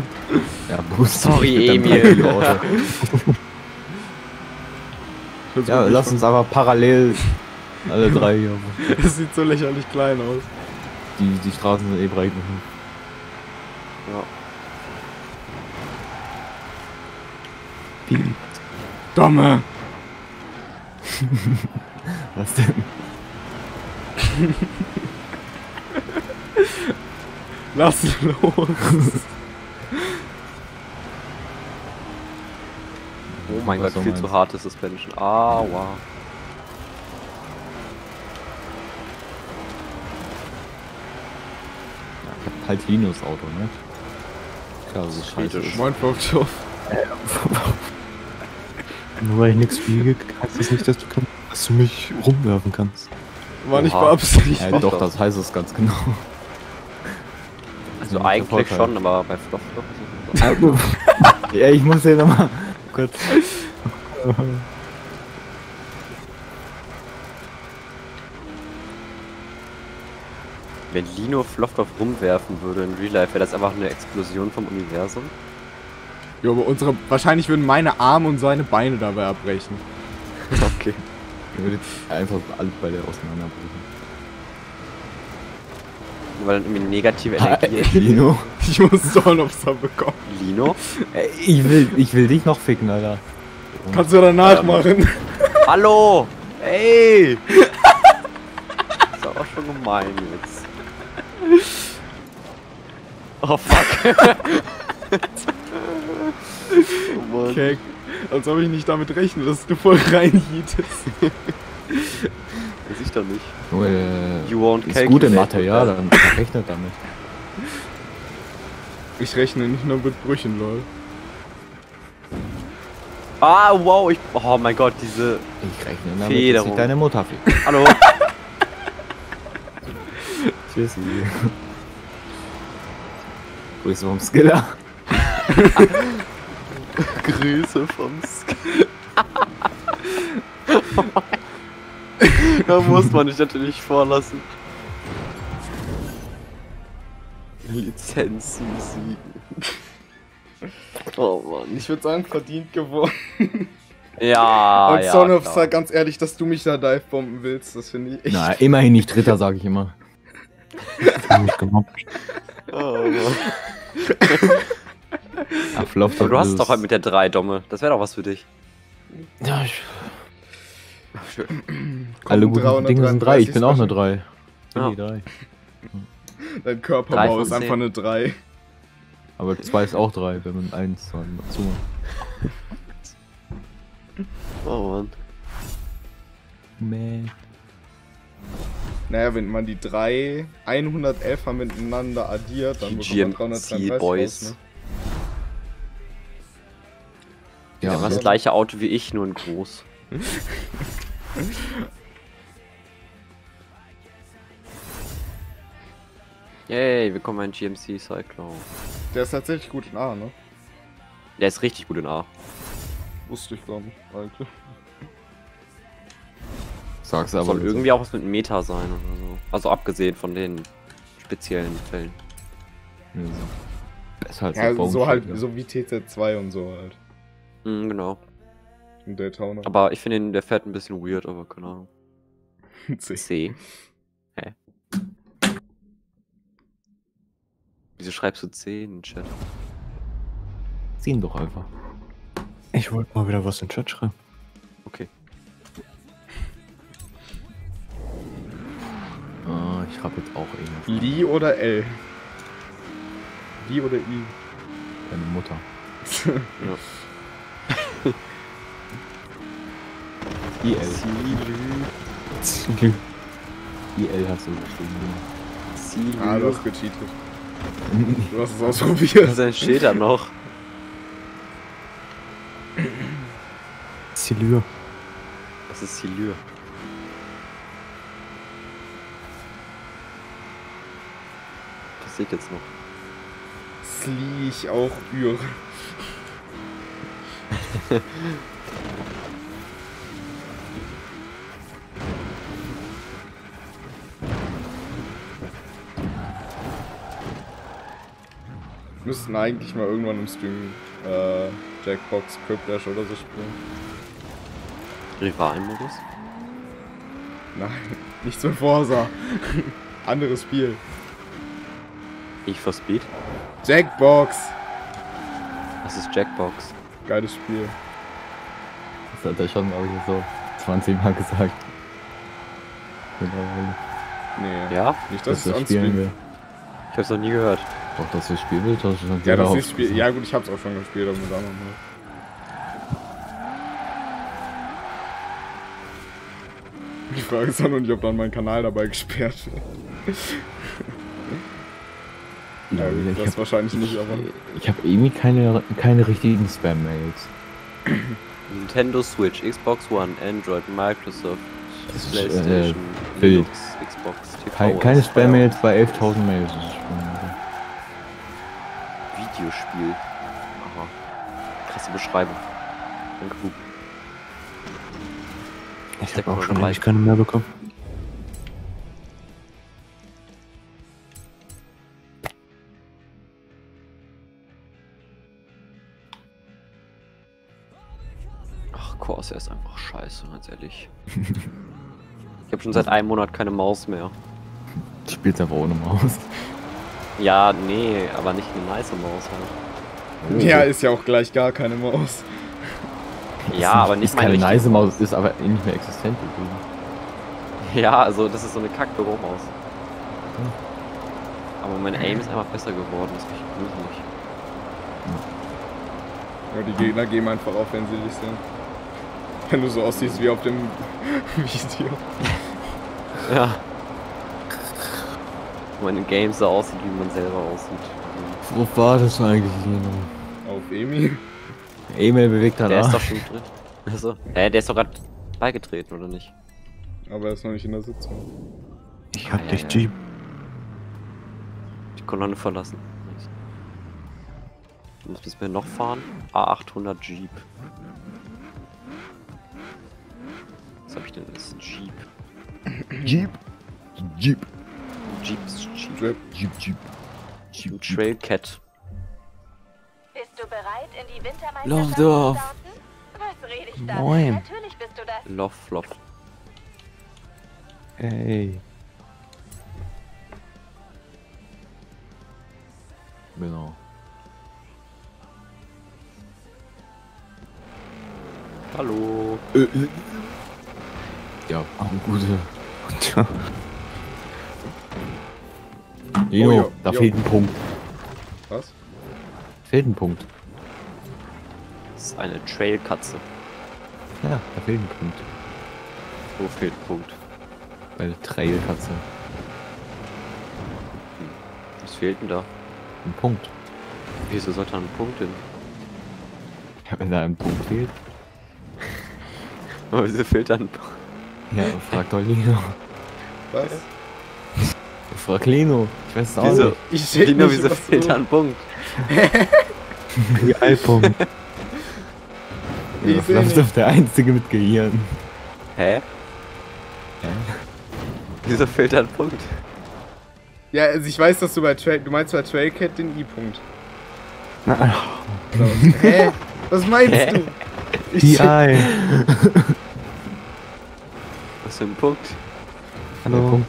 Ja, sorry, Emil. Ja, lass uns aber parallel... Alle drei hier. Das sieht so lächerlich klein aus. Die Straßen sind eh breit. Ja. Die Dumme! Was denn? Lass los! Oh mein Gott, viel zu hartes Suspension. Aua. Halt Linus Auto, ne? Klar, das ist scheiße. Moin, Flopdorf. Nur weil ich nichts fliege, heißt das nicht, dass du mich rumwerfen kannst. War nicht beabsichtigt. Ja, doch, das heißt es ganz genau. Also eigentlich schon, aber bei Flopdorf ist es. Ja, ich muss ja nochmal... Oh Gott. Wenn Lino Flopdorf rumwerfen würde in Real Life, wäre das einfach eine Explosion vom Universum? Jo, aber unsere... Wahrscheinlich würden meine Arme und seine Beine dabei abbrechen. Okay. Dann würde einfach alle beide auseinanderbrechen. Weil dann irgendwie negative Energie... Lino? Ich muss Zornobster bekommen. Lino? Ich will dich noch ficken, Alter. Kannst du danach machen. Hallo! Ey! Das ist auch schon gemein jetzt. Oh fuck. Oh okay. Als ob ich nicht damit rechne, dass du voll reinhietest. Weiß ich doch nicht. Oh, you won't ist gut in Material, dann rechnet damit. Ich rechne nicht nur mit Brüchen, lol. Ah, wow, ich... Oh mein Gott, diese... Ich rechne damit, Federung. Dass ich deine Mutter fliegt. Hallo. Tschüss. Grüße vom Skiller. Grüße vom Skiller. Da muss man dich natürlich vorlassen. Lizenz siegen. Oh Mann. Ich würde sagen, verdient gewonnen. Ja. Und Sonhoff sagt ganz ehrlich, dass du mich da divebomben willst, das finde ich echt. Na, immerhin nicht Dritter, sage ich immer. Ich hab mich gemobbt. Oh Mann. gefloppt. Du hast doch halt mit der 3, Domme. Das wäre doch was für dich. Ja, ich... Alle guten Dinge sind 3, ich bin auch eine 3. Ja. 3. Dein Körperbau ist einfach eine 3. Aber 2 ist auch 3, wenn man 1 dazu macht. Oh man. Naja, wenn man die 3 111er miteinander addiert, dann bekommt man 333 Boys. Raus, ne? Ja, ja, das gleiche Auto wie ich, nur in groß. Yay, wir kommen in GMC Cyclone. Der ist tatsächlich gut in A, ne? Der ist richtig gut in A. Wusste ich gar nicht, Alter. Sag's aber. Soll irgendwie auch was mit Meta sein oder so. Also abgesehen von den speziellen Fällen. Ja. Besser als ja, so halt, ja, so wie TZ2 und so halt. Mhm, genau. Daytona. Aber ich finde ihn, der fährt ein bisschen weird, aber keine Ahnung. C. C. Hä? Wieso schreibst du 10 in den Chat? Ziehen doch einfach. Ich wollte mal wieder was in den Chat schreiben. Okay. Ich habe jetzt auch irgendwas. Li oder L? Li oder I? Deine Mutter. Ja. IL. IL hast du geschrieben. Ah, du hast gecheatet. Du hast es ausprobiert. Das steht da noch. Silür. Das ist Silür. Das sehe ich jetzt noch. Sliech auch Ür. Wir müssten eigentlich mal irgendwann im Stream Jackbox, Cryptash oder so spielen. Rivalen-Modus? Nein, nichts mit Forza. Anderes Spiel. Need for Speed? Jackbox! Was ist Jackbox? Geiles Spiel. Das hat er schon, glaube ich, so 20 Mal gesagt. Nee. Ja? Nicht, dass das spielen will. Ich hab's noch nie gehört. Auch dass wir spielen will, das ist ja, das ist Spiel. Ja gut, ich hab's auch schon gespielt, aber mit anderen mal. Die Frage ist dann noch nicht, ob dann mein Kanal dabei gesperrt wird. Ja, ja, das wahrscheinlich nicht, aber... Ich habe irgendwie keine richtigen Spam-Mails. Nintendo Switch, Xbox One, Android, Microsoft, ist, PlayStation, Linux, Xbox, TV... Keine Spam-Mails bei 11.000 Mails. Videospiel. Aha. Krasse Beschreibung. Danke, Bub. Ich hab auch schon leicht keine mehr bekommen. Ach, Corsair ist einfach scheiße, ganz ehrlich. Ich hab schon seit einem Monat keine Maus mehr. Du spielst einfach ohne Maus. Ja, nee, aber nicht eine nice Maus halt. Oh. Ja, ist ja auch gleich gar keine Maus. Ja, aber nicht meine richtige nice Maus, ist aber nicht mehr existent. Ja, also das ist so eine Kack-Büro-Maus. Aber mein Aim ist einfach besser geworden, das ist echt gruselig. Ja, die Gegner geben einfach auf, wenn sie dich sehen. Wenn du so aussiehst wie auf dem Video. Ja. Meine Games so aussieht, wie man selber aussieht. Wo war das eigentlich, Lino? Auf Emil? Emil bewegt hat er. Der ist doch schon drin. Also, der ist doch gerade beigetreten, oder nicht? Aber er ist noch nicht in der Sitzung. Ich hab dich, Jeep. Die Kolonne verlassen. Du musst bis mir noch fahren. A800 Jeep. Was hab ich denn? Das ist ein Jeep. Jeep? Jeep. Jeep. Trailcat. Bist du bereit, in die Wintermeisterschaft zu starten? Was rede ich da? Moin. Natürlich bist du das. Love Flop. Hey. Genau. Hallo. Ja. Oh, gut. Lino, oh, ja. Da fehlt ein Punkt. Was? Fehlt ein Punkt. Das ist eine Trailkatze. Ja, da fehlt ein Punkt. Wo fehlt ein Punkt? Bei der Trailkatze. Was fehlt denn da? Ein Punkt. Wieso sollte da ein Punkt hin? Ja, wenn da ein Punkt fehlt. Aber wieso fehlt da ein Punkt? Ja, frag doch Lino. Was? Frag Lino. Ich weiß es auch nicht. Ich Lino, wieso fehlt da ein Punkt? Gehirnpunkt. Ich bin doch der Einzige mit Gehirn. Hä? Ja. Wieso fehlt da ein Punkt? Ja, also ich weiß, dass du bei Trail... Du meinst bei Trailcat den I-Punkt. Na, so. Hä? Was meinst du? I. Was für ein Punkt? Hallo.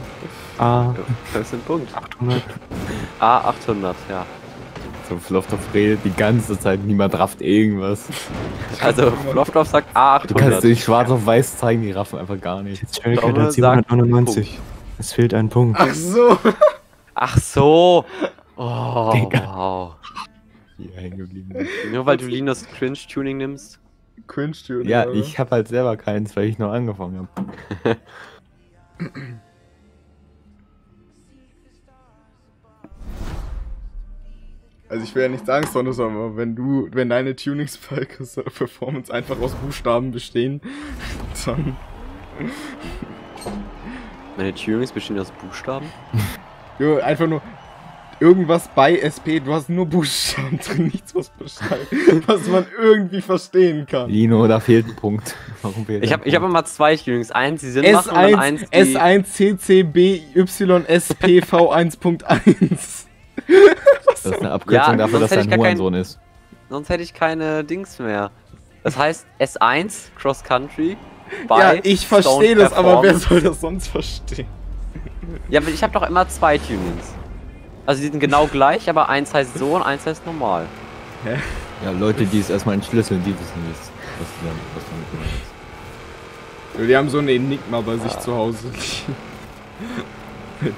A. Was für ein Punkt? 800. A, 800, ja. So, Floftoff redet die ganze Zeit, niemand rafft irgendwas. Also, Floftoff sagt A800. Du kannst dich schwarz auf weiß zeigen, die raffen einfach gar nicht. Jetzt Trailcat hat 799. Es fehlt ein Punkt. Ach so. Ach so. Oh, Digga. Wow. Nur weil du Linos Cringe-Tuning nimmst? Cringe-Tuning? Ja, oder? Ich hab halt selber keins, weil ich noch angefangen habe. Also ich will ja nichts Angstvolles, aber wenn deine Tunings bei Krystall Performance einfach aus Buchstaben bestehen, dann... Meine Tunings bestehen aus Buchstaben? Jo, einfach nur... Irgendwas bei SP, du hast nur Buchstaben drin, nichts was man irgendwie verstehen kann. Lino, da fehlt ein Punkt. Warum fehlt ich hab immer zwei Tunings. Eins, die Sinn machen und eins, die... S1CCBYSPV1.1. Das ist eine Abkürzung dafür, dass dein Hurensohn ist. Sonst hätte ich keine Dings mehr. Das heißt S1, Cross Country, bei ja, ich verstehe das, aber wer soll das sonst verstehen? Ja, aber ich hab doch immer zwei Tunings. Also die sind genau gleich, aber eins heißt so und eins heißt normal. Hä? Ja, Leute, die es erstmal entschlüsseln, die wissen nicht, was damit gemeint ist. Die haben so ein Enigma bei sich zu Hause.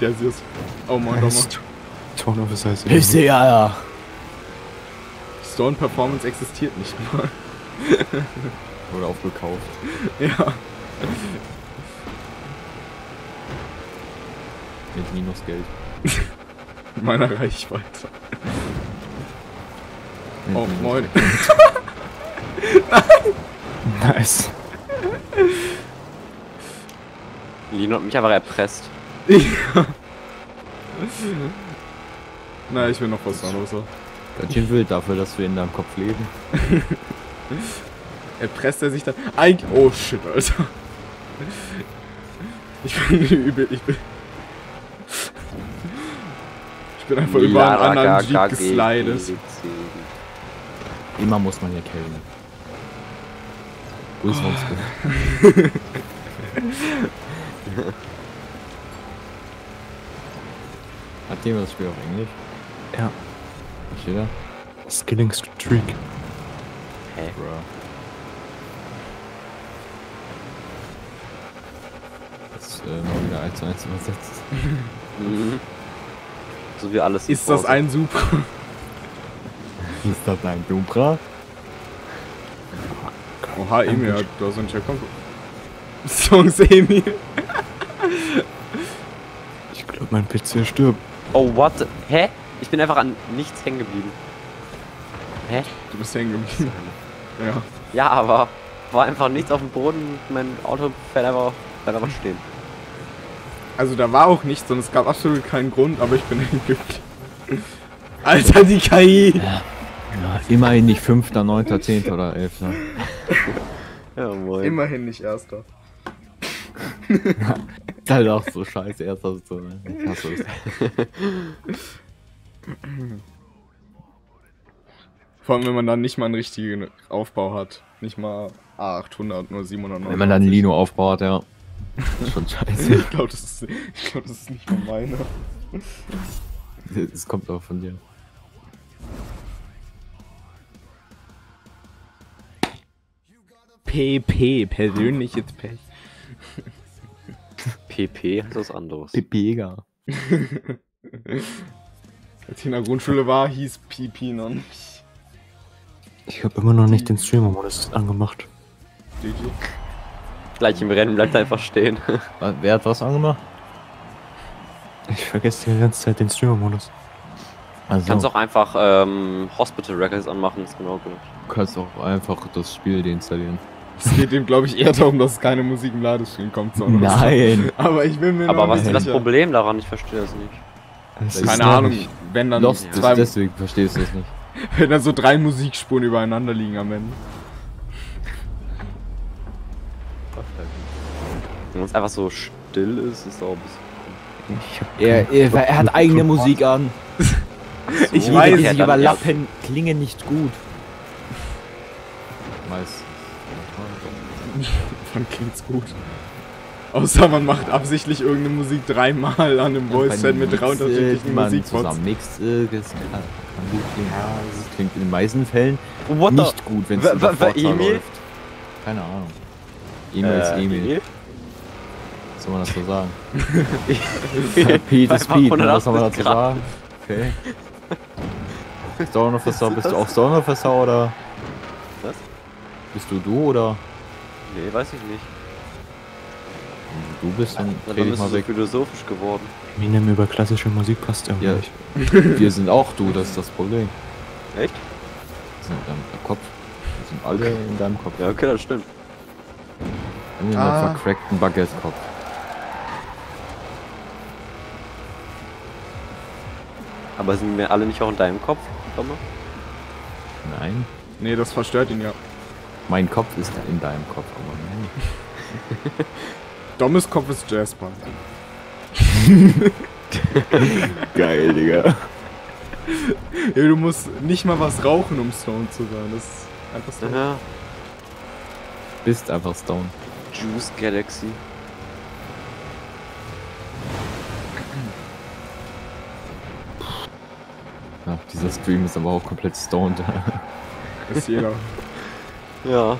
Der sie ist... Oh mein Gott. Turnovers heißt... Ich sehe ja. Stone Performance existiert nicht mal. Wurde aufgekauft. Ja. Mit Minusgeld. Meiner Reichweite. Oh, moin. Nein. Nice. Lino hat mich aber erpresst. Ja. Na, ich will noch was anderes. Ganz schön wild dafür, dass wir in deinem Kopf leben. Erpresst er sich dann... Eigentlich... Oh, shit, Alter. Ich bin einfach über einen anderen Jeep geslidet. Immer muss man ja killen. Wo ist sonst? Hat jemand das Spiel auf Englisch? Ja. Was steht da? Skilling Streak. Hey, bro. Das ist mal wieder 1:1 übersetzt. Mhm. So wie alles ist das ein Supra? Ist das ein Supra? Oha, Emil, du hast einen Checkpoint. Songs, Emil. Ich glaube, mein PC stirbt. Oh, what? Hä? Ich bin einfach an nichts hängen geblieben. Hä? Du bist hängen geblieben. Ja. Ja, aber war einfach nichts auf dem Boden. Mein Auto fährt einfach stehen. Also da war auch nichts und es gab absolut keinen Grund, aber ich bin glücklich. Alter, die KI! Ja. Ja, immerhin nicht 5., 9., 10. oder 11. Jawohl. Immerhin nicht 1. Ist halt auch so scheiße, 1. so. Vor allem, wenn man dann nicht mal einen richtigen Aufbau hat. Nicht mal A800, nur 790. Wenn man dann Lino aufbaut, ja. Das ist schon scheiße. Ich glaube, das ist nicht mal meine. Das kommt auch von dir. PP, persönliches Pech. PP ist was anderes. Pepega. Als ich in der Grundschule war, hieß Pipi noch nicht. Ich habe immer noch nicht den Streamer-Modus angemacht. Gleich im Rennen bleibt einfach stehen. Wer hat was angemacht? Ich vergesse die ganze Zeit den Streamer-Modus. Also. Du kannst auch einfach Hospital Records anmachen, ist genau genug. Du kannst auch einfach das Spiel deinstallieren. Es geht ihm, glaube ich, eher darum, dass keine Musik im Ladescreen kommt. Sondern nein! Aber ich will mir aber was ist das Problem daran? Ich verstehe das nicht. Das keine Ahnung, nicht. Wenn dann Lost zwei... Deswegen verstehst du das nicht. Wenn dann so drei Musikspuren übereinander liegen am Ende. Wenn es einfach so still ist, ist auch ein bisschen... Er hat eigene Musik an. So. Ich weiß, die sich überlappen, klingen nicht gut. Meist. Wann klingt's gut? Außer man macht absichtlich irgendeine Musik dreimal an einem Voice-Set mit 300 unterschiedlichen Musikbots. Das klingt in den meisten Fällen nicht gut, wenn es über Forza läuft. Keine Ahnung. E-Mail ist E-Mail. Was soll man dazu sagen? Speed ist Speed, was soll man dazu sagen? Okay. Storm of the Star, bist du auch Storm of the Star oder? Was? Bist du oder? Nee, weiß ich nicht. Du bist dann redest mal weg. Philosophisch geworden. Minem über klassische Musik passt irgendwie. Ja, wir sind auch du, das ist das Problem. Echt? Wir sind in deinem Kopf. Wir sind alle in deinem Kopf. Ja, okay, das stimmt. In einem vercrackten Baguette-Kopf. Aber sind wir alle nicht auch in deinem Kopf, Thomas? Nein. Nee, das verstört ihn ja. Mein Kopf ist in deinem Kopf, aber nein. Dommes Kopf ist Jasper. Geil, Digga. Ja, du musst nicht mal was rauchen, um Stone zu sein. Das ist einfach Stone. Ja. Bist einfach Stone. Juice Galaxy. Ach, dieser Stream ist aber auch komplett stoned. Ist jeder. Ja.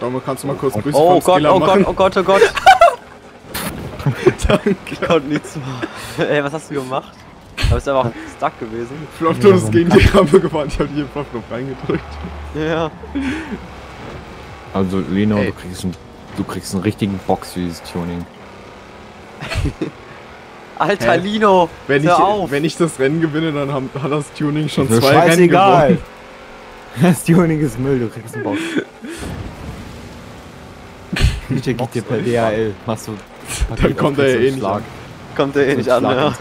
Daumen, kannst du mal kurz grüßen? Oh Gott, oh Gott, oh Gott, oh Gott, oh Gott. Danke. Ich konnte nichts machen. Ey, was hast du gemacht? Da bist du einfach stuck gewesen. Flopton ist gegen die Rampe gefahren. Ich hab hier Flopton reingedrückt. Ja. Also, Lino, ey, du kriegst einen richtigen Box für dieses Tuning. Alter, Lino! Wenn ich das Rennen gewinne, dann hat das Tuning schon das zwei Rennen gewonnen. Das Tuning ist Müll, du kriegst einen Box. Ich denke, dir per DHL. Machst du. Dann kommt er ja eh nicht an. Kommt er eh nicht an, ja.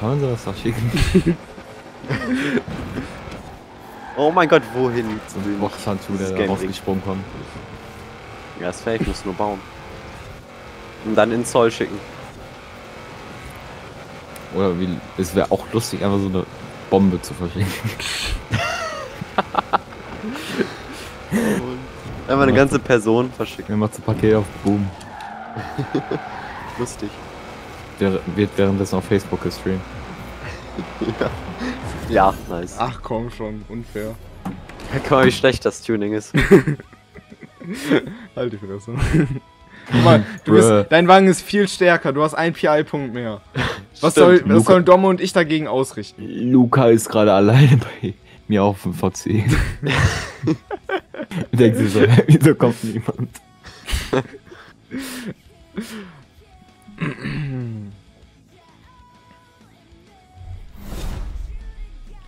Kann man sowas doch schicken? Oh mein Gott, wohin? So ein Boxhandschuh, der da rausgesprungen kommt. Ja, ist fake, musst du nur bauen. Und dann in Zoll schicken. Oder wie, es wäre auch lustig, einfach so eine Bombe zu verschicken. Einfach eine ganze Person verschicken. Wir machen so ein Paket auf Boom. Lustig. Der wird währenddessen auf Facebook gestreamt. Ja. Ja, nice. Ach komm schon, unfair. Ja, guck mal, wie schlecht das Tuning ist. Halt die Fresse. Guck mal, dein Wagen ist viel stärker, du hast einen PI-Punkt mehr. Was sollen Domme und ich dagegen ausrichten? Luca ist gerade alleine bei mir auf dem VC. Denkt sich so, wieso kommt niemand?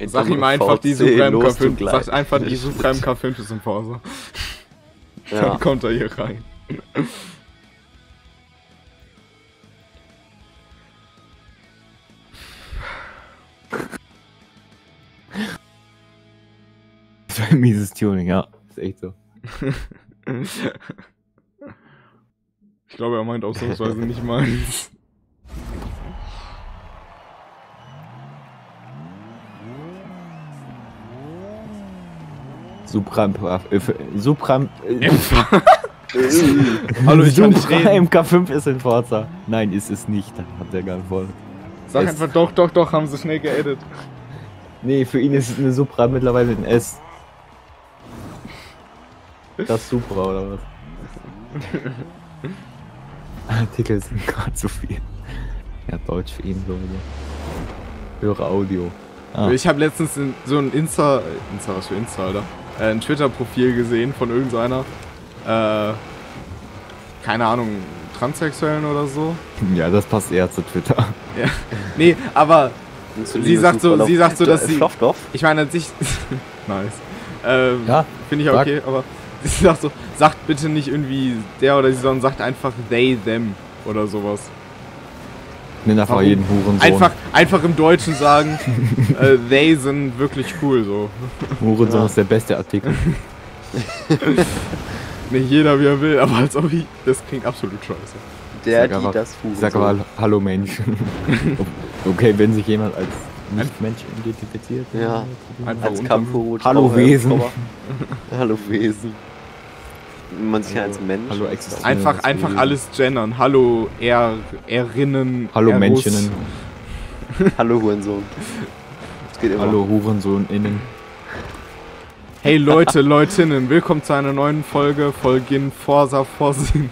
Sag ihm einfach die Super MK5. Sag einfach die Super MK5 ist im Forza. Ja. Dann kommt er hier rein. Das war ein mieses Tuning, ja. Ist echt so. Ich glaube, er meint ausnahmsweise nicht meins. Hallo, ich kann nicht reden. MK5 ist in Forza. Nein, ist es nicht. Hat der gar nicht voll. Sag einfach doch, doch, doch, haben sie schnell geedit. Nee, für ihn ist eine Supra mittlerweile ein S. Das Supra oder was? Artikel sind gerade zu viel. Ja, Deutsch für ihn so. Höre Audio. Ah. Ich habe letztens so ein ein Twitter-Profil gesehen von irgendeiner. Keine Ahnung, Transsexuellen oder so. Ja, das passt eher zu Twitter. Ja. Nee, aber sie sagt so, dass sie. Ich meine an sich. Nice. Ja, finde ich auch okay, aber sie sagt so, sagt bitte nicht irgendwie der oder sie, sondern sagt einfach they, them oder sowas. Nenn einfach jeden Hurensohn. Einfach im Deutschen sagen, they sind wirklich cool so. Hurensohn ist der beste Artikel. Nicht jeder wie er will, aber als ob ich, das klingt absolut scheiße. Der, die, das Hurensohn. Sag mal, hallo Mensch. Okay, wenn sich jemand als Mensch identifiziert. Ja, als Kampfhut. Hallo Wesen. Hallo Wesen. Man sich als Mensch. Hallo Existenz. Einfach alles gendern. Hallo Erinnen. Hallo Menschinnen. Hallo Hurensohn. Das geht immer. Hallo Hurensohn-Innen. Hey Leute, Leutinnen, willkommen zu einer neuen Folge Forza Vorsinnen.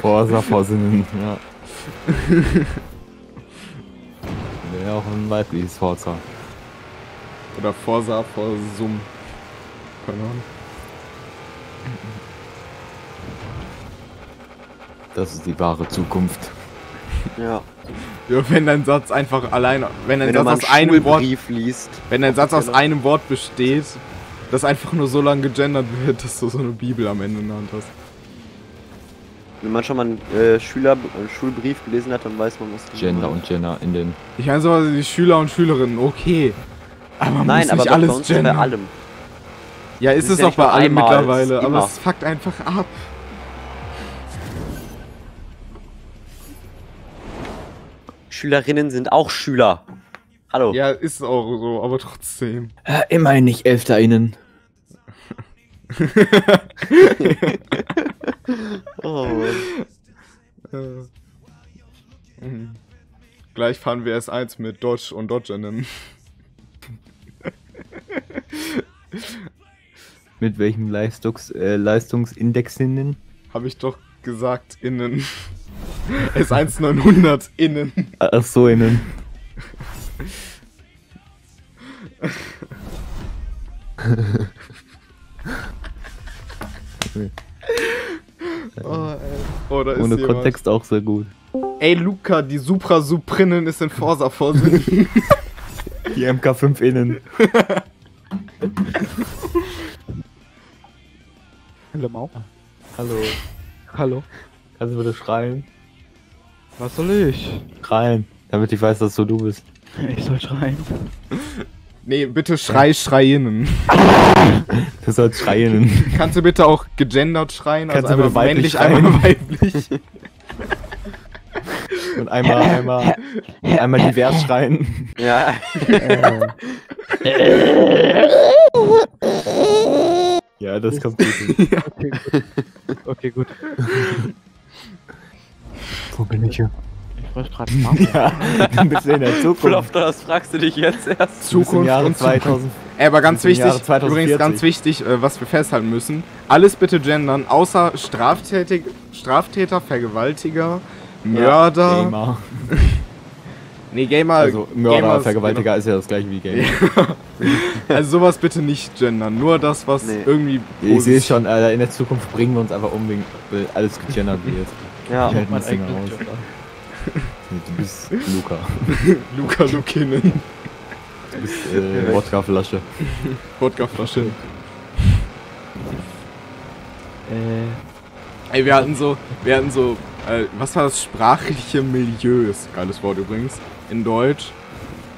Forza Vorsinnen, ja. Ja, auch ein weibliches Forza. Oder Forza Forsum. Keine Ahnung. Das ist die wahre Zukunft. Ja. Ja, wenn dein Satz einfach alleine, wenn dein Satz aus einem Wort besteht, das einfach nur so lange gegendert wird, dass du so eine Bibel am Ende in der Hand hast. Wenn man schon mal einen Schulbrief gelesen hat, dann weiß man, was Gender und Gender in den. Ich meine sowas wie Schüler und Schülerinnen, okay. Aber man muss nicht alles gendern. Bei allem. Ja, ist es auch bei allem mittlerweile, aber es fuckt einfach ab. Schülerinnen sind auch Schüler. Hallo. Ja, ist auch so, aber trotzdem. Immerhin nicht ÄlfterInnen. Oh. Gleich fahren wir S1 mit Dodge und Dodge-Innen. Mit welchem Leistungsindex-Innen? Hab ich doch gesagt, innen. S1900 innen. Ach so, innen. Oh, oh, da ist ohne jemand. Kontext auch sehr gut. Ey Luca, die Supra Suprinnen ist in Forsa Vorsinnen. Die MK5 innen. Hallo Mau. Hallo. Hallo. Kannst du bitte schreien? Was soll ich? Schreien, damit ich weiß, dass du bist. Ich soll schreien. Nee, bitte schreien. Du sollst schreien. Kannst du bitte auch gegendert schreien? Kannst also einmal männlich, einmal weiblich. Und einmal divers schreien. Ja. Ja, das kommt gut. Ja. Okay, gut. Okay, gut. Wo bin ich hier? Ich wollte gerade fragen. Ja, du bist in der Zukunft. Klopft, das fragst du dich jetzt erst. Zukunft im Jahre und 2000. Ey, aber ganz wichtig, übrigens ganz wichtig, was wir festhalten müssen. Alles bitte gendern, außer Straftäter, Vergewaltiger, Mörder. Ja, Gamer. Nee, Gamer. Also Mörder, Vergewaltiger ist ja das gleiche wie Gamer. Also sowas bitte nicht gendern, nur das, was irgendwie... Ich sehe schon, Alter, in der Zukunft bringen wir uns einfach um, wegen alles gegendert wird. Ja, ich halt mein eigenes Haus. Du bist Luca. Luca Lukinen. Du bist Wodkaflasche. Wodkaflasche. Ey, wir hatten so, was war das? Sprachliche Milieu ist geiles Wort übrigens. In Deutsch.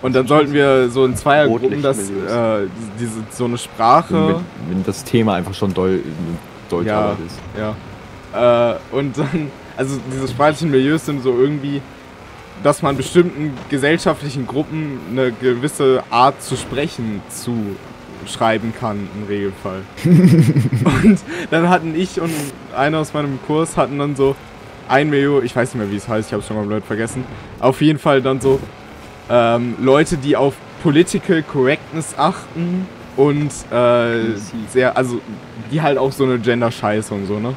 Und dann sollten wir so in Zweiergruppen so eine Sprache. Wenn das Thema einfach schon Deutsch ist. Ja. Und dann. Also diese sprachlichen Milieus sind so irgendwie, dass man bestimmten gesellschaftlichen Gruppen eine gewisse Art zu sprechen schreiben kann, im Regelfall. Und dann hatten ich und einer aus meinem Kurs hatten dann so 1 Million, ich weiß nicht mehr wie es heißt, ich habe es schon mal blöd vergessen, auf jeden Fall dann so Leute, die auf Political Correctness achten und sehr, also die halt auch so eine Gender-Scheiße und so, ne?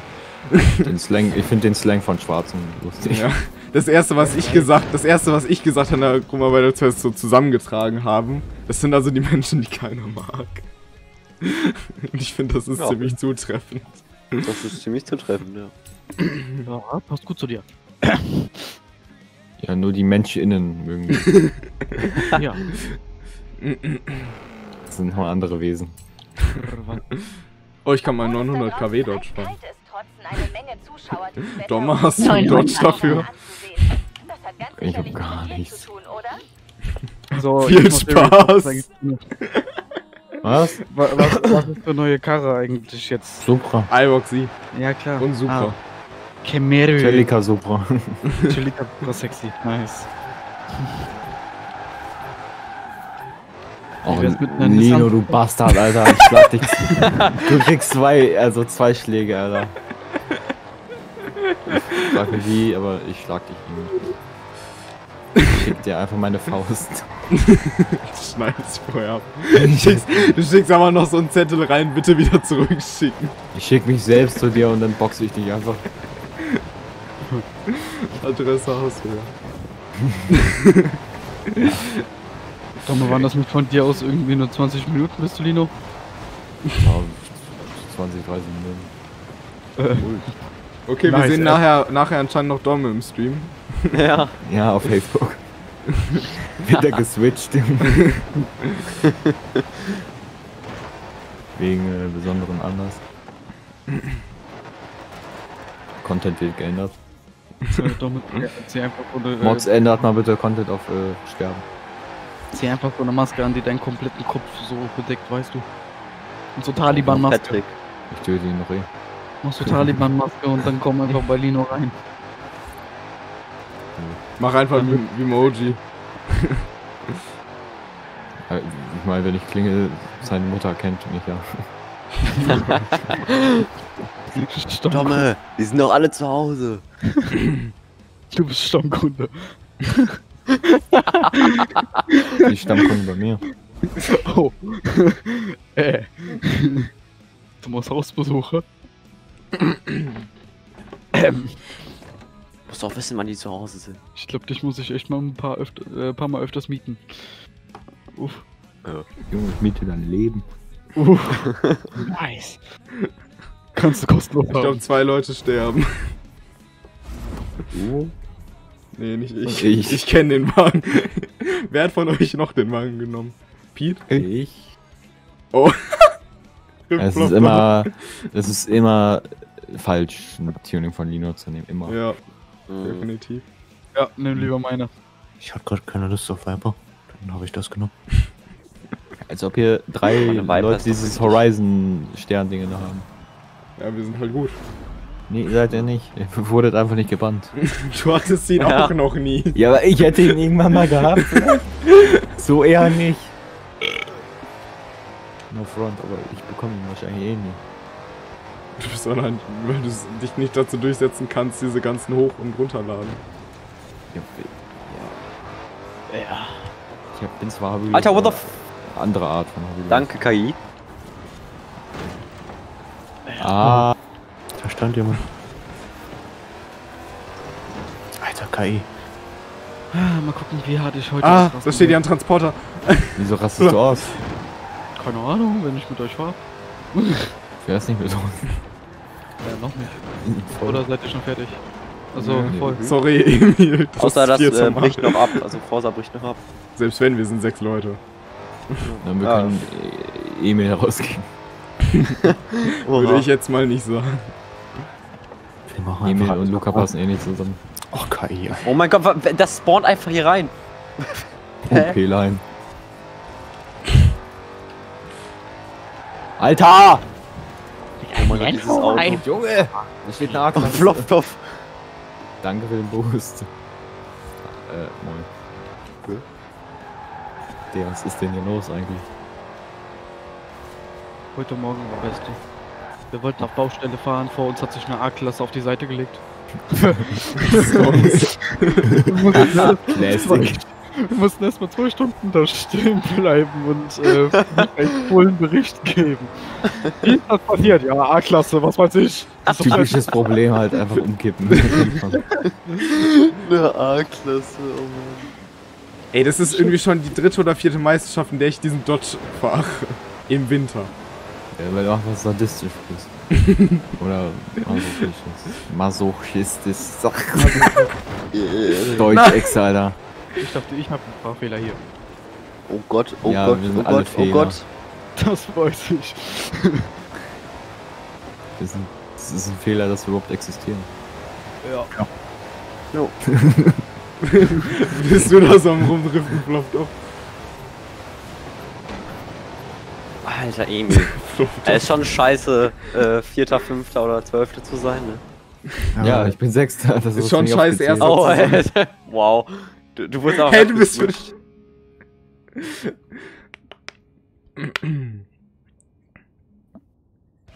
Den Slang, ich finde den Slang von Schwarzen lustig. Ja. Das erste, was ich gesagt habe, da guck mal, weil wir das so zusammengetragen haben, das sind also die Menschen, die keiner mag. Und ich finde, das ist ziemlich zutreffend. Das ist ziemlich zutreffend, ja. Ja, passt gut zu dir. Ja, nur die MenschInnen mögen das. Ja. Das sind nochmal andere Wesen. Oh, ich kann mal 900 kW Dodge fahren. Dommer, hast du einen Dodge dafür? Ich hab gar nichts. So, viel Spaß! Was? Was ist für neue Karre eigentlich jetzt? Supra. IROC-Z. Ja, klar. Und Supra. Camaro. Celica Supra. Celica Supra sexy. Nice. Oh, Lino, du Bastard, Alter. Ich schlag dich. Du kriegst zwei Schläge, Alter. Ich frag mich wie, aber ich schlag dich nicht. Ich schick dir einfach meine Faust. Schneid's vorher ab. Du schickst aber noch so einen Zettel rein, bitte wieder zurückschicken. Ich schick mich selbst zu dir und dann boxe ich dich einfach. Adresse hast du ja. Sag mal, waren das mit von dir aus irgendwie nur 20 Minuten, bist du Lino? Ja, 20, 30 Minuten. Okay, nice, wir sehen nachher anscheinend noch Dom im Stream. Ja. Ja, auf Facebook. Wieder geswitcht. Wegen besonderen Anlass. Content wird geändert. Mods, ändert mal bitte Content auf Sterben. Zieh einfach so eine Maske an, die deinen kompletten Kopf so bedeckt, weißt du. Und so Taliban-Maske. Ich töte ihn noch eh. Machst du Taliban-Maske und dann komm einfach bei Lino rein. Mach einfach wie Moji. Ich meine, wenn ich klingel, seine Mutter kennt mich ja. Stomme, die sind doch alle zu Hause. Du bist Stammkunde. Die Stammkunden bei mir. Oh. Du machst Hausbesuche. Muss doch wissen, wann die zu Hause sind. Ich glaube, dich muss ich echt mal ein paar Mal öfters mieten. Uff. Ja. Junge, ich miete dein Leben. Uff. Nice. Kannst du kostenlos haben. Ich glaube, 2 Leute sterben. Du? Nee, nicht ich. Ich kenne den Wagen. Wer hat von euch noch den Wagen genommen? Pete? Ich. Oh. Es ist immer falsch, ein Tuning von Lino zu nehmen, immer. Ja, definitiv. Ja, nimm lieber meine. Ich hatte gerade keine Lust auf Viper, dann habe ich das genommen. Als ob hier 3 Leute dieses Horizon-Stern-Ding da haben. Ja, wir sind halt gut. Nee, seid ihr nicht. Ihr wurdet einfach nicht gebannt. Du hattest ihn auch noch nie. Ja, aber ich hätte ihn irgendwann mal gehabt. So eher nicht. No front, aber ich bekomme ihn wahrscheinlich eh nie. Du bist allein, weil du dich nicht dazu durchsetzen kannst, diese ganzen hoch- und runterladen. Ja. Ich bin zwar Habilität. Alter, what the f... Andere Art von Habilität. Danke, KI. Ah. Da stand jemand. Alter, KI. Ah, mal gucken, wie hart ich heute... Ah, da steht ja ein Transporter. Wieso rastest du aus? Keine Ahnung, wenn ich mit euch fahre. Fährst nicht mit uns? Ja, noch nicht. Oder seid ihr schon fertig? Also, ja, voll. Sorry, Emil. Außer das bricht noch ab. Also, Forza bricht noch ab. Selbst wenn, wir sind 6 Leute. Dann wir können Emil rausgehen. Würde ich jetzt mal nicht sagen. Emil und Luca passen eh nicht zusammen. Oh, KI. Oh mein Gott, das spawnt einfach hier rein. Okay, Line. Alter! Oh mein Gott, dieses Auto. Nein. Junge! Da steht eine Arke. Floptopf. Danke für den Boost. Moin. Okay. Was ist denn hier los eigentlich? Heute Morgen war Beste. Wir wollten nach Baustelle fahren, vor uns hat sich eine A-Klasse auf die Seite gelegt. Wir mussten erstmal 2 Stunden da stehen bleiben und einen vollen Bericht geben. Wie ist das passiert? Ja, A-Klasse, was weiß ich. Das typisches Problem halt, einfach umkippen. Eine A-Klasse, oh Mann. Ey, das ist irgendwie schon die 3. oder 4. Meisterschaft, in der ich diesen Dodge fahre. Im Winter. Ja, weil du einfach sadistisch bist. Oder masochistisch. Deutsch Ex, Alter. Ich dachte, ich hab ein paar Fehler hier. Oh Gott, oh ja, Gott, oh Gott, Fehler. Oh Gott. Das weiß ich. Das ist ein Fehler, dass wir überhaupt existieren. Ja. Ja. No. Bist du da so am Rumdriften, floppt auf. Alter Emil. Ist schon scheiße, 4., 5. oder 12. zu sein, ne? Ja, ich bin 6. Das ist schon scheiße, 1. Oh, Alter. Wow. Du wurdest auch. Hey, du bist frisch.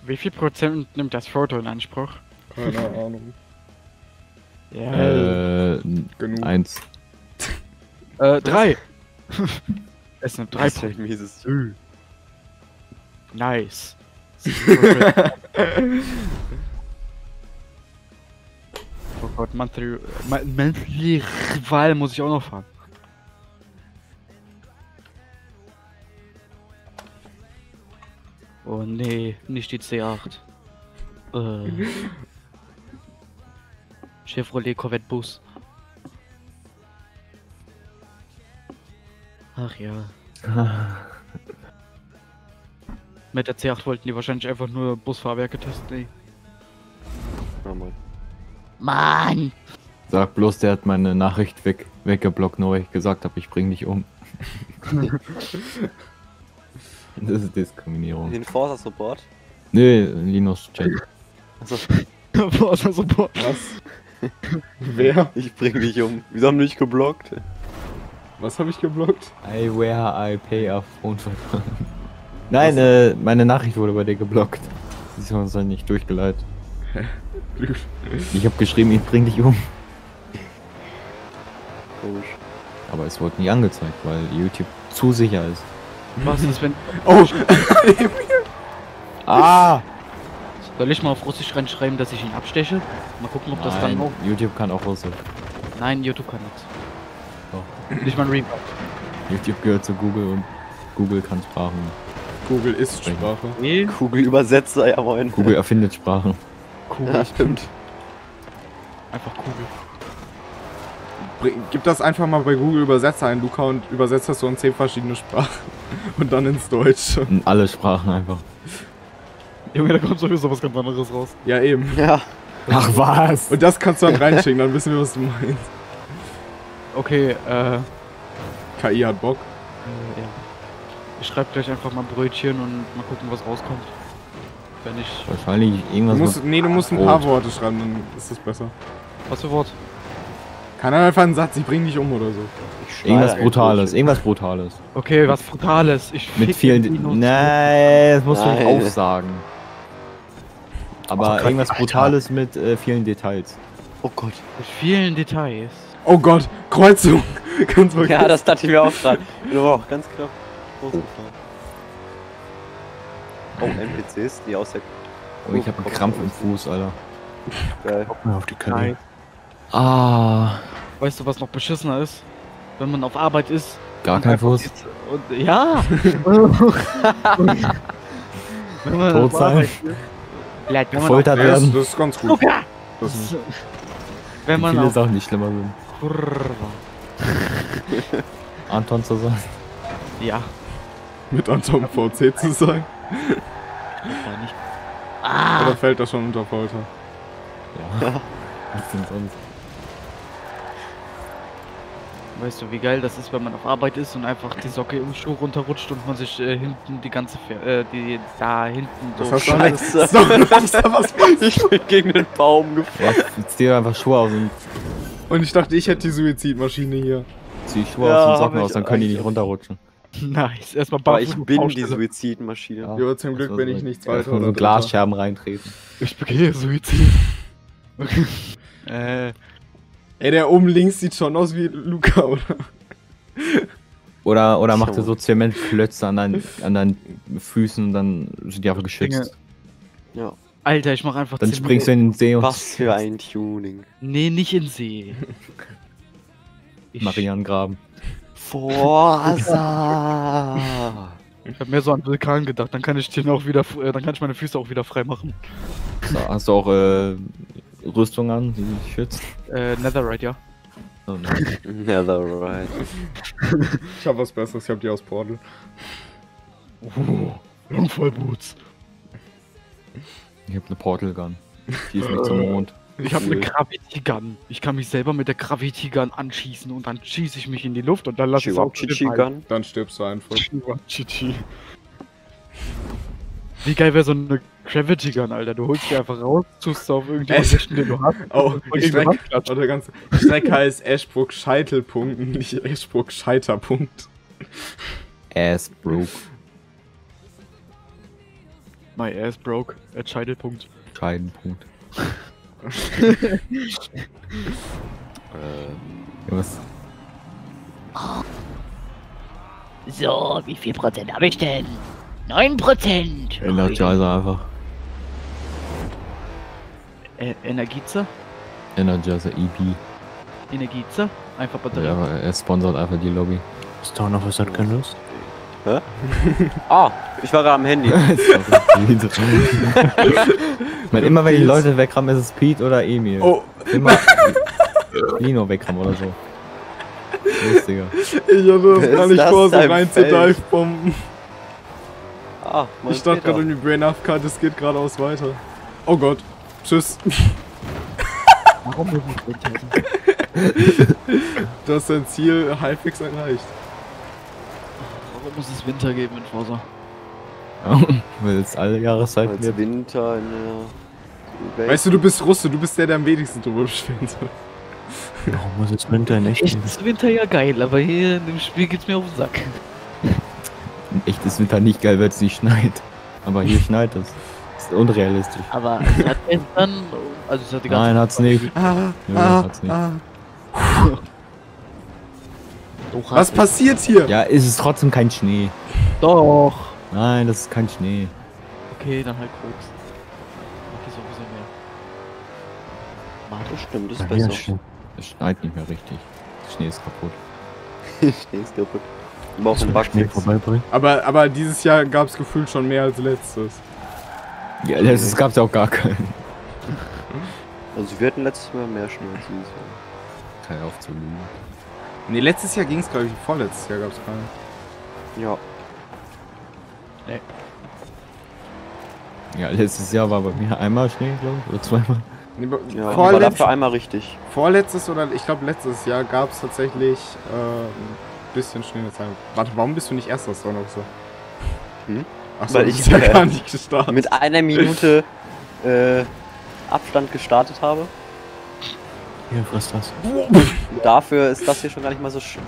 Wie viel Prozent nimmt das Foto in Anspruch? Keine Ahnung. Ja. Genug. 1. 3. Es sind 3 Punkte. Nice. Oh Gott, Monthly Rival muss ich auch noch fahren. Oh nee, nicht die C8. Chevrolet Corvette Bus. Ach ja. Mit der C8 wollten die wahrscheinlich einfach nur Busfahrwerke testen, ey. Oh Mann. Mann! Sag bloß, der hat meine Nachricht weggeblockt, nur weil ich gesagt habe, ich bring dich um. Das ist Diskriminierung. Den Forza Support? Nee, Linus Chat. Also, Forza Support. Was? Wer? Ich bring dich um. Wieso haben die mich geblockt? Was habe ich geblockt? I wear I pay off und nein, meine Nachricht wurde bei dir geblockt. Sie ist uns dann nicht durchgeleitet. Ich hab geschrieben, ich bring dich um. Komisch. Aber es wurde nie angezeigt, weil YouTube zu sicher ist. Was ist, wenn... Oh! Ah! Soll ich mal auf Russisch reinschreiben, dass ich ihn absteche? Mal gucken, ob nein, das dann auch... YouTube kann auch Russisch. Nein, YouTube kann nichts. Oh. Nicht mal ein Remake. YouTube gehört zu Google und Google kann Sprachen. Google ist Sprache. Nee. Google Übersetzer, ja moin. Google erfindet Sprachen. Kugel. Ja, stimmt. Einfach Kugel. Gib das einfach mal bei Google Übersetzer ein, Luca, und übersetzt das so in 10 verschiedene Sprachen. Und dann ins Deutsche. In alle Sprachen einfach. Junge, da kommt sowieso was ganz anderes raus. Ja, eben. Ja. Ach was! Und das kannst du dann reinschicken, dann wissen wir, was du meinst. Okay, KI hat Bock. Ja. Ich schreib gleich einfach mal Brötchen und mal gucken, was rauskommt. Wenn ich... Wahrscheinlich irgendwas... du musst ein paar Worte schreiben, dann ist das besser. Was für Wort? Kann er einfach einen Satz, ich bring dich um oder so. Irgendwas Brutales, irgendwas Brutales. Okay, was Brutales. Ich mit vielen... Nee, das musst du nicht aufsagen. Aber irgendwas Brutales mit vielen Details. Oh Gott. Mit vielen Details. Oh Gott, Kreuzung. Ganz vergessen. Ja, das dachte ich mir auch gerade. Wow, ganz knapp. Oh, NPCs, die aus der... Oh, ich hab einen Krampf im Fuß, Alter. Geil. Guck mal auf die Knie. Ah. Weißt du, was noch beschissener ist? Wenn man auf Arbeit ist... Gar kein Fuß. Und, ja! Wenn man tot sein. Gefoltert werden. Das ist ganz gut. Das ist, wenn man viele Sachen nicht schlimmer sind. Anton zu sein. Ja. Mit Anton VC zu sein. Nicht. Ah. Oder fällt das schon unter Folter? Ja. Was denn sonst? Weißt du, wie geil das ist, wenn man auf Arbeit ist und einfach die Socke im Schuh runterrutscht und man sich hinten die ganze da hinten so scheiße. Ich bin gegen den Baum gefahren. Jetzt zieh einfach Schuhe aus und ich dachte, ich hätte die Suizidmaschine hier. Zieh Schuhe aus den Socken aus, dann können die nicht runterrutschen. Nice, erstmal Bauch. Aber ich bin die Suizidmaschine. Ja, aber zum Glück bin ich nichts weiter. So Glasscherben reintreten. Ich begehe Suizid. Ey, der oben links sieht schon aus wie Luca, oder? Oder macht er so Zementklötze an deinen Füßen und dann sind die einfach geschützt. Ja. Alter, ich mach einfach Zement. Dann springst du in den See und... Was für ein Tuning. Nee, nicht in den See. Marianengraben. Forza! Ich hab mehr so an Vulkan gedacht, dann kann ich den auch wieder, dann kann ich meine Füße auch wieder frei machen. So, hast du auch Rüstung an, die dich schützt? Netherite, ja. Oh, nein. Netherite. Ich hab was Besseres, ich hab die aus Portal. Oh, Langfallboots. Ich hab ne Portal Gun. Die ist nicht zum Mond. Ich habe eine Gravity Gun. Ich kann mich selber mit der Gravity Gun anschießen und dann schieße ich mich in die Luft und dann lasse ich es auch Gun. Dann stirbst du einfach. Wie geil wäre so eine Gravity Gun, Alter? Du holst die einfach raus, tust du auf irgendjemanden, den du hast. Oh, ich Strecke heißt Ashbrook Scheitelpunkt, nicht Ashbrook Scheiterpunkt. Ass broke. My ass broke at Scheitelpunkt. Scheitelpunkt. Was? Oh. So, wie viel Prozent habe ich denn? 9%! Energizer einfach. Energizer? Energizer EB. Energizer? Einfach Batterie. Ja, er sponsert einfach die Lobby. Ist da noch was an Windows? Hä? Ah, ich war gerade am Handy. Ich meine, immer wenn die Leute wegrammen, ist es Pete oder Emil. Oh. Immer Lino wegrammen oder so. Lustiger. Ich hatte das gar nicht vor, so rein zu Dive-Bomben. Ah, ich dachte gerade um die Brain-Off-Karte, es geht geradeaus weiter. Oh Gott. Tschüss. Warum bin ich nicht? Du hast dein Ziel halbwegs erreicht. Warum muss es Winter geben in Forza? Weil jetzt alle Jahreszeiten mehr Winter in der... Weißt du, du bist Russe, du bist der, der am wenigsten drüber beschweren soll. Warum muss jetzt Winter in echt? Ist Winter ja geil, aber hier in dem Spiel geht's mir auf den Sack. Echt ist Winter nicht geil, weil es nicht schneit. Aber hier schneit es. Ist unrealistisch. Aber es hat gestern... Also es hat die ganze Nein, hat's nicht. Ja, hat's nicht. Was passiert hier? Ja, ist es trotzdem kein Schnee. Doch. Nein, das ist kein Schnee. Okay, dann halt Koks. Okay, so ein bisschen mehr. Mann, das stimmt, das ist besser. Ja, es schneit nicht mehr richtig. Der Schnee ist kaputt. Schnee ist kaputt. Wir brauchen Backmix. Aber dieses Jahr gab es gefühlt schon mehr als letztes. Ja, letztes gab es ja auch gar keinen. Also wir hatten letztes Mal mehr Schnee als dieses Jahr. Keine aufzulügen. Ne, letztes Jahr ging es, glaube ich, vorletztes Jahr gab es keinen. Ja. Nee. Ja, letztes Jahr war bei mir einmal Schnee, glaube ich, oder zweimal. Nee, ja, aber dafür einmal richtig. Vorletztes oder, ich glaube, letztes Jahr gab es tatsächlich ein bisschen Schnee in der Zeit. Warte, warum bist du nicht erst das noch so? Hm? Achso, weil ich ja gar nicht gestartet. Mit einer Minute Abstand gestartet habe. Hier, frisst das. Dafür ist das hier schon gar nicht mal so schön.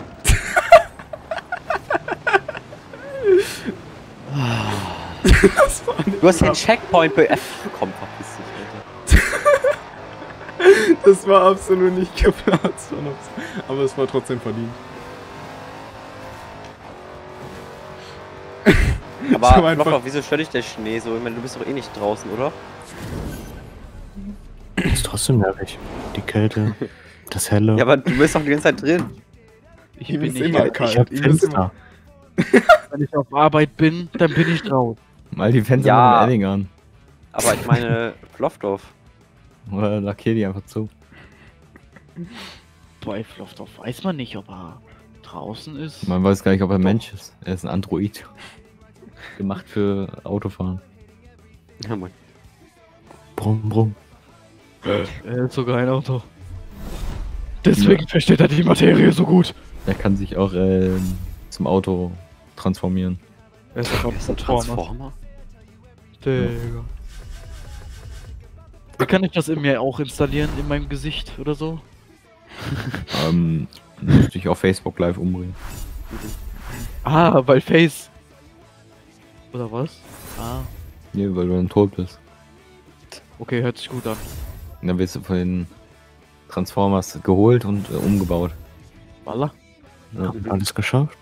Du hast hier einen Checkpoint bei F. Komm, verpiss dich, Alter. Das war absolut nicht geplant, aber es war trotzdem verdient. Aber Blocker, wieso stört dich der Schnee so? Ich meine, du bist doch eh nicht draußen, oder? Ist trotzdem nervig. Die Kälte, das Helle. Ja, aber du bist doch die ganze Zeit drin. Ich bin nicht immer kalt. Ich hab Fenster. Wenn ich auf Arbeit bin, dann bin ich drauf. Mal die Fenster ja. Mit den Edding an. Aber ich meine, Plovdorf. Oder lackier die einfach zu. Bei Plovdorf weiß man nicht, ob er draußen ist. Man weiß gar nicht, ob er Mensch ist. Er ist ein Android. Gemacht für Autofahren. Ja, Mann. Brumm, brumm. Er ist sogar ein Auto. Deswegen versteht er die Materie so gut. Er kann sich auch zum Auto transformieren. Er ist auch ein Transformer. Digga. Kann ich das in mir auch installieren, in meinem Gesicht oder so? Müsste ich auf Facebook Live umbringen. Ah, weil Face. Oder was? Ah. Nee, weil du dann tot bist. Okay, hört sich gut an. Und dann wirst du von den Transformers geholt und umgebaut. Walla. Ja, alles geschafft.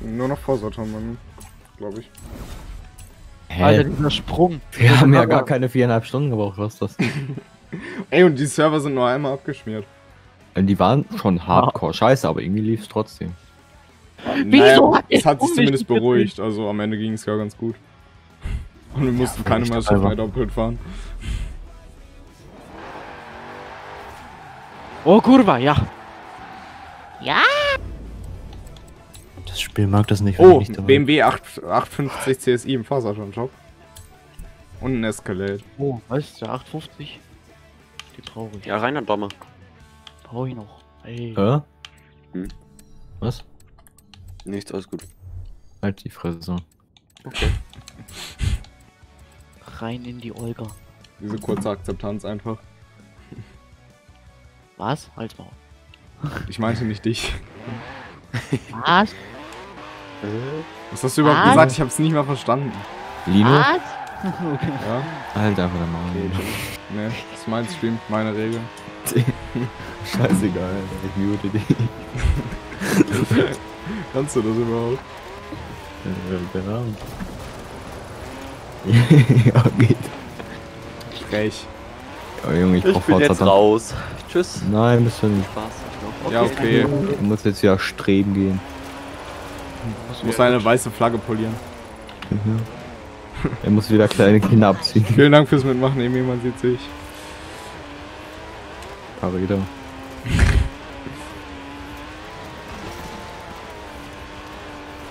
Nur noch Vorsattermann, glaube ich. Hä? Alter, dieser Sprung. Wir haben ja gar keine 4,5 Stunden gebraucht, was ist das? Ey, und die Server sind nur einmal abgeschmiert. Die waren schon hardcore scheiße, aber irgendwie lief es trotzdem. Wieso? Naja, es hat sich zumindest beruhigt, also am Ende ging es ja ganz gut. Und wir mussten keine Meisterschaft mehr doppelt fahren. Oh, Kurva, ja. Ja! Das Spiel mag das nicht. Oh, nicht BMW 850 CSI im Fahrsaturn-Shop. Und ein Escalade. Oh, was? Der 850? Die traurig. Ja, reiner Domme. Brauch ich noch. Ey. Hä? Hm. Was? Nichts, alles gut. Halt die Fresse. Okay. Rein in die Olga. Diese kurze Akzeptanz einfach. Was? Halt's Maul. Ich meinte nicht dich. Was? Was hast du überhaupt gesagt? Ich hab's nicht mal verstanden. Lino? Was? Okay. Ja? Halt einfach der Maul. Okay. Ne, das ist mein Stream, meine Regeln. Scheißegal, Alter. Ich mute dich. Kannst du das überhaupt? Keine Ahnung. Ja, geht. Sprech. Ja, Junge, ich brauch Forza jetzt raus. Tschüss. Nein, bist du nicht. Spaß. Okay. Ja, okay. Du musst jetzt wieder streben gehen. Ich muss eine weiße Flagge polieren. Mhm. Er muss wieder kleine Kinder abziehen. Vielen Dank fürs Mitmachen, Emi, man sieht sich. Parida.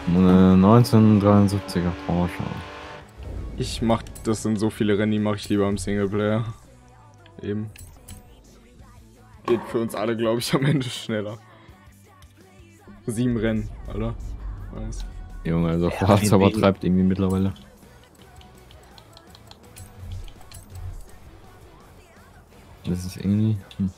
Eine 1973er Porsche. Ich mach das in so viele Rennen, die mach ich lieber im Singleplayer. Eben. Geht für uns alle, glaube ich, am Ende schneller. 7 Rennen, Alter. Nice. Junge, also Forza übertreibt irgendwie mittlerweile. Das ist irgendwie... Hm.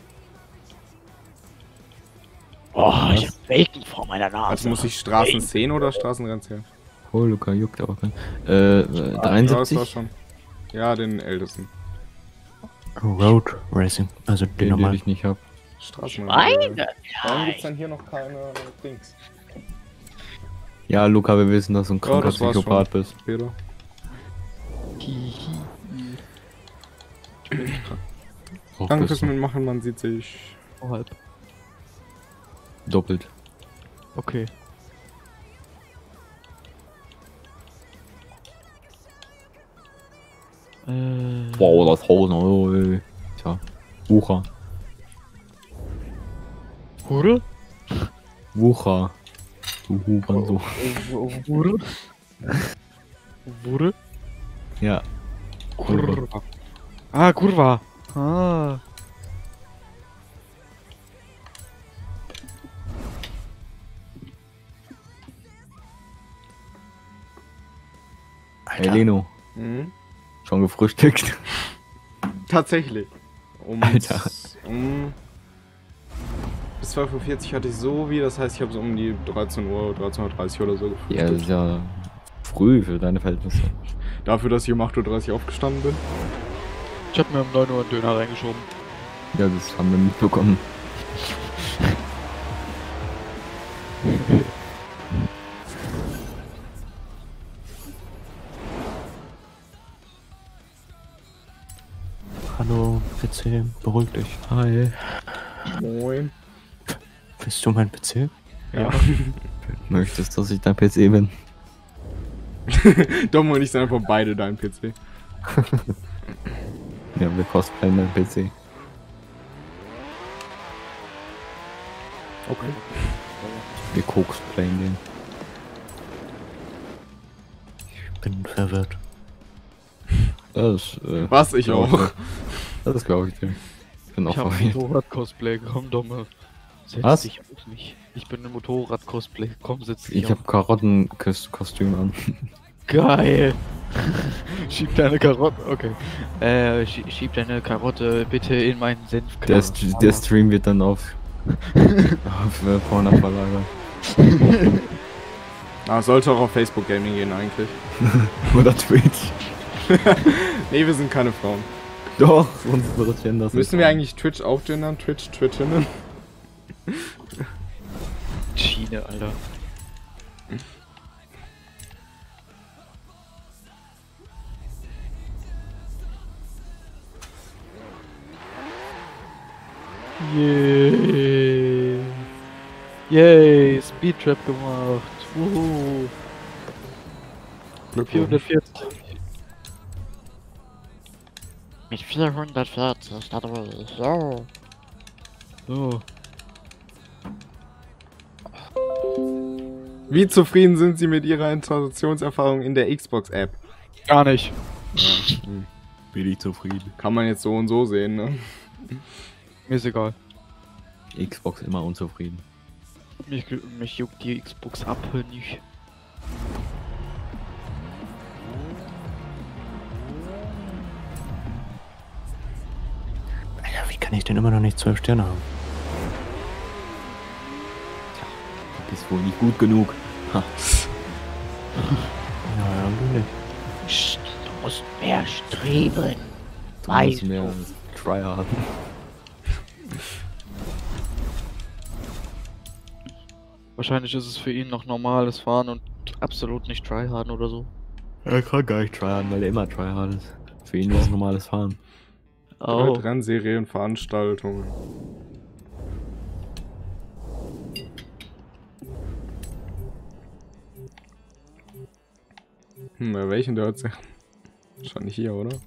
Oh, ich hab Bacon vor meiner Nase. Also muss ich Straßen 10 oder Straßenrennen zählen? Oh, Luca juckt aber kein... 73? Ja, schon. Ja, den ältesten. Road Racing, also den normalen. Den ich nicht hab. Straßenrennen. Warum gibt's dann hier noch keine Dings? Ja, Luca, wir wissen, dass du ein kranker Psychopath bist. Peter. Ich bin nicht krank. Danke fürs Mitmachen, man sieht sich. Oh, halb. Doppelt. Okay. Wow, das 1000 €, ey. Tja. Wucher. Hure? Wucher. Du Hurensohn. Hure? Hure? Ja. Kurva. Ah, Kurva. Ah. Hey Leno. Hm? Schon gefrühstückt? Tatsächlich. Alter. Bis 12:40 Uhr hatte ich so wie, das heißt, ich habe so um die 13 Uhr, 13:30 Uhr oder so gefrühstückt. Ja, das ist ja früh für deine Verhältnisse. Dafür, dass ich um 8:30 Uhr aufgestanden bin. Ich hab mir um 9 Uhr einen Döner reingeschoben. Ja, das haben wir mitbekommen. Hallo, PC, beruhig dich. Hi. Moin. Bist du mein PC? Ja. Möchtest du, dass ich dein PC bin? Dom und ich sind einfach beide dein PC. Ja, wir cosplayen den PC. Okay. Wir cosplayen den. Ich bin verwirrt. Das was ich auch. Das glaube ich dir. Ich bin auch verwirrt. Motorrad-Cosplay, komm dumme. Was? Ich bin im Motorrad-Cosplay, komm setz dich. Ich hab Karottenkostüm an. Geil! Schieb deine Karotte, okay. Schieb deine Karotte bitte in meinen Senf. Der Stream wird dann auf. auf Porno verlagert. Ah, sollte auch auf Facebook Gaming gehen eigentlich. Oder Twitch. Nee, wir sind keine Frauen. Doch, sonst würde ich gendern. Müssen wir eigentlich Twitch auch gendern? Twitchinnen? Schiene, Alter. Yay. Yay, Speedtrap gemacht. Wuhu. 440. Mit 440, da drüber ist so. So. Wie zufrieden sind Sie mit Ihrer Installationserfahrung in der Xbox-App? Gar nicht. Ja. Bin ich zufrieden. Kann man jetzt so und so sehen, ne? Mir ist egal. Xbox immer unzufrieden. Mich juckt die Xbox ab, nicht. Alter, wie kann ich denn immer noch nicht 12 Sterne haben? Tja, das ist wohl nicht gut genug. Ha. Ja, du nicht. Du musst mehr streben. Du musst mehr Tryhard. Wahrscheinlich ist es für ihn noch normales Fahren und absolut nicht tryharden oder so. Er kann gar nicht tryharden, weil er immer tryhard ist. Für ihn ist es normales Fahren. Oh. Rennserien, Veranstaltungen. Hm, bei welchen der hört's ja? Wahrscheinlich hier, oder?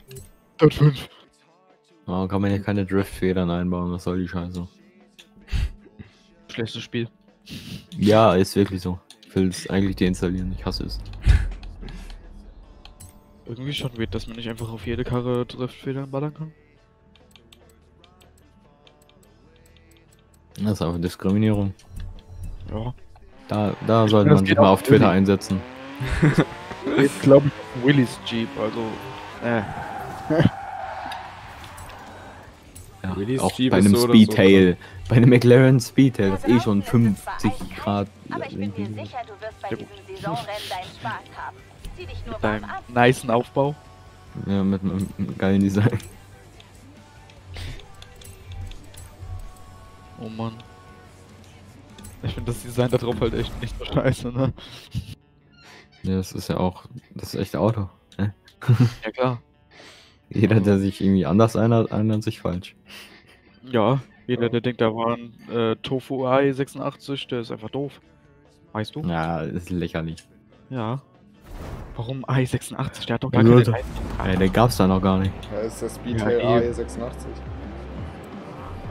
Dirt 5. Warum kann man hier keine Driftfedern einbauen? Was soll die Scheiße? Schlechtes Spiel. Ja, ist wirklich so. Ich will es eigentlich deinstallieren, ich hasse es. Irgendwie schon weird, dass man nicht einfach auf jede Karre Driftfedern ballern kann. Das ist einfach Diskriminierung. Ja. Da sollte man sich mal auf Twitter einsetzen. Jetzt glaube ich Willys Jeep, also. Ja, auch bei einem Speedtail, so, bei einem McLaren Speedtail, das eh schon 50 Grad. Aber ich bin mir sicher, du wirst bei diesem Saisonrennen deinen Spaß haben. Zieh dich nur warm an. Nicen Aufbau. Ja, mit einem geilen Design. Oh Mann. Ich finde das Design da drauf halt echt nicht so scheiße, ne? Ja, das ist ja auch, das ist echt Auto, ne? Ja klar. Jeder, der sich irgendwie anders erinnert, erinnert sich falsch. Ja, jeder, der denkt, da war ein Tofu AE86, der ist einfach doof. Weißt du? Ja, ist lächerlich. Ja. Warum AE86? Der hat doch gar keine Leistung. Ey, den gab's da noch gar nicht. Da ist das Speedtail AE86.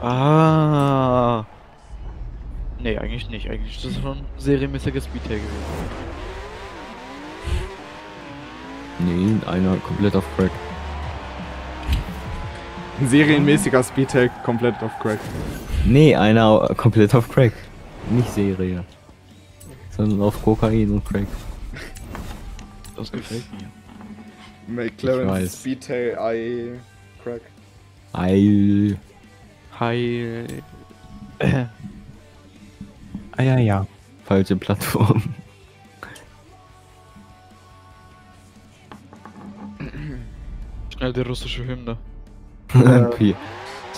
Ah. Nee, eigentlich nicht. Eigentlich ist das schon ein serienmäßiges Speedtail gewesen. Nee, einer komplett auf Crack. Ein serienmäßiger Speedtail komplett auf Crack. Nee, einer komplett auf Crack. Nicht Serie. Sondern auf Kokain und Crack. Das gefällt mir. McLaren Speedtail AE Crack. Ei. Heil. Ah ja, ja. Falsche Plattform. Schnell die russische Hymne. PI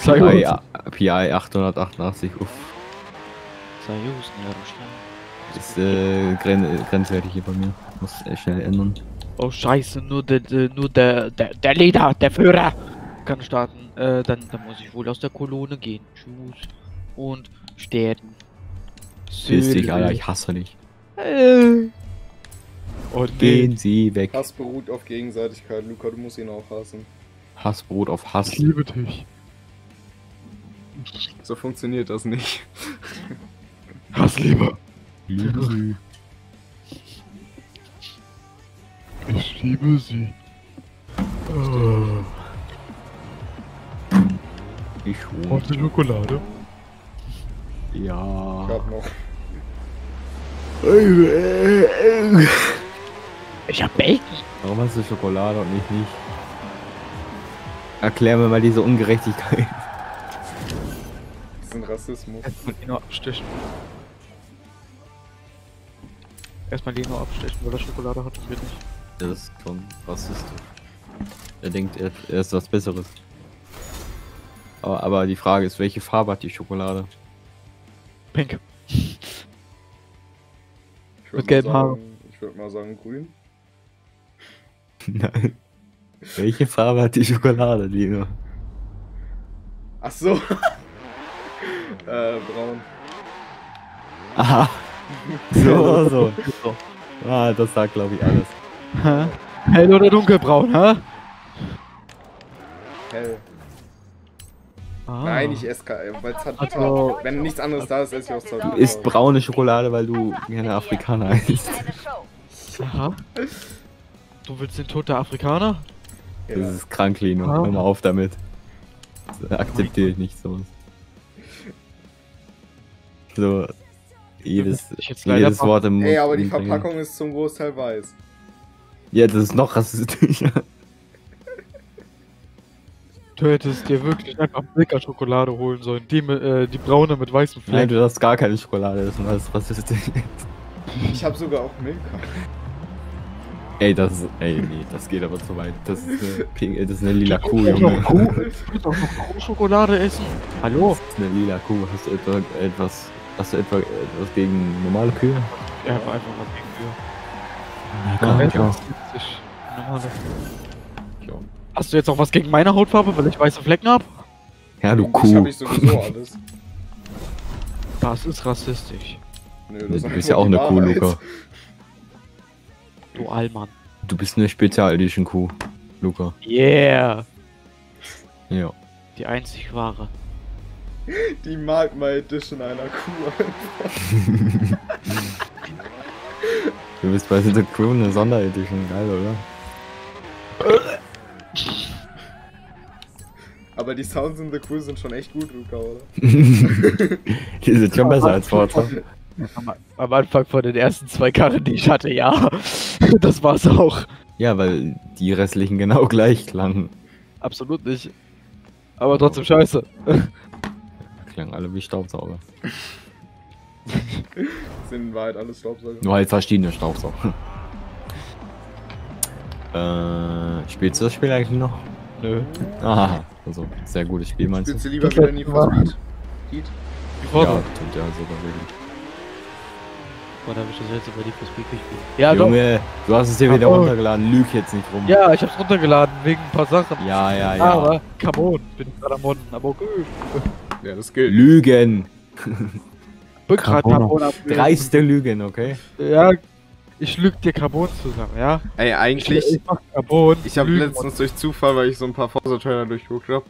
888, uff. Ist grenzwertig hier bei mir. Muss schnell ändern. Oh scheiße, nur der Leader, der Führer kann starten. Dann muss ich wohl aus der Kolonne gehen. Tschüss. Und sterben. Süß dich, Alter, ich hasse dich. Und gehen Sie weg. Hass beruht auf Gegenseitigkeit, Luca, du musst ihn auch hassen. Hassbrot auf Hass. Ich liebe dich. So funktioniert das nicht. Hassliebe. Liebe sie. Ich liebe sie. Oh. Ich hole die Schokolade. Ja. Ich hab noch. Ich hab Bacon. Warum hast du Schokolade und ich nicht? Erklär mir mal diese Ungerechtigkeit. Das ist ein Rassismus. Jetzt muss ich noch abstechen. Erstmal Lino abstechen, weil er Schokolade hat, das wird nicht. Das ist schon rassistisch. Er denkt, er ist was Besseres. Aber die Frage ist, welche Farbe hat die Schokolade? Pink. Mit gelben Haaren. Ich würde mal sagen grün. Nein. Welche Farbe hat die Schokolade, Lino? Ach so. Braun. Aha. So, so. Ah, das sagt, glaube ich, alles. Ha? Hell oder dunkelbraun, ha? Hell. Ah. Nein, ich esse weil es hat also, wenn nichts anderes da ist, esse ich auch Zucker. Du isst braune Schokolade, weil du gerne Afrikaner isst. Aha. Du willst den Tod der Afrikaner? Ja. Das ist krank, Lino. Ah. Hör mal auf damit. Das akzeptiere ich nicht so. So. Jedes Wort im Mund. Ey, aber die Verpackung ist zum Großteil weiß. Ja, das ist noch rassistischer. Du hättest dir wirklich einfach Milka-Schokolade holen sollen. Die braune mit weißem Fleck. Nein, du darfst gar keine Schokolade essen, weil es rassistisch ist. Ich hab sogar auch Milka. Ey, nee, das geht aber zu weit. Das ist eine lila Kuh, Junge. Ich will doch noch Kuhschokolade essen. Hallo? Das ist eine lila Kuh. Hast du etwas gegen normale Kühe? Ja, einfach was gegen Kühe. Na ja, klar, ja. Hast du jetzt auch was gegen meine Hautfarbe, weil ich weiße Flecken hab? Ja, du Kuh. Das hab ich sowieso alles. Das ist rassistisch. Nö, du bist ja auch eine Kuh, Luca. Du Allmann. Du bist eine Spezial-Edition Kuh, Luca. Yeah! Ja. Die einzig wahre. Die mag mal Edition einer Kuh. Du bist bei The Crew eine Sonderedition, geil, oder? Aber die Sounds in The Crew sind schon echt gut, Luca, oder? Die sind schon besser als Forza. Am Anfang von den ersten zwei Karren, die ich hatte, ja. Das war's auch. Ja, weil die restlichen genau gleich klangen. Absolut nicht. Aber trotzdem scheiße. Klangen alle wie Staubsauger. Sind in Wahrheit alles Staubsauger. Nur halt verschiedene Staubsauger. Spielst du das Spiel eigentlich noch? Nö. Aha, also sehr gutes Spiel meinst du? Spielst du lieber wieder Need for Speed? Ja, tut ja sogar wirklich. Wann hab ich das letzte Mal Need for Speed gespielt? Ja, Junge, doch. Du hast es dir wieder runtergeladen, lüg jetzt nicht rum. Ja, ich hab's runtergeladen, wegen ein paar Sachen. Ja, ja, ja. Aber, come on, bin gerade am Monden, aber okay. Ja, das gilt. Lügen! Dreiste Lügen, okay? Ja, ich lüge dir Carbon zusammen, ja? Ey, eigentlich. Ich mach Carbon. Ich habe letztens durch Zufall, weil ich so ein paar Forza-Trailer durchgeguckt habe,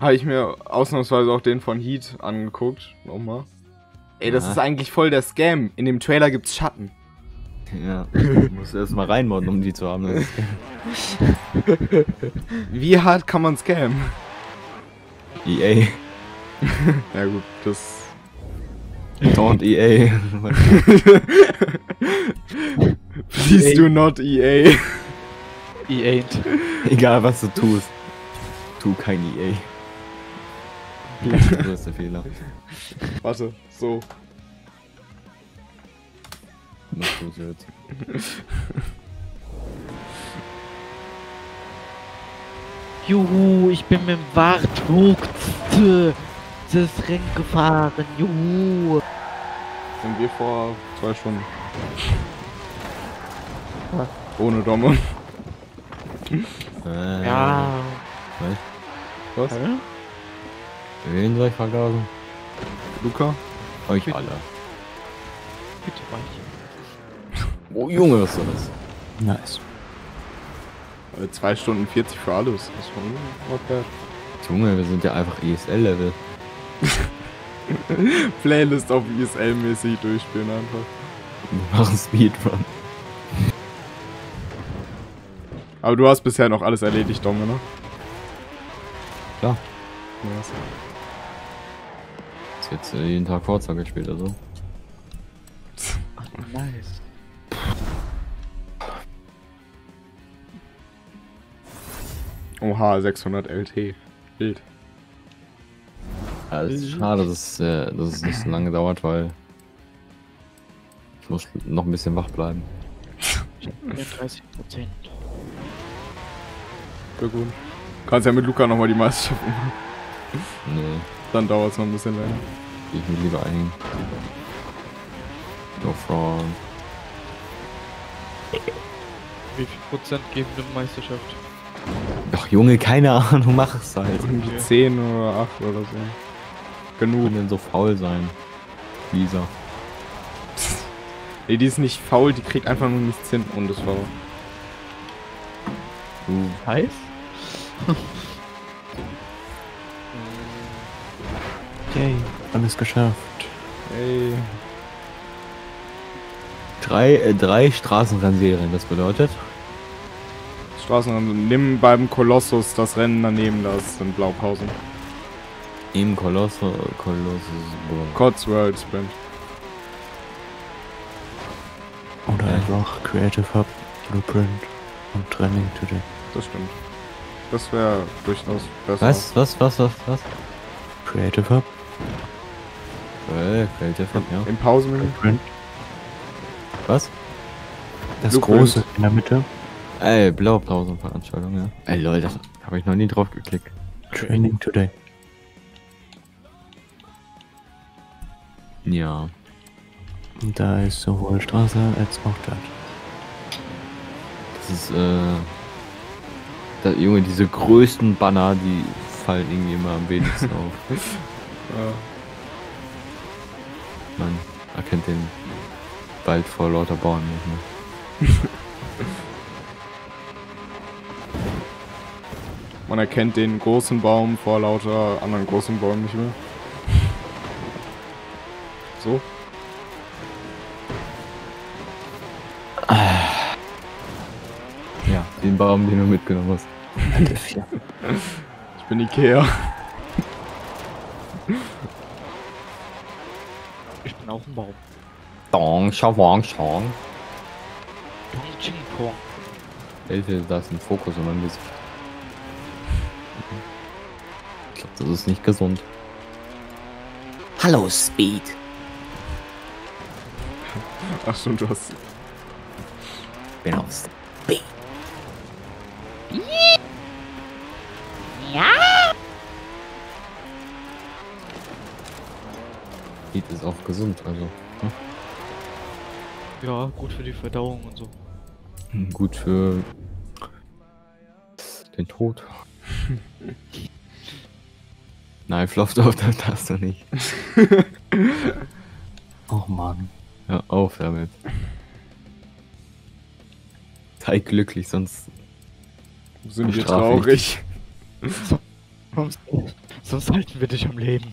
habe ich mir ausnahmsweise auch den von Heat angeguckt. Nochmal. Ey, das ist eigentlich voll der Scam. In dem Trailer gibt's Schatten. Ja, ich muss erstmal reinmodden, um die zu haben. Wie hart kann man scammen? EA. Ja, gut, das. Don't EA. Please do not EA. EA. Egal was du tust, tu kein EA. Das ist der größte Fehler. Warte, so. Mach du's jetzt. Juhu, ich bin mit dem Wartburg das Rennen gefahren, juhu! Sind wir vor 2 Stunden. Ja. Ohne Dommel. Ja. Was? Ja. Wen soll ich vergasen? Luca? Euch bitte. Alle. Bitte euch. Oh Junge, was soll das? Nice. 2 Stunden 40 für alles. Das ist schon okay. Junge, wir sind ja einfach ESL-Level. Playlist auf ESL-mäßig durchspielen einfach. Wir machen Speedrun. Aber du hast bisher noch alles erledigt, Dom, ne? Klar. Yes. Ist jetzt jeden Tag Forza gespielt, also. Ach, nice. Oha, 600 LT. Bild. Ja, das ist schade, dass es nicht so lange dauert, weil Ich muss noch ein bisschen wach bleiben. 30%. Sehr gut. Kannst ja mit Luca nochmal die Meisterschaft machen. Nee. Dann dauert es noch ein bisschen länger. Ich will lieber einhängen. No front. Wie viel Prozent geben eine Meisterschaft? Ach Junge, keine Ahnung, mach es halt. Okay. 10 oder 8 oder so. Genug. Kann denn so faul sein? Lisa. Nee, die ist nicht faul, die kriegt einfach nur nichts hin und das war. Heiß? Yay, alles geschafft. Yay. Drei Straßenrennserien, das bedeutet? Straßenrennen, nimm beim Kolossus das Rennen daneben, das ist in Blaupausen. Im Kolossus. Cotswold Sprint. Oder einfach Creative Hub, Blueprint und Training Today. Das stimmt. Das wäre durchaus besser. Was? Creative Hub? Creative Hub, ja. Im Pausenmenü? Was? Das Blueprint. Große in der Mitte. Ey, Blaupausenveranstaltung, ja. Ey Leute, das habe ich noch nie drauf geklickt. Training Today. Ja. Und da ist sowohl Straße als auch Stadt. Das ist, da, Junge, diese größten Banner, die fallen irgendwie immer am wenigsten auf. Ja. Man erkennt den Wald vor lauter Bauern nicht mehr. Man erkennt den großen Baum vor lauter anderen großen Bäumen nicht mehr. So. Ja, den Baum, den du mitgenommen hast. Ich bin Ikea. Ich bin auch ein Baum. Dong, Shavong, Shong. Hilfe, da ist ein Fokus und mein Gesicht. Ich glaube, das ist nicht gesund. Hallo, Speed. Ach schon, du hast... Ich bin aus Speed. Ja. Speed ist auch gesund, also. Hm? Ja, gut für die Verdauung und so. Gut für den Tod. Nein, floppt auf, das darfst du nicht. Oh Mann. Hör auf damit. Sei glücklich, sonst sind wir traurig. Sonst halten wir dich am Leben.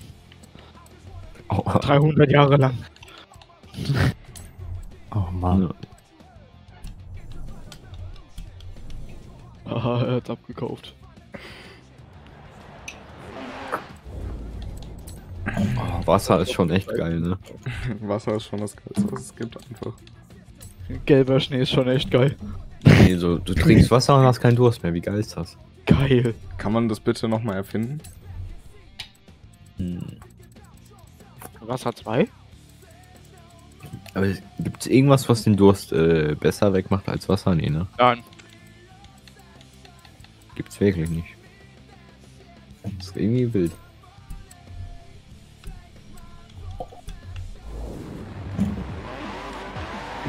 Oh, 300 Jahre lang. Oh Mann. Aha, er hat's abgekauft. Oh, Wasser ist schon echt geil, ne? Wasser ist schon das Geilste, was es gibt einfach. Gelber Schnee ist schon echt geil. Nee, so, du trinkst Wasser und hast keinen Durst mehr, wie geil ist das? Geil. Kann man das bitte nochmal erfinden? Hm. Wasser 2? Aber gibt's irgendwas, was den Durst besser wegmacht als Wasser? Nee, ne? Nein. Gibt's wirklich nicht. Das ist irgendwie wild.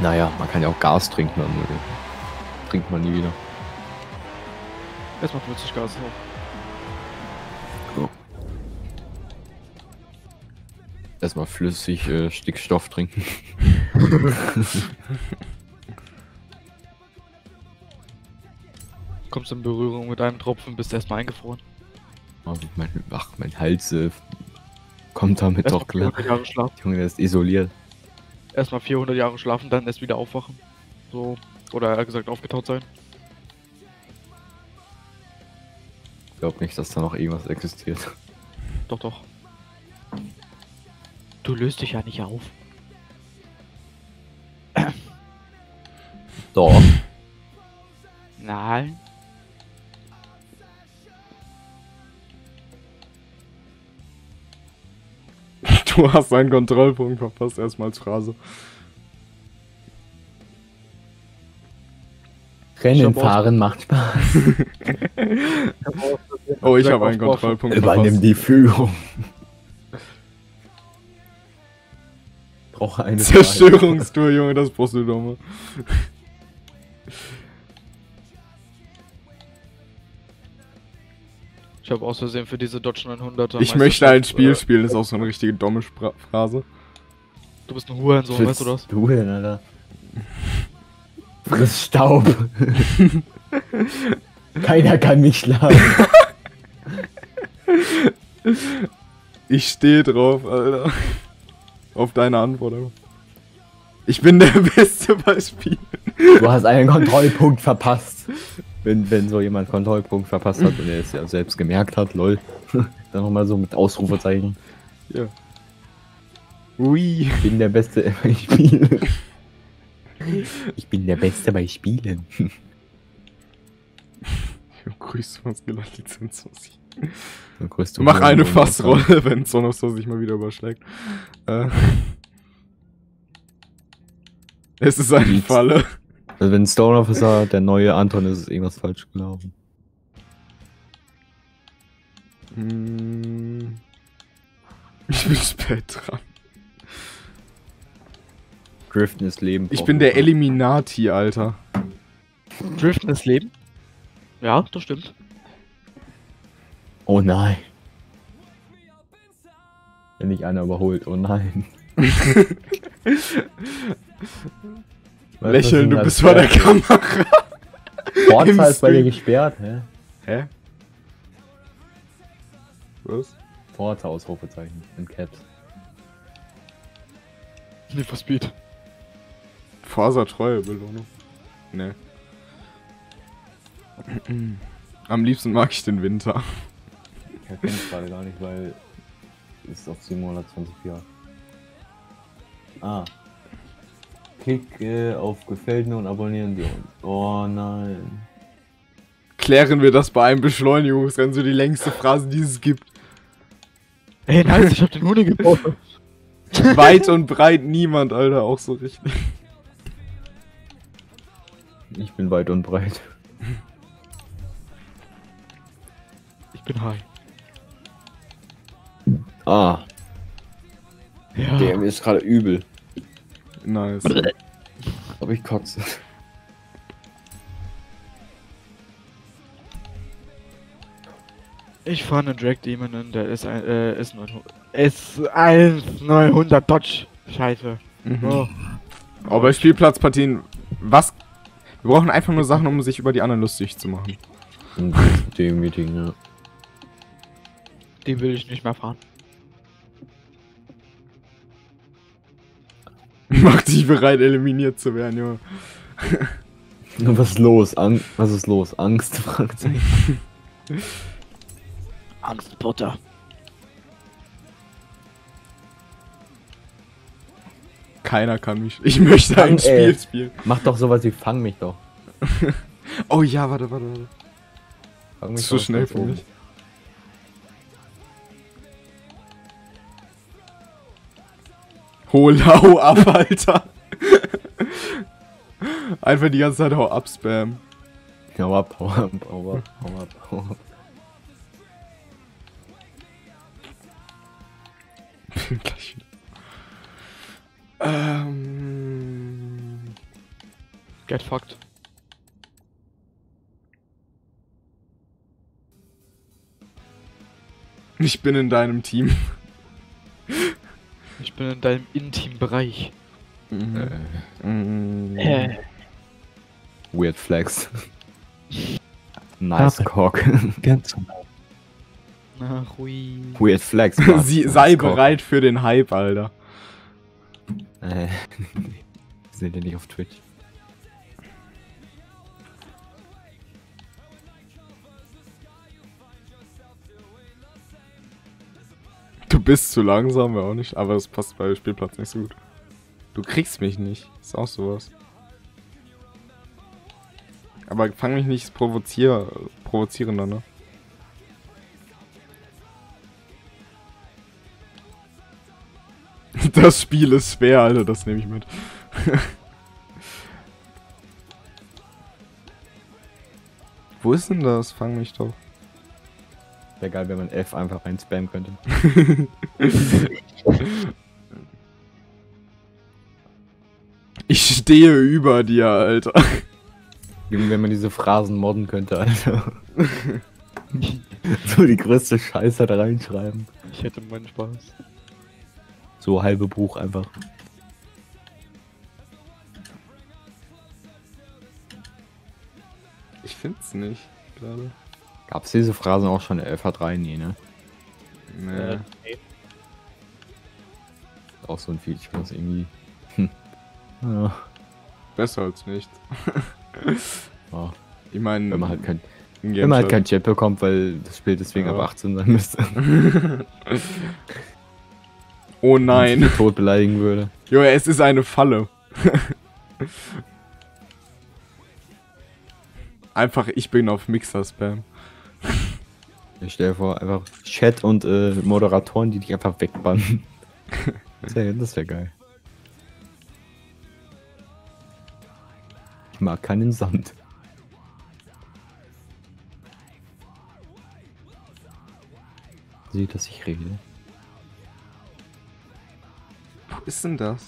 Naja, man kann ja auch Gas trinken, dann trinkt man nie wieder. Erstmal plötzlich Gas hoch. Erstmal flüssig Stickstoff trinken. Kommst in Berührung mit einem Tropfen, bist erstmal eingefroren. Also mein Hals kommt damit doch klar. Junge, der ist isoliert. Erstmal 400 Jahre schlafen, dann erst wieder aufwachen. So, oder eher gesagt aufgetaut sein. Ich glaube nicht, dass da noch irgendwas existiert. Doch, doch. Du löst dich ja nicht auf. Doch. Nein. Du hast einen Kontrollpunkt verpasst, erstmal als Phrase. Rennen fahren macht Spaß. Oh, ich habe einen Kontrollpunkt. Übernimm die Führung. Brauche eine Zerstörungstour, Junge, das brauchst du doch mal. Ich habe aus Versehen für diese Dodge 900er... Ich möchte ein Spiel spielen, ist auch so eine richtige dumme Phrase. Du bist ein Hurensohn, weißt du das? Du denn, Alter? Friss Staub. Keiner kann mich schlagen. Ich stehe drauf, Alter. Auf deine Antwort. Ich bin der Beste bei Spielen. Du hast einen Kontrollpunkt verpasst. Wenn so jemand einen Kontrollpunkt verpasst hat und er es ja selbst gemerkt hat, lol. Dann nochmal so mit Ausrufezeichen. Ja. Ui. Ich bin der Beste bei Spielen. Ich bin der Beste bei Spielen. Grüß was gelacht, Lizenz. Mach eine Fassrolle, wenn Sonos sich mal wieder überschlägt. Es ist eine Falle. Also wenn Stone Officer der neue Anton ist, ist irgendwas falsch gelaufen. Ich bin spät dran. Driften ist Leben. Ich bin der Eliminati, Alter. Driften ist Leben? Ja, das stimmt. Oh nein. Wenn dich einer überholt, oh nein. Lächeln, du bist vor der Kamera. Portal ist bei dir gesperrt, hä? Hä? Was? Portal Ausrufezeichen in Caps. Need for Speed. Fasertreue Belohnung. Ne. Am liebsten mag ich den Winter. Ich erkenne es gerade gar nicht, weil es auf Simulation 24. Ah. Klick auf Gefällt mir und abonnieren wir uns. Oh nein. Klären wir das bei einem Beschleunigungsrennen, so die längste Phrase, die es gibt. Ey, nice, ich hab den Hunde gebaut. Weit und breit niemand, Alter, auch so richtig. Ich bin weit und breit. Ich bin high. Ah. Ja. Der ist gerade übel. Nice. Ob ich kotze. Ich fahre einen Drag Demon in der S1900 Dodge. Scheiße. Mhm. Oh. Aber bei Spielplatzpartien, was? Wir brauchen einfach nur Sachen, um sich über die anderen lustig zu machen. Dem Meeting, ja. Den will ich nicht mehr fahren. Mach dich bereit, eliminiert zu werden, Junge. Was ist los? Was ist los? Angst? Angst, Butter. Keiner kann mich. Ich möchte ein Spiel spielen. Mach doch sowas wie Fang mich doch. Oh ja, warte. Fang mich so schnell für mich. Hau ab, Alter. Einfach die ganze Zeit hau ab, Spam. Hau ab. Gleich wieder. Get fucked. Ich bin in deinem Team. Ich bin in deinem intimen Bereich. Weird Flex. Nice Cock. Ganz genau. Ach, hui. Weird Flex. Sei bereit für den Hype, Alter. Sind ja nicht auf Twitch. Du bist zu langsam, wäre auch nicht, aber das passt bei Spielplatz nicht so gut. Du kriegst mich nicht, ist auch sowas. Aber fang mich nicht provozierender, ne? Das Spiel ist schwer, Alter, das nehme ich mit. Wo ist denn das? Fang mich doch. Wäre geil, wenn man F einfach reinspammen könnte. Ich stehe über dir, Alter. Junge, wenn man diese Phrasen modden könnte, Alter. So die größte Scheiße da reinschreiben. Ich hätte meinen Spaß. So halbe Buch einfach. Ich find's nicht, gerade. Gab's diese Phrasen auch schon in der FH3? Nee, ne? Nee. Nee. Auch so ein Feature, was irgendwie... Ja. Besser als nicht. Oh. Ich meine... Wenn man halt kein... Wenn man halt kein Chat bekommt, weil das Spiel deswegen ab 18 sein müsste. Oh nein. Wenn ich tot beleidigen würde. Jo, es ist eine Falle. Einfach, ich bin auf Mixer-Spam. Ich stelle vor, einfach Chat und Moderatoren, die dich einfach wegbannen. Das wäre geil. Ich mag keinen Sand. Sieht, dass ich rede. Wo ist denn das?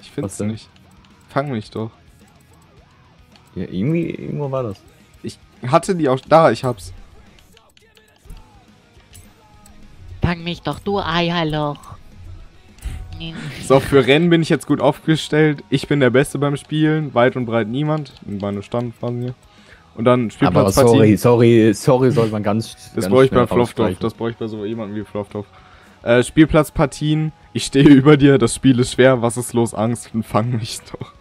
Ich find's nicht. Fang mich doch. Ja, irgendwie, irgendwo war das. Ich hatte die auch da, ich hab's. Fang mich doch, du Eierloch. So, für Rennen bin ich jetzt gut aufgestellt. Ich bin der Beste beim Spielen. Weit und breit niemand. Meine Stammphase hier. Und dann Spielplatz. Aber sorry, sollte man ganz. Das brauche ich bei Flofthoff. Das brauche ich bei so jemandem wie Flofthoff. Spielplatzpartien. Ich stehe über dir. Das Spiel ist schwer. Was ist los, Angst? Fang mich doch.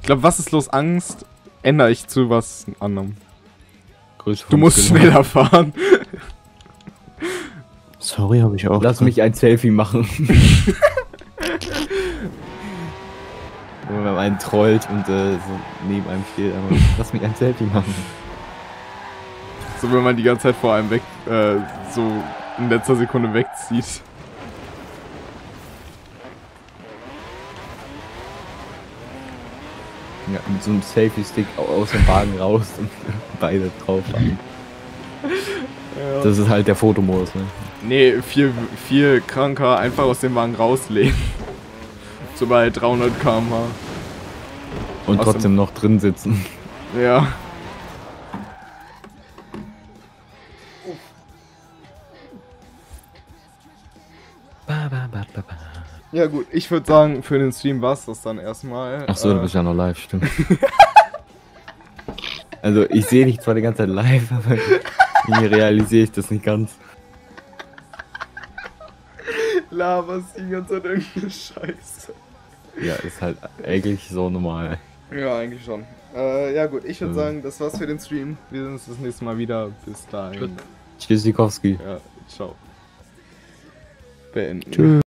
Ich glaube, was ist los, Angst? Ändere ich zu was anderem. Du musst schneller fahren. Sorry, habe ich auch. Lass mich ein Selfie machen. Wenn man einen trollt und so neben einem steht, aber lass mich ein Selfie machen. So, wenn man die ganze Zeit vor einem weg, so in letzter Sekunde wegzieht. Ja, mit so einem Selfie-Stick aus dem Wagen raus und beide drauf haben. Ja. Das ist halt der Fotomodus, ne? Nee, viel kranker, einfach aus dem Wagen rauslegen. So bei 300 km/h. Und trotzdem noch drin sitzen. Ja. Ja gut, ich würde sagen, für den Stream war es das dann erstmal. Achso, du bist ja noch live, stimmt. Also ich sehe dich zwar die ganze Zeit live, aber irgendwie realisiere ich das nicht ganz. Laberst die ganze Zeit irgendeine Scheiße. Ja, ist halt eigentlich so normal. Ja, eigentlich schon. Ja gut, ich würde sagen, das war's für den Stream. Wir sehen uns das nächste Mal wieder. Bis dahin. Tschüss, Tschüssikowski. Ja, ciao. Beenden. Tschüss.